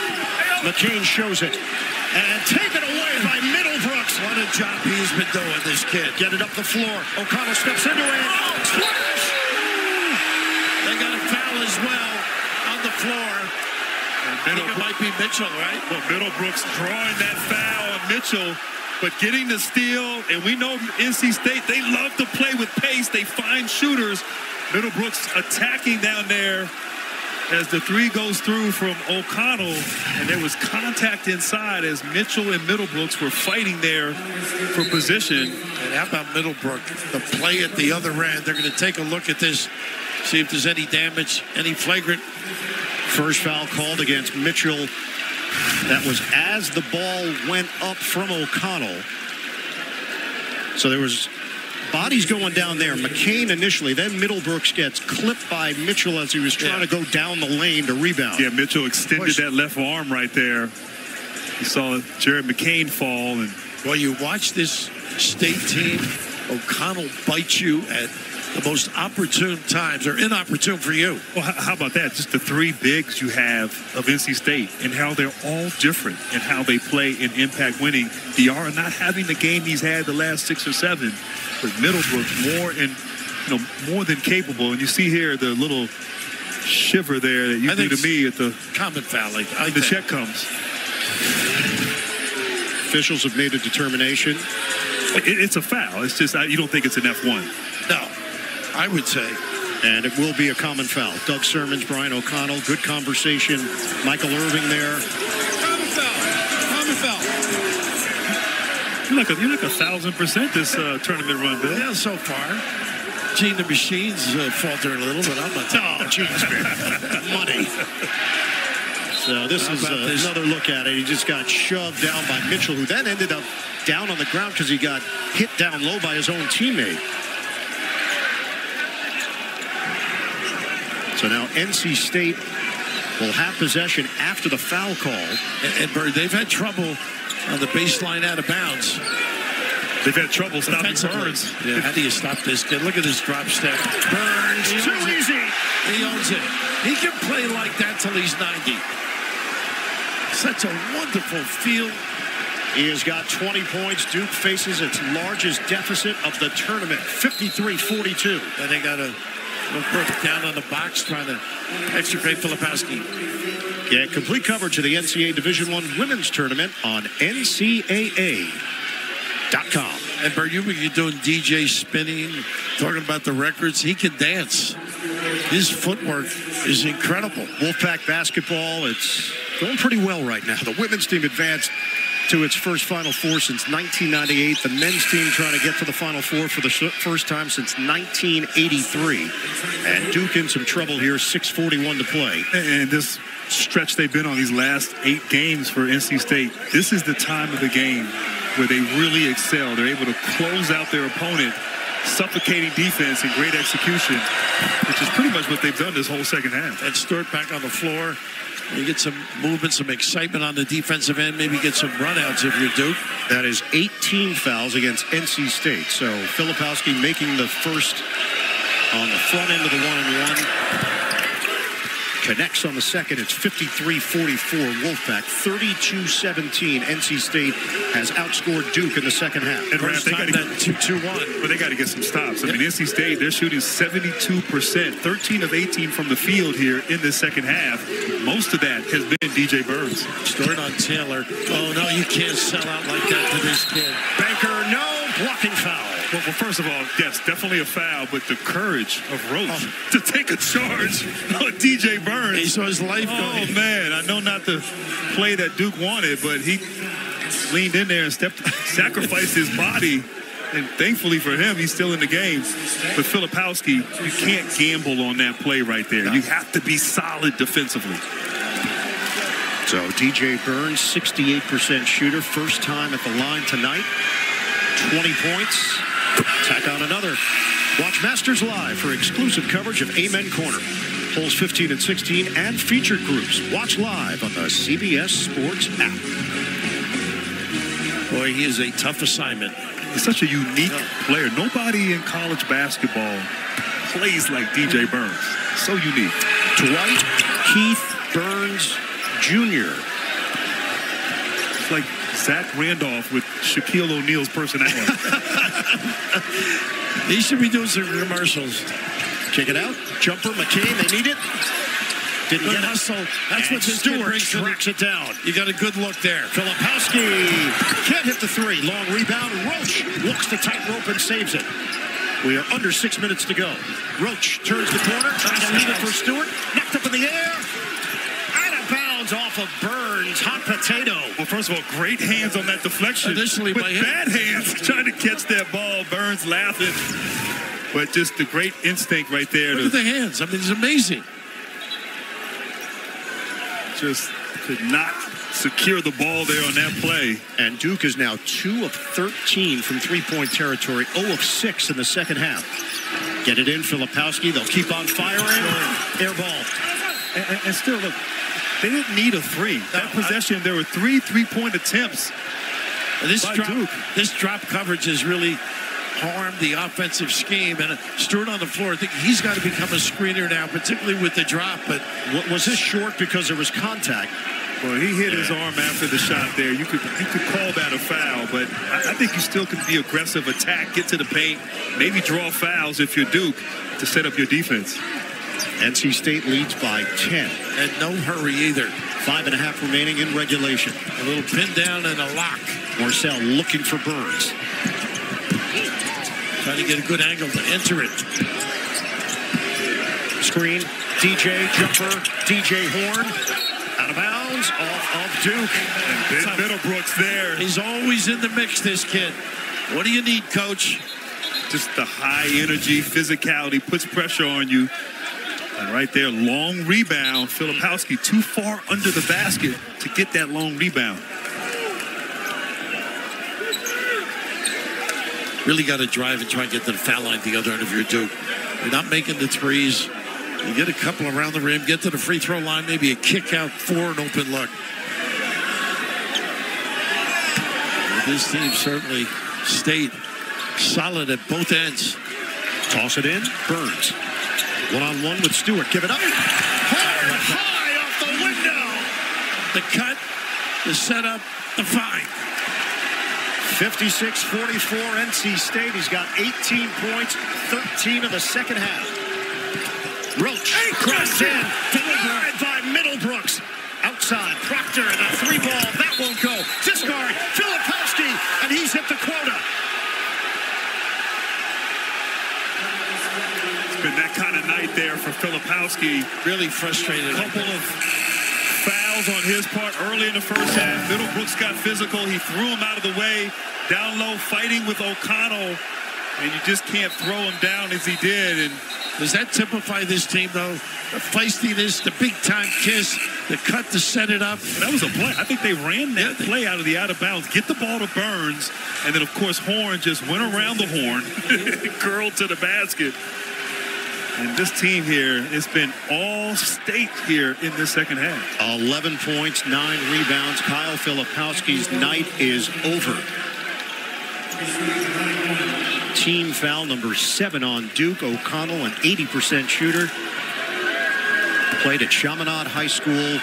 McCain shows it. And taken away by Middlebrooks. What a job he's been doing, this kid. Get it up the floor. O'Connell steps into it. Oh, splash! They got a foul as well on the floor. I think it might be Mitchell, right? Well, Middlebrooks drawing that foul on Mitchell, but getting the steal. And we know NC State, they love to play with pace. They find shooters. Middlebrooks attacking down there. As the three goes through from O'Connell, and there was contact inside as Mitchell and Middlebrooks were fighting there for position. And how about Middlebrooks? The play at the other end. They're going to take a look at this, see if there's any damage, any flagrant. First foul called against Mitchell. That was as the ball went up from O'Connell. So there was bodies going down there. McCain initially, then Middlebrooks gets clipped by Mitchell as he was trying to go down the lane to rebound. Yeah, Mitchell extended that left arm right there. You saw Jared McCain fall. And well, you watch this State team. O'Connell bites you at the most opportune times, or inopportune for you. Well, how about that? Just the three bigs you have of NC State and how they're all different and how they play in impact winning. Diarra not having the game he's had the last 6 or 7, but Middlebrooks more than capable. And you see here the little shiver there that you do to me at the common foul. The check comes. Officials have made a determination. It's a foul. It's just you don't think it's an F1. No. I would say. And it will be a common foul. Doug Sermons, Brian O'Connell, good conversation. Michael Irving there. Common foul. Common foul. You look 1,000% this tournament run, Bill. Yeah, so far. Gene, the machine's faltering a little, but I'm not talking money. So this is another look at it. He just got shoved down by Mitchell, who then ended up down on the ground because he got hit down low by his own teammate. So now NC State will have possession after the foul call. And Bird, they've had trouble on the baseline out of bounds. They've had trouble stopping Burns. Yeah, how do you stop this kid? Look at this drop step. Burns, too easy. He owns it. He can play like that till he's 90. Such a wonderful feel. He has got 20 points. Duke faces its largest deficit of the tournament, 53-42. And they got a Middlebrooks down on the box trying to extricate Filipowski. Get complete coverage of the NCAA Division I Women's Tournament on NCAA.com. And Bird, you're doing DJ spinning, talking about the records. He can dance. His footwork is incredible. Wolfpack basketball, it's going pretty well right now. The women's team advanced to its first Final Four since 1998. The men's team trying to get to the Final Four for the first time since 1983. And Duke in some trouble here, 6:41 to play. And this stretch they've been on these last 8 games for NC State, this is the time of the game where they really excel. They're able to close out their opponent suffocating defense and great execution, which is pretty much what they've done this whole second half. And Stewart back on the floor. You get some movement, some excitement on the defensive end, maybe get some runouts if you're Duke. That is 18 fouls against NC State. So Filipowski making the first on the front end of the one-on-one. Connects on the second. It's 53-44 Wolfpack. 32-17. NC State has outscored Duke in the second half. And first time that 2-2-1. But they got to get some stops. I mean, NC State, they're shooting 72%. 13 of 18 from the field here in the second half. Most of that has been DJ Burns. Start on Taylor. Oh, no, you can't sell out like that to this kid. Banker, no. Blocking foul. Well, first of all, yes, definitely a foul, but the courage of Roach to take a charge on DJ Burns. He saw his life going. Oh, man, I know not the play that Duke wanted, but he leaned in there and stepped, sacrificed his body. And thankfully for him, he's still in the game. But Filipowski, you can't gamble on that play right there. No. You have to be solid defensively. So DJ Burns, 68% shooter, first time at the line tonight. 20 points. Tack on another. Watch Masters Live for exclusive coverage of Amen Corner. Holes 15 and 16 and featured groups. Watch live on the CBS Sports app. Boy, he is a tough assignment. He's such a unique player. Nobody in college basketball plays like DJ Burns. So unique. Dwight Keith Burns Jr. It's like Zach Randolph with Shaquille O'Neal's personality. He should be doing some commercials. Check it out. Jumper, McCain, they need it. Didn't get hustle. That's what Stewart tracks it down. You got a good look there. Filipowski can't hit the three. Long rebound. Roach walks the tight rope and saves it. We are under 6 minutes to go. Roach turns the corner, trying to lead it for Stewart. Knocked up in the air. Off of Burns, hot potato. Well, first of all, great hands on that deflection. Initially with bad hands trying to catch that ball. Burns laughing, but just the great instinct right there. Look at the hands. I mean, it's amazing. Just could not secure the ball there on that play. And Duke is now 2 of 13 from three-point territory, 0 of 6 in the second half. Get it in, Filipowski. They'll keep on firing. Air ball. And still, look. They didn't need a three. That possession, there were three-point attempts. This drop coverage has really harmed the offensive scheme. And Stewart on the floor, I think he's got to become a screener now, particularly with the drop. But was this short because there was contact? Well, he hit his arm after the shot there. You could call that a foul, but I think you still can be aggressive, attack, get to the paint, maybe draw fouls if you're Duke to set up your defense. NC State leads by 10. And no hurry either. 5.5 remaining in regulation. A little pin down and a lock. Marcel looking for Burns. Trying to get a good angle to enter it. Screen. DJ jumper. DJ Horn. Out of bounds. Off of Duke. And Ben Middlebrooks there. He's always in the mix, this kid. What do you need, coach? Just the high energy, physicality, puts pressure on you. And right there, long rebound. Filipowski too far under the basket to get that long rebound. Really got to drive and try and get to the foul line the other end of your Duke. You're not making the threes. You get a couple around the rim, get to the free throw line, maybe a kick out for an open look. Well, this team certainly stayed solid at both ends. Toss it in, Burns. One-on-one with Stewart. Give it up. High off the window. The cut, the setup, the find. 56-44 NC State. He's got 18 points, 13 of the second half. Roach crossed in. Denied by Middlebrooks. Outside, Proctor and a three ball. That won't go. Discard, Filipowski, and he's hit the quota. And that kind of night there for Filipowski. Really frustrated. A couple of fouls on his part early in the first half. Middlebrooks got physical. He threw him out of the way. Down low, fighting with O'Connell. And you just can't throw him down as he did. And does that typify this team, though? The feistiness, the big-time kiss, The cut to set it up. That was a play. I think they ran that play out of the out of bounds. Get the ball to Burns. And then, of course, Horn just went around the horn. Curled to the basket. And this team here, it's been all state here in the second half. 11 points, 9 rebounds. Kyle Filipowski's night is over. Team foul number 7 on Duke. O'Connell, an 80% shooter. Played at Chaminade High School,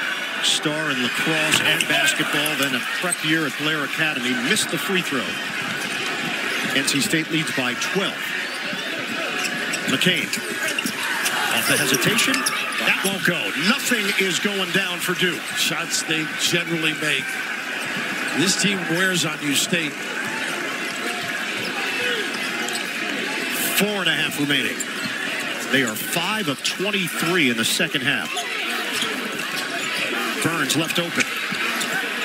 star in lacrosse and basketball, then a prep year at Blair Academy. Missed the free throw. NC State leads by 12. McCain. Off the hesitation. That won't go. Nothing is going down for Duke. Shots they generally make. This team wears on you, State. 4.5 remaining. They are 5 of 23 in the second half. Burns left open.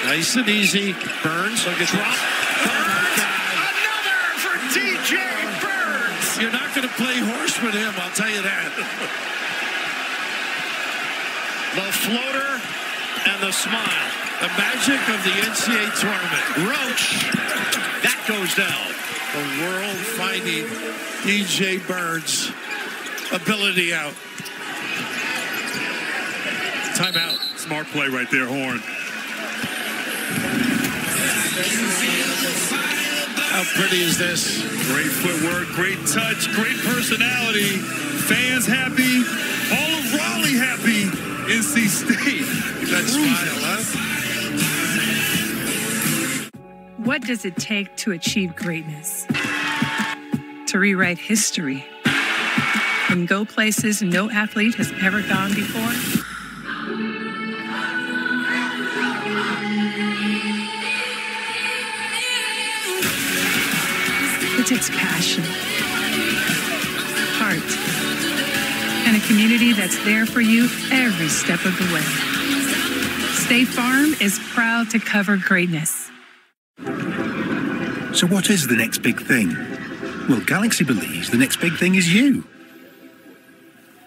Nice and easy. Burns. Look at drop. Another for DJ Burns. You're not going to play horse with him, I'll tell you that. The floater and the smile. The magic of the NCAA Tournament. Roach. That goes down. The world finding DJ Burns' ability out. Timeout. Smart play right there, Horn. How pretty is this? Great footwork, great touch, great personality. Fans happy. All of Raleigh happy. NC State. That smile, huh? What does it take to achieve greatness? To rewrite history and go places no athlete has ever gone before? It takes passion, heart, and a community that's there for you every step of the way. State Farm is proud to cover greatness. So what is the next big thing? Well, Galaxy believes the next big thing is you.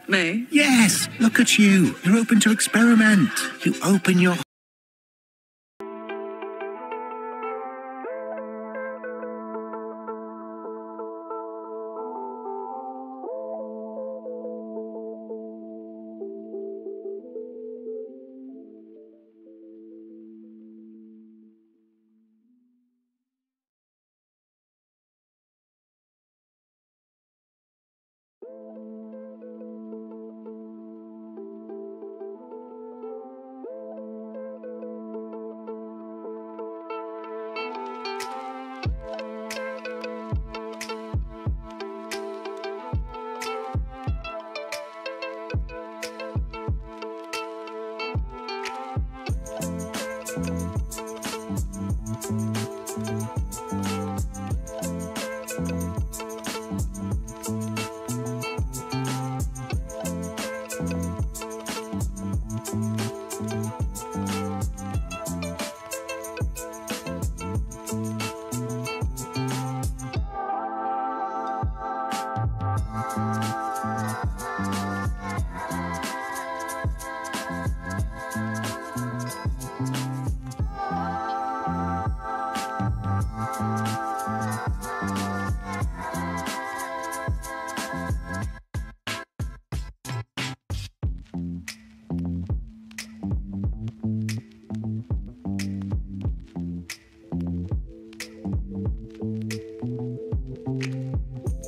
Me? Yes, look at you. You're open to experiment. You open your...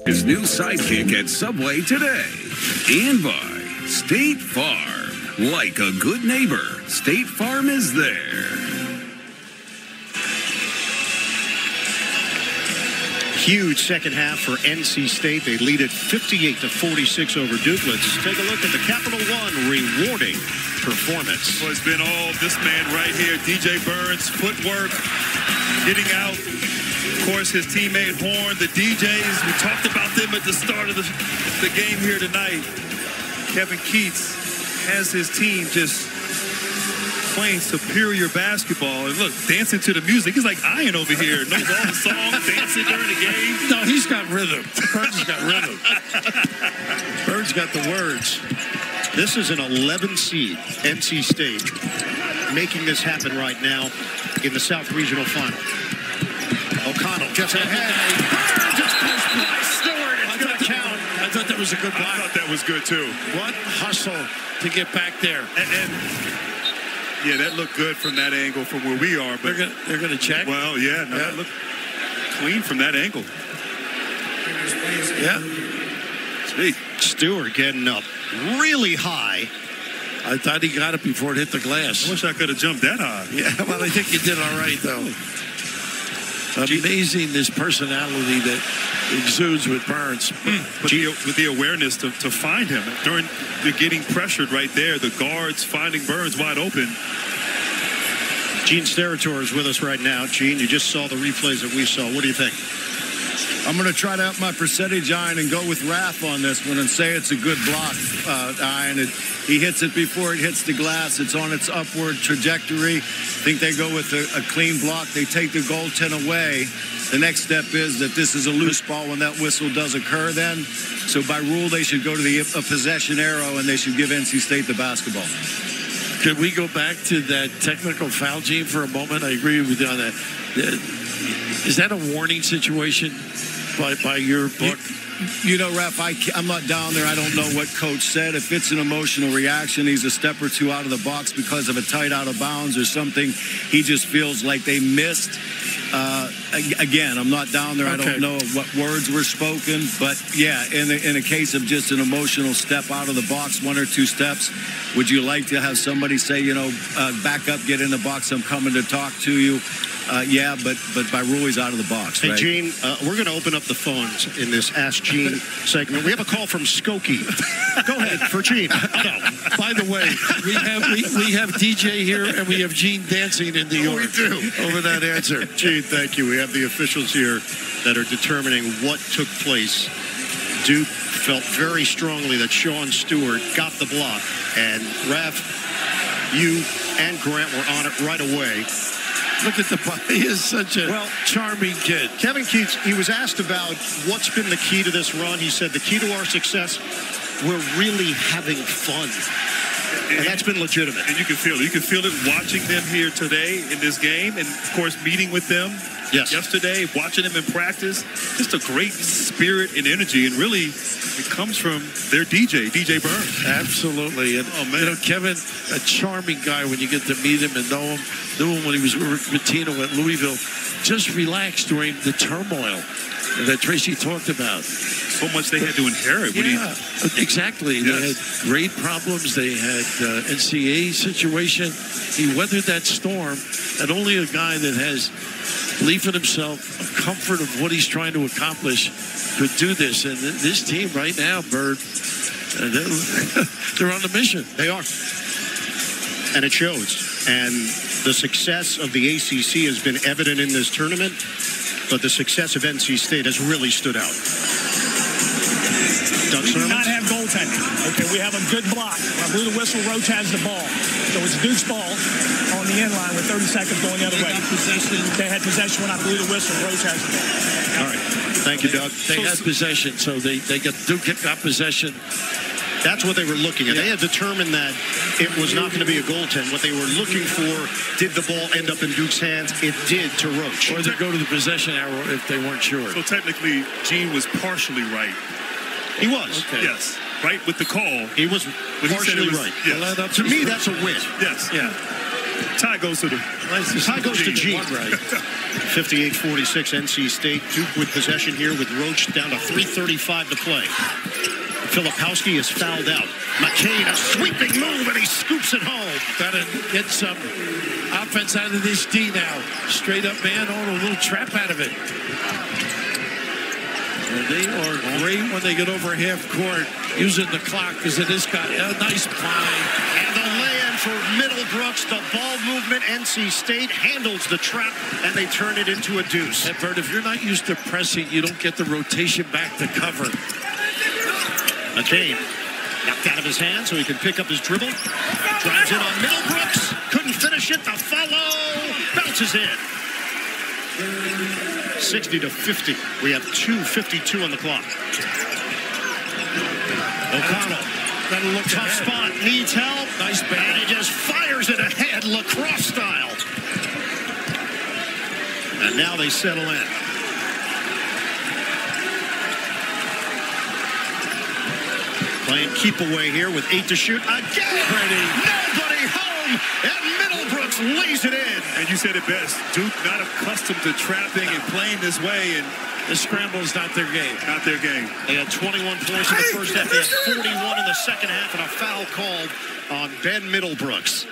His new sidekick at Subway today. And by State Farm. Like a good neighbor, State Farm is there. Huge second half for NC State. They lead it 58-46 over Duke. Let's take a look at the Capital One rewarding performance. Well, it's been all this man right here, DJ Burns, footwork, getting out. Of course, his teammate Horn, the DJs, we talked about them at the start of the game here tonight. Kevin Keatts has his team just playing superior basketball. And look, dancing to the music. He's like Ian over here. Knows all the songs, dancing during the game. No, he's got rhythm. Bird's got rhythm. Bird's got the words. This is an 11 seed, NC State, making this happen right now in the South Regional Final. O'Connell gets ahead. I thought that was a good block. I thought that was good, too. What hustle to get back there. And yeah, that looked good from that angle from where we are. But they're going to check? Well, yeah. No, yeah. That looked clean from that angle. Yeah. See, Stewart getting up really high. I thought he got it before it hit the glass. I wish I could have jumped that high. Yeah, well, I think you did all right, though. Amazing, this personality that exudes with Burns. With the awareness to find him. During the getting pressured right there, the guards finding Burns wide open. Gene Steratore is with us right now. Gene, you just saw the replays that we saw. What do you think? I'm going to try to up my percentage, Ian, and go with Raff on this one and say it's a good block, Ian. He hits it before it hits the glass. It's on its upward trajectory. I think they go with a clean block. They take the goaltend away. The next step is that this is a loose ball when that whistle does occur then. So by rule, they should go to a possession arrow, and they should give NC State the basketball. Could we go back to that technical foul, Gene, for a moment? I agree with you on that. Is that a warning situation by your book? You know, Raph, I'm not down there. I don't know what coach said. If it's an emotional reaction, he's a step or two out of the box because of a tight out of bounds or something. He just feels like they missed. Again, I'm not down there. Okay. I don't know what words were spoken. But, yeah, in a case of just an emotional step out of the box, one or two steps, would you like to have somebody say, you know, back up, get in the box, I'm coming to talk to you? Yeah, but by rule, he's out of the box. Hey, right? Gene, we're going to open up the phones in this Ask Gene segment. We have a call from Skokie. Go ahead, for Gene. No. By the way, we have DJ here, and we have Gene dancing in New York. We do. Over that answer. Gene, thank you. We have the officials here that are determining what took place. Duke felt very strongly that Sean Stewart got the block, and Raph, you, and Grant were on it right away. Look at the play. He is such a charming kid. Kevin Keatts, he was asked about what's been the key to this run. He said, the key to our success, we're really having fun. And that's been legitimate. And you can feel it. You can feel it watching them here today in this game and, of course, meeting with them yesterday, watching them in practice. Just a great spirit and energy. And really, it comes from their DJ Burns. Absolutely. And, oh, man. You know, Kevin, a charming guy when you get to meet him and know him. Knew him when he was with Tino at Louisville. Just relaxed during the turmoil that Tracy talked about. So much they had to inherit. Yeah, exactly. Yes. They had great problems. They had NCAA situation. He weathered that storm. And only a guy that has belief in himself, a comfort of what he's trying to accomplish, could do this. And this team right now, Bird, they're on a mission. They are. And it shows. And the success of the ACC has been evident in this tournament. But the success of NC State has really stood out. Doug Sermons? We do not have goaltending. Okay, we have a good block. I blew the whistle. Roach has the ball. So it's Duke's ball on the end line with 30 seconds going the other way. They had possession when I blew the whistle. Roach has the ball. All right. Thank you, Doug. They had possession, so Duke got possession. That's what they were looking at. Yeah. They had determined that it was not going to be a goaltend. What they were looking for, did the ball end up in Duke's hands? It did to Roach. Or they go to the possession arrow if they weren't sure. So technically, Gene was partially right. He was. Okay. Yes. Right with the call. He was partially right. Yes. Well, to me, that's a win. Yes. Yeah. Tie goes to Gene. 58-46 NC State. Duke with possession here with Roach down to 3:35 to play. Filipowski is fouled out. McCain, a sweeping move, and he scoops it home. Got to get some offense out of this D now. Straight up man on a little trap out of it. And they are great when they get over half court using the clock because it has got a nice play. And the lay-in for Middlebrooks. The ball movement. NC State handles the trap, and they turn it into a deuce. And Bert, if you're not used to pressing, you don't get the rotation back to cover. McCain knocked out of his hand so he could pick up his dribble. Drives in on Middlebrooks. Couldn't finish it. The follow. Bounces in. 60-50. We have 2:52 on the clock. O'Connell. That'll look tough spot. needs help. Nice ball. And he just fires it ahead, lacrosse style. And now they settle in. Playing keep away here with 8 to shoot. Again, nobody home, and Middlebrooks lays it in. And you said it best, Duke not accustomed to trapping and playing this way, and the scramble is not their game. Not their game. They had 21 points in the first half. They had 41 in the second half, and a foul called on Ben Middlebrooks.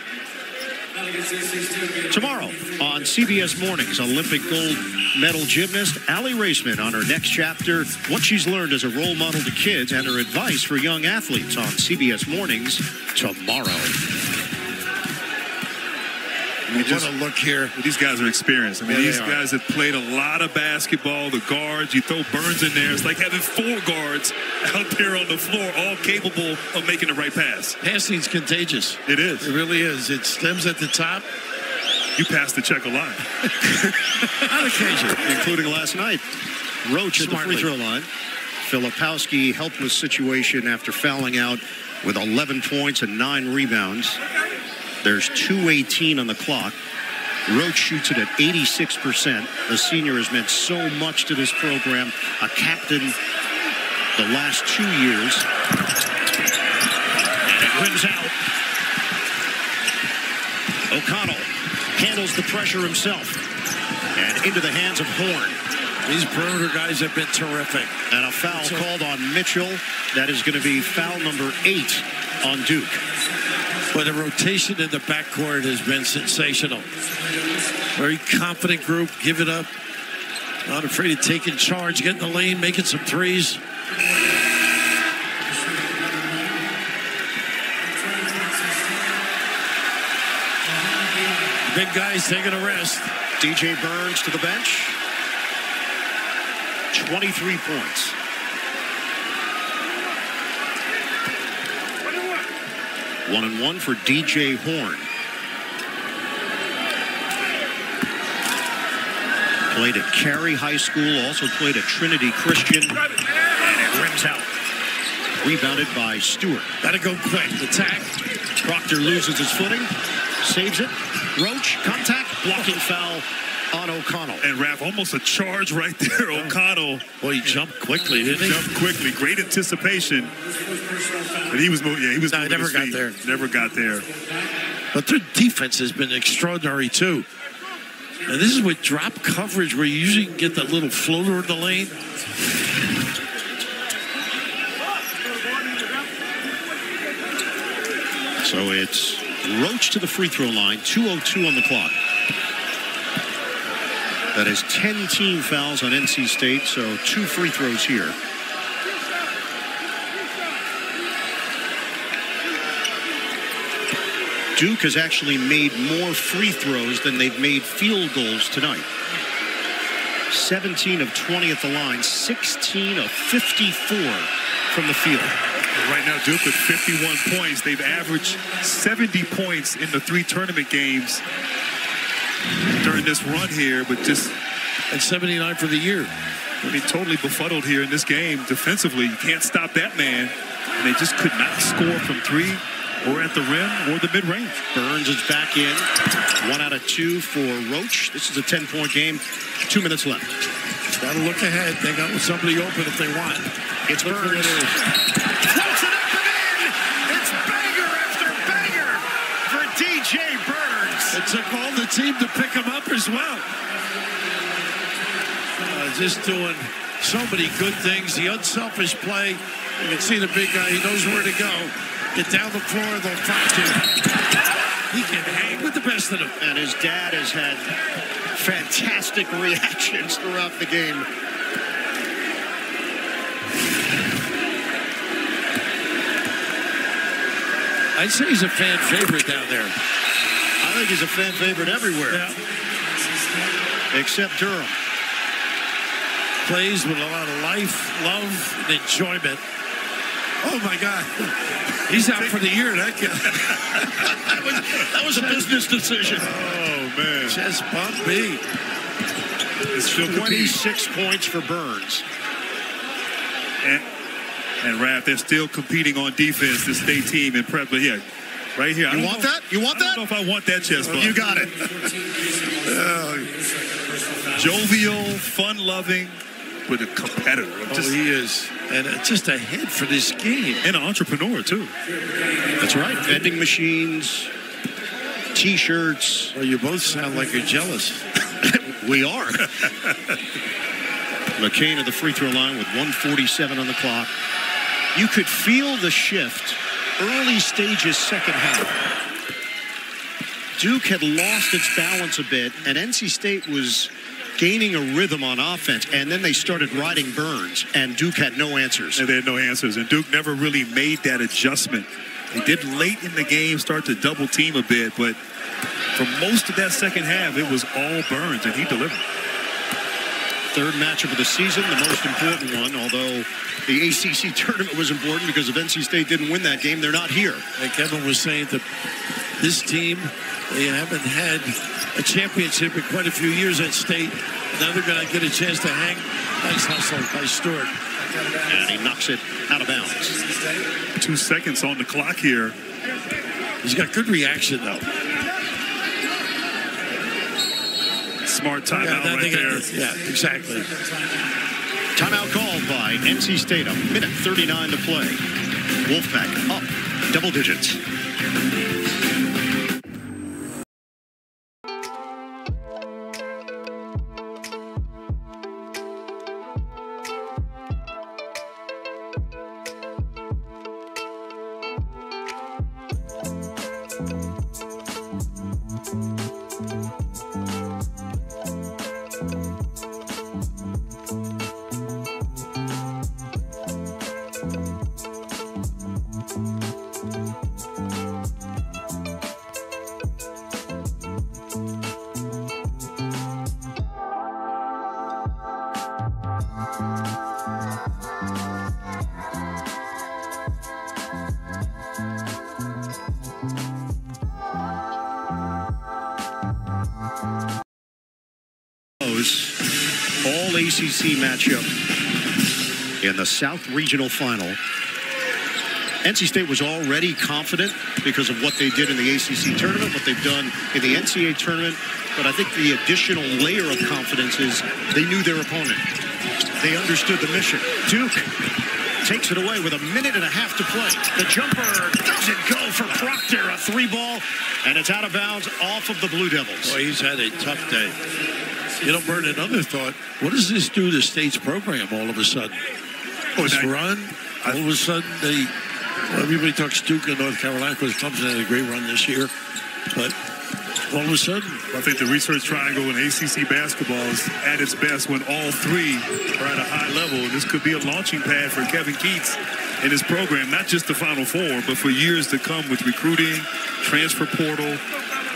Tomorrow on CBS Mornings, Olympic gold medal gymnast Allie Raisman on her next chapter, what she's learned as a role model to kids and her advice for young athletes on CBS Mornings tomorrow. We just want to look here. These guys are experienced. I mean, these guys have played a lot of basketball. The guards, you throw Burns in there. It's like having 4 guards out there on the floor, all capable of making the right pass. Passing's contagious. It is. It really is. It stems at the top. You pass the check a lot. On occasion, including last night. Roach at the free throw line. Filipowski, helpless situation after fouling out with 11 points and 9 rebounds. There's 2:18 on the clock. Roach shoots it at 86%. The senior has meant so much to this program. A captain the last 2 years. And it rims out. O'Connell handles the pressure himself. And into the hands of Horn. These perimeter guys have been terrific. And a foul called on Mitchell. That is going to be foul number 8 on Duke. But the rotation in the backcourt has been sensational. Very confident group, give it up. Not afraid of taking charge, getting the lane, making some threes. The big guys taking a rest. DJ Burns to the bench. 23 points. One and one for DJ Horn. Played at Cary High School, also played at Trinity Christian. And it rims out. Rebounded by Stewart. Gotta go quick. Attack. Proctor loses his footing. Saves it. Roach, contact. Blocking foul on O'Connell. And Raph, almost a charge right there. O'Connell. Well, he jumped quickly, didn't he? Jumped quickly. Great anticipation. But he was moving. Yeah, he was moving. Never got there. Never got there. But their defense has been extraordinary, too. And this is with drop coverage where you usually can get that little floater in the lane. So it's Roach to the free throw line, 2:02 on the clock. That is 10 team fouls on NC State, so 2 free throws here. Duke has actually made more free throws than they've made field goals tonight. 17 of 20 at the line, 16 of 54 from the field. Right now, Duke with 51 points. They've averaged 70 points in the 3 tournament games during this run here, but just at 79 for the year. I mean, totally befuddled here in this game defensively. You can't stop that man. And they just could not score from 3. Or at the rim or the mid-range. Burns is back in. 1 out of 2 for Roach. This is a 10-point game. 2 minutes left. Got to look ahead. They got somebody open if they want. It's Burns. Burns. Floats it up and in. It's banger after banger for DJ Burns. It took all the team to pick him up as well. Just doing so many good things. The unselfish play. You can see the big guy. He knows where to go. Get down the floor, they'll find him. He can hang with the best of them. And his dad has had fantastic reactions throughout the game. I'd say he's a fan favorite down there. I think he's a fan favorite everywhere. Yeah. Except Durham. Plays with a lot of life, love, and enjoyment. Oh, my God. He's out for the year, that guy. that was a business decision. Oh, man. Just bump B. It's 26 points for Burns. And And Raph, they're still competing on defense, this state team in prep. But yeah, right here. You want that? You want that? I don't know if I want that chest bump. You got it. Jovial, fun-loving, with a competitor. Oh, he is. And just a head for this game. And an entrepreneur, too. That's right. Vending machines, T-shirts. Well, you both sound like you're jealous. We are. McCain at the free throw line with 1:47 on the clock. You could feel the shift. Early stages, second half. Duke had lost its balance a bit, and NC State was gaining a rhythm on offense, and then they started riding Burns, and Duke had no answers. And they had no answers, and Duke never really made that adjustment. They did late in the game start to double team a bit, but for most of that second half, it was all Burns, and he delivered. Third matchup of the season, the most important one, although the ACC tournament was important because if NC State didn't win that game, they're not here. And Kevin was saying that this team, they haven't had a championship in quite a few years at State. Now they're going to get a chance to hang. Nice hustle by Stewart. And he knocks it out of bounds. 2 seconds on the clock here. He's got good reaction, though. Smart timeout right there. Yeah, exactly. Timeout called by NC State. A minute 39 to play. Wolfpack up double digits. ACC matchup in the South Regional Final. NC State was already confident because of what they did in the ACC tournament, what they've done in the NCAA tournament, but I think the additional layer of confidence is they knew their opponent. They understood the mission. Duke takes it away with 1.5 minutes to play. The jumper doesn't go for Proctor, a three ball, and it's out of bounds off of the Blue Devils. Boy, he's had a tough day. You know, Bert, another thought, what does this do to State's program all of a sudden? Everybody talks Duke and North Carolina because Clemson had a great run this year. But all of a sudden, I think the research triangle in ACC basketball is at its best when all three are at a high level. And this could be a launching pad for Kevin Keatts and his program, not just the Final Four, but for years to come with recruiting, transfer portal,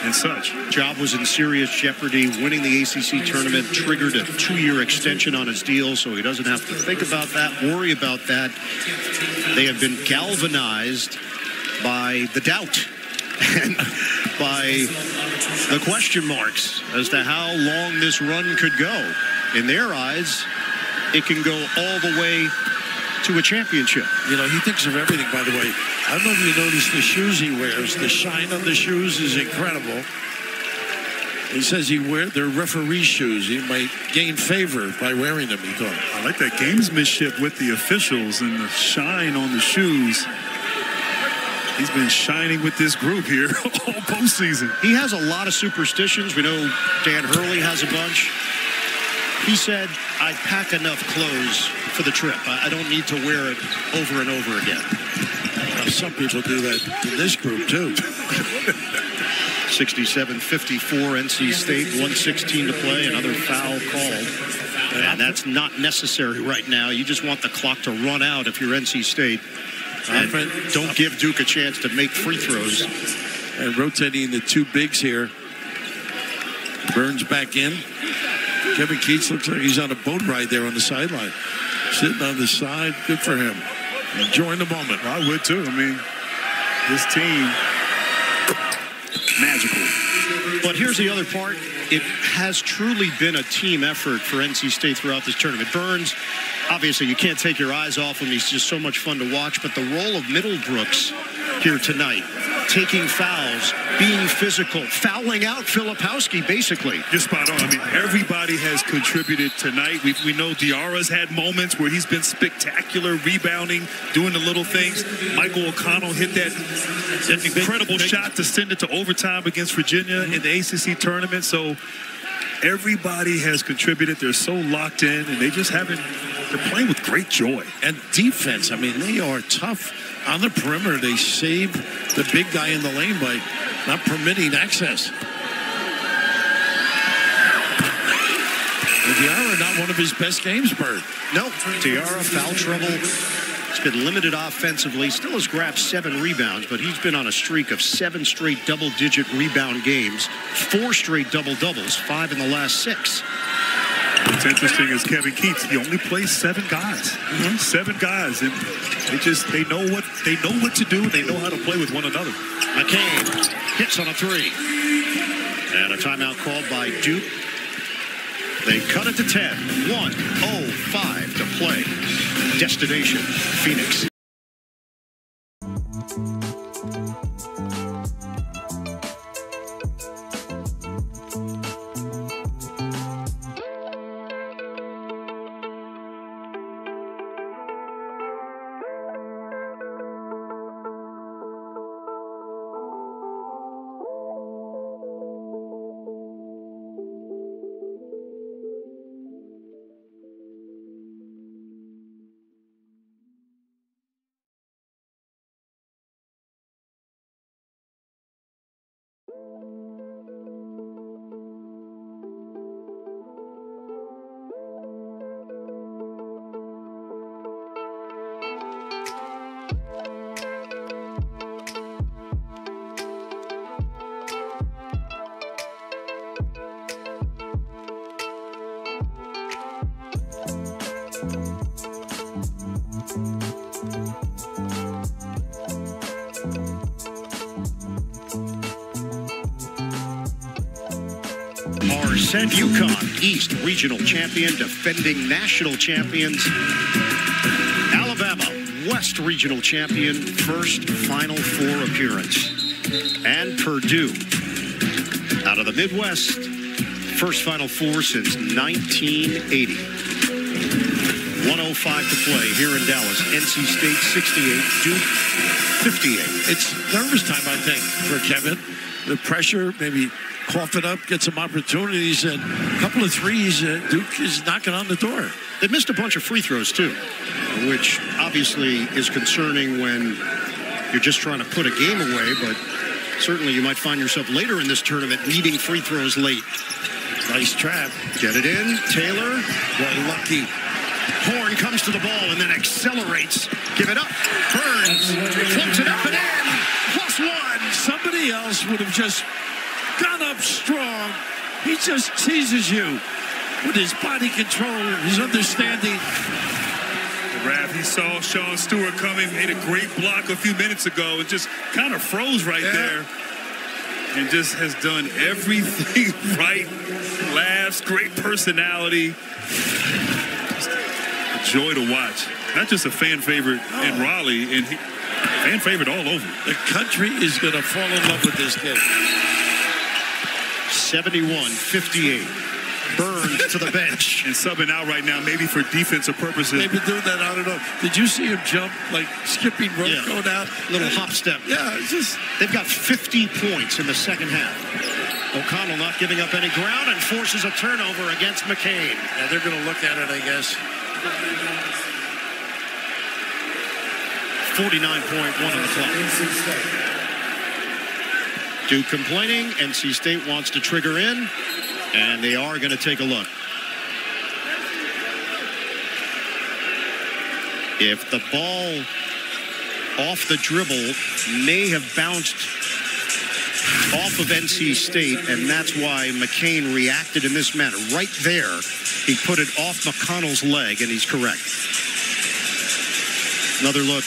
and such. Job was in serious jeopardy. Winning the ACC tournament triggered a 2-year extension on his deal, so he doesn't have to think about that, worry about that. They have been galvanized by the doubt and by the question marks as to how long this run could go. In their eyes, it can go all the way to a championship. You know, he thinks of everything, by the way. I don't know if you noticed the shoes he wears. The shine on the shoes is incredible. He says they're referee shoes. He might gain favor by wearing them, he thought. I like that gamesmanship with the officials and the shine on the shoes. He's been shining with this group here all postseason. He has a lot of superstitions. We know Dan Hurley has a bunch. He said, I pack enough clothes for the trip. I don't need to wear it over and over again. Now, some people do that in this group, too. 67-54 NC State, 1:16 to play, another foul called. And that's not necessary right now. You just want the clock to run out if you're NC State. And don't give Duke a chance to make free throws. And rotating the two bigs here. Burns back in. Kevin Keatts looks like he's on a boat ride there on the sideline. Sitting on the side, good for him. Enjoying the moment. Well, I would, too. I mean, this team, magical. But here's the other part. It has truly been a team effort for NC State throughout this tournament. Burns obviously you can't take your eyes off him. He's just so much fun to watch. But the role of Middlebrooks here tonight, taking fouls, being physical, fouling out Filipowski, basically. You're spot on. I mean, everybody has contributed tonight. We know Diarra's had moments where he's been spectacular, rebounding, doing the little things. Michael O'Connell hit that incredible shot to send it to overtime against Virginia in the ACC tournament. So everybody has contributed. They're so locked in, and they just haven't. They're playing with great joy. And defense, I mean, they are tough. On the perimeter, they save the big guy in the lane by not permitting access. And Diarra, not one of his best games, Bird. Nope. Diarra, foul trouble. He's been limited offensively. Still has grabbed 7 rebounds, but he's been on a streak of 7 straight double-digit rebound games. 4 straight double-doubles, 5 in the last 6. What's interesting is Kevin Keatts. He only plays 7 guys. 7 guys, and they know what to do. And they know how to play with one another. McCain hits on a 3, and a timeout called by Duke. They cut it to 10. 1:05 to play. Destination Phoenix. Send UConn, East Regional Champion, defending national champions. Alabama, West Regional Champion, first Final Four appearance. And Purdue, out of the Midwest, first Final Four since 1980. 1:05 to play here in Dallas. NC State 68, Duke 58. It's nervous time, I think, for Kevin. The pressure, maybe cough it up, get some opportunities, and a couple of threes. Duke is knocking on the door. They missed a bunch of free throws, too, which obviously is concerning when you're just trying to put a game away, but certainly you might find yourself later in this tournament needing free throws late. Nice trap. Get it in. Taylor, well, lucky. Horn comes to the ball and then accelerates. Give it up. Burns floats it up and in. +1. Somebody else would have just gone up strong. He just teases you with his body control and his understanding. He saw Sean Stewart coming, made a great block a few minutes ago, and just kind of froze right there, and just has done everything right. Laughs, great personality. Just a joy to watch. Not just a fan favorite in Raleigh, and fan favorite all over. The country is going to fall in love with this kid. 71-58. Burns to the bench. And subbing out right now, maybe for defensive purposes. They've been doing that, I don't know. Did you see him jump, like skipping rope, going out? Little hop step. Yeah, it's just. They've got 50 points in the second half. O'Connell not giving up any ground and forces a turnover against McCain. Yeah, they're going to look at it, I guess. 49.1 on the clock. Duke complaining. NC State wants to trigger in, and they are going to take a look. If the ball off the dribble may have bounced off of NC State, and that's why McCain reacted in this manner. Right there, he put it off McConnell's leg, and he's correct. Another look.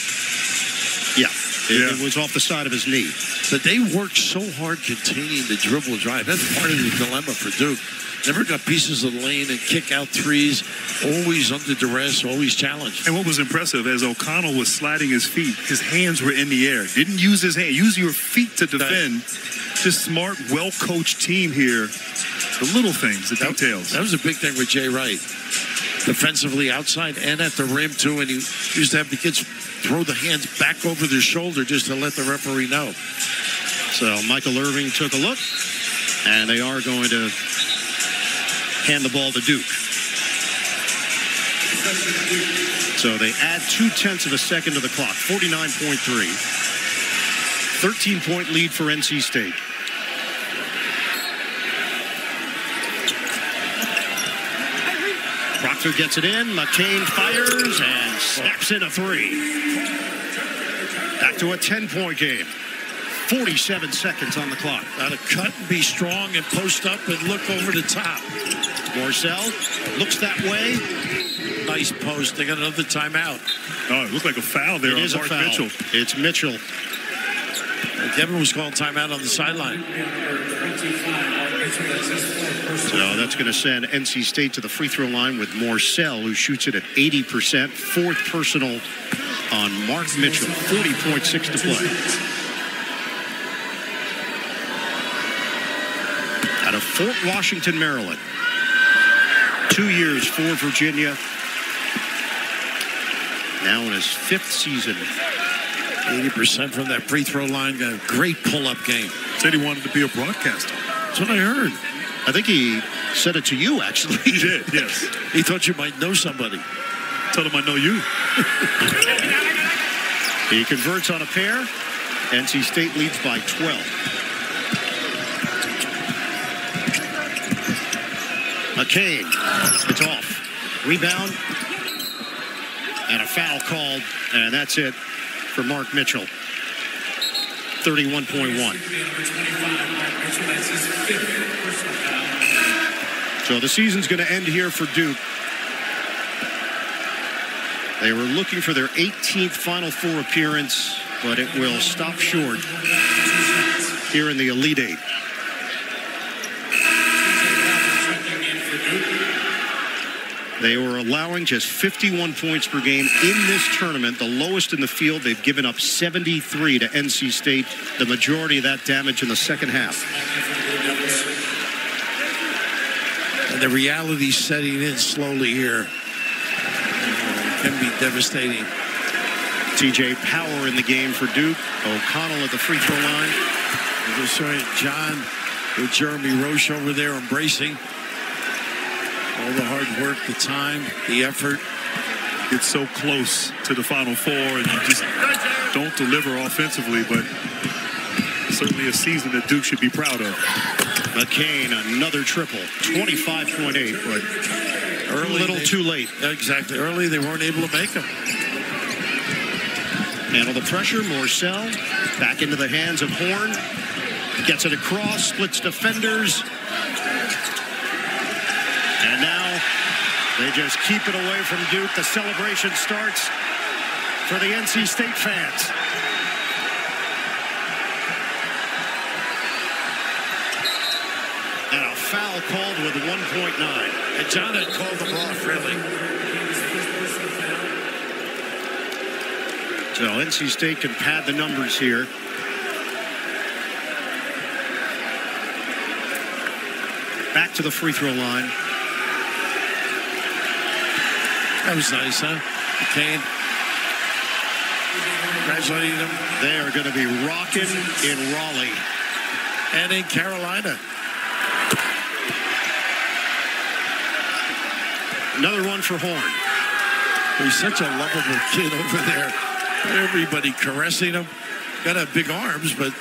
Yeah. It was off the side of his knee. But they worked so hard containing the dribble drive. That's part of the dilemma for Duke. Never got pieces of the lane and kick out threes. Always under duress, always challenged. And what was impressive, as O'Connell was sliding his feet, his hands were in the air. Didn't use his hand. Use your feet to defend. Just smart, well-coached team here. The little things, the details. That was a big thing with Jay Wright. Defensively outside and at the rim, too. And he used to have the kids throw the hands back over their shoulder just to let the referee know. So Michael Irving took a look, and they are going to hand the ball to Duke. So they add 0.2 of a second to the clock, 49.3. 13-point lead for NC State. Proctor gets it in. McCain fires and snaps in a three. Back to a 10-point game. 47 seconds on the clock. Got to cut and be strong and post up and look over the top. Morcell looks that way. Nice post. They got another timeout. Oh, it looked like a foul there on Mark Mitchell. It's Mitchell. And Kevin was calling timeout on the sideline. So that's going to send NC State to the free throw line with Morcell, who shoots it at 80%. Fourth personal on Mark Mitchell. 40.6 to play. Out of Fort Washington, Maryland. 2 years for Virginia. Now in his fifth season. 80% from that free throw line. Got a great pull-up game. Said he wanted to be a broadcaster. That's what I heard. I think he said it to you, actually. He did, yes. He thought you might know somebody. Told him I know you. He converts on a pair. NC State leads by 12. McCain, it's off. Rebound. And a foul called. And that's it for Mark Mitchell. 31.1. So the season's going to end here for Duke. They were looking for their 18th Final Four appearance, but it will stop short here in the Elite Eight. They were allowing just 51 points per game in this tournament, the lowest in the field. They've given up 73 to NC State, the majority of that damage in the second half. And the reality setting in slowly here. It can be devastating. TJ Power in the game for Duke. O'Connell at the free throw line. We're just showing John with Jeremy Roche over there embracing. All the hard work, the time, the effort. It's so close to the Final Four, and you just don't deliver offensively, but certainly a season that Duke should be proud of. McCain, another triple, 25.8, but early, a little too late. Exactly. Early, they weren't able to make them. Handle the pressure, Morcell, back into the hands of Horn. Gets it across, splits defenders. And now they just keep it away from Duke. The celebration starts for the NC State fans. And a foul called with 1.9. And John had called them off, really. So NC State can pad the numbers here. Back to the free throw line. That was nice, huh? McCain. Congratulating them. They are going to be rocking in Raleigh. And in Carolina. Another one for Horn. He's such a lovable kid over there. Everybody caressing him. Got to have big arms, but...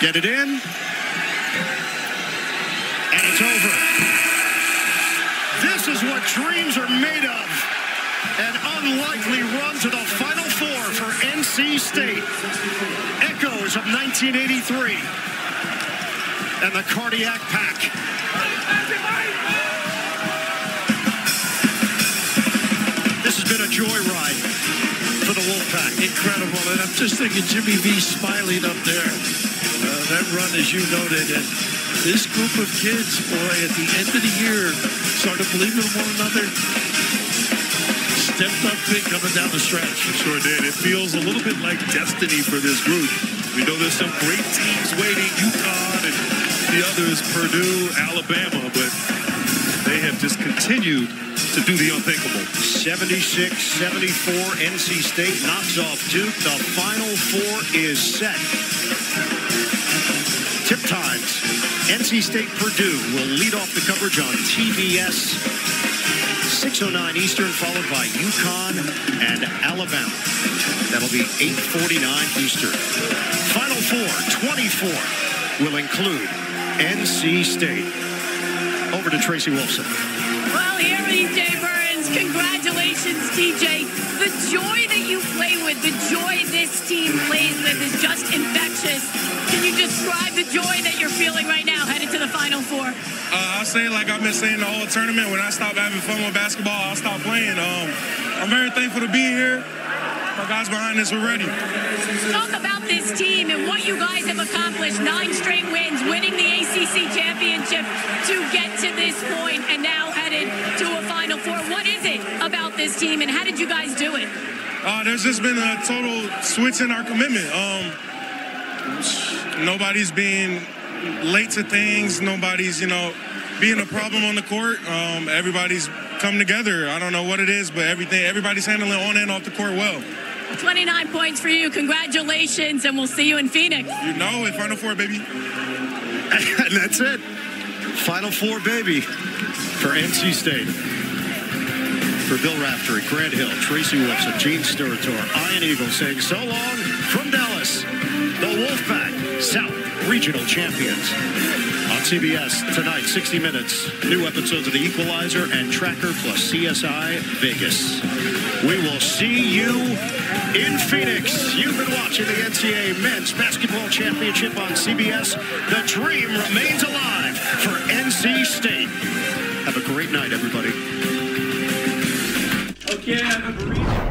Get it in. It's over. This is what dreams are made of. An unlikely run to the Final Four for NC State. Echoes of 1983. And the cardiac pack. This has been a joyride for the Wolfpack. Incredible. Charlotte. I'm just thinking Jimmy V smiling up there. That run, as you noted, and this group of kids, boy, at the end of the year, started believing in one another. Stepped up big coming down the stretch. Sure did. It feels a little bit like destiny for this group. We know there's some great teams waiting, UConn and the others, Purdue, Alabama, but they have just continued to do the unthinkable. 76-74, NC State knocks off Duke. The Final Four is set. Tip times. NC State Purdue will lead off the coverage on TBS. 6:09 Eastern, followed by UConn and Alabama. That'll be 8:49 Eastern. Final Four 24 will include NC State. Over to Tracy Wilson. Well, here is DJ Burns. Congratulations, DJ. The joy that you play with, the joy this team plays with is just infectious. Can you describe the joy that you're feeling right now headed to the Final Four? I'll say, like I've been saying the whole tournament, when I stop having fun with basketball, I'll stop playing. I'm very thankful to be here. My guys behind us were ready. Talk about this team and what you guys have accomplished. 9 straight wins, winning the ACC championship to get to this point, and now headed to a Final Four. What is it about this team, and how did you guys do it? There's just been a total switch in our commitment. Nobody's being late to things. Nobody's, being a problem on the court. Everybody's come together. I don't know what it is, but everybody's handling on and off the court well. 29 points for you. Congratulations, and we'll see you in Phoenix. You know it. Final Four, baby. And that's it. Final Four, baby, for NC State. For Bill Raftery, Grant Hill, Tracy Wilson, Gene Steratore, Ian Eagle saying so long from Dallas, the Wolfpack, South Regional Champions. On CBS tonight, 60 Minutes, new episodes of The Equalizer and Tracker plus CSI Vegas. We will see you in Phoenix. You've been watching the NCAA Men's Basketball Championship on CBS. The dream remains alive for NC State. Have a great night, everybody. Okay, I have a burrito.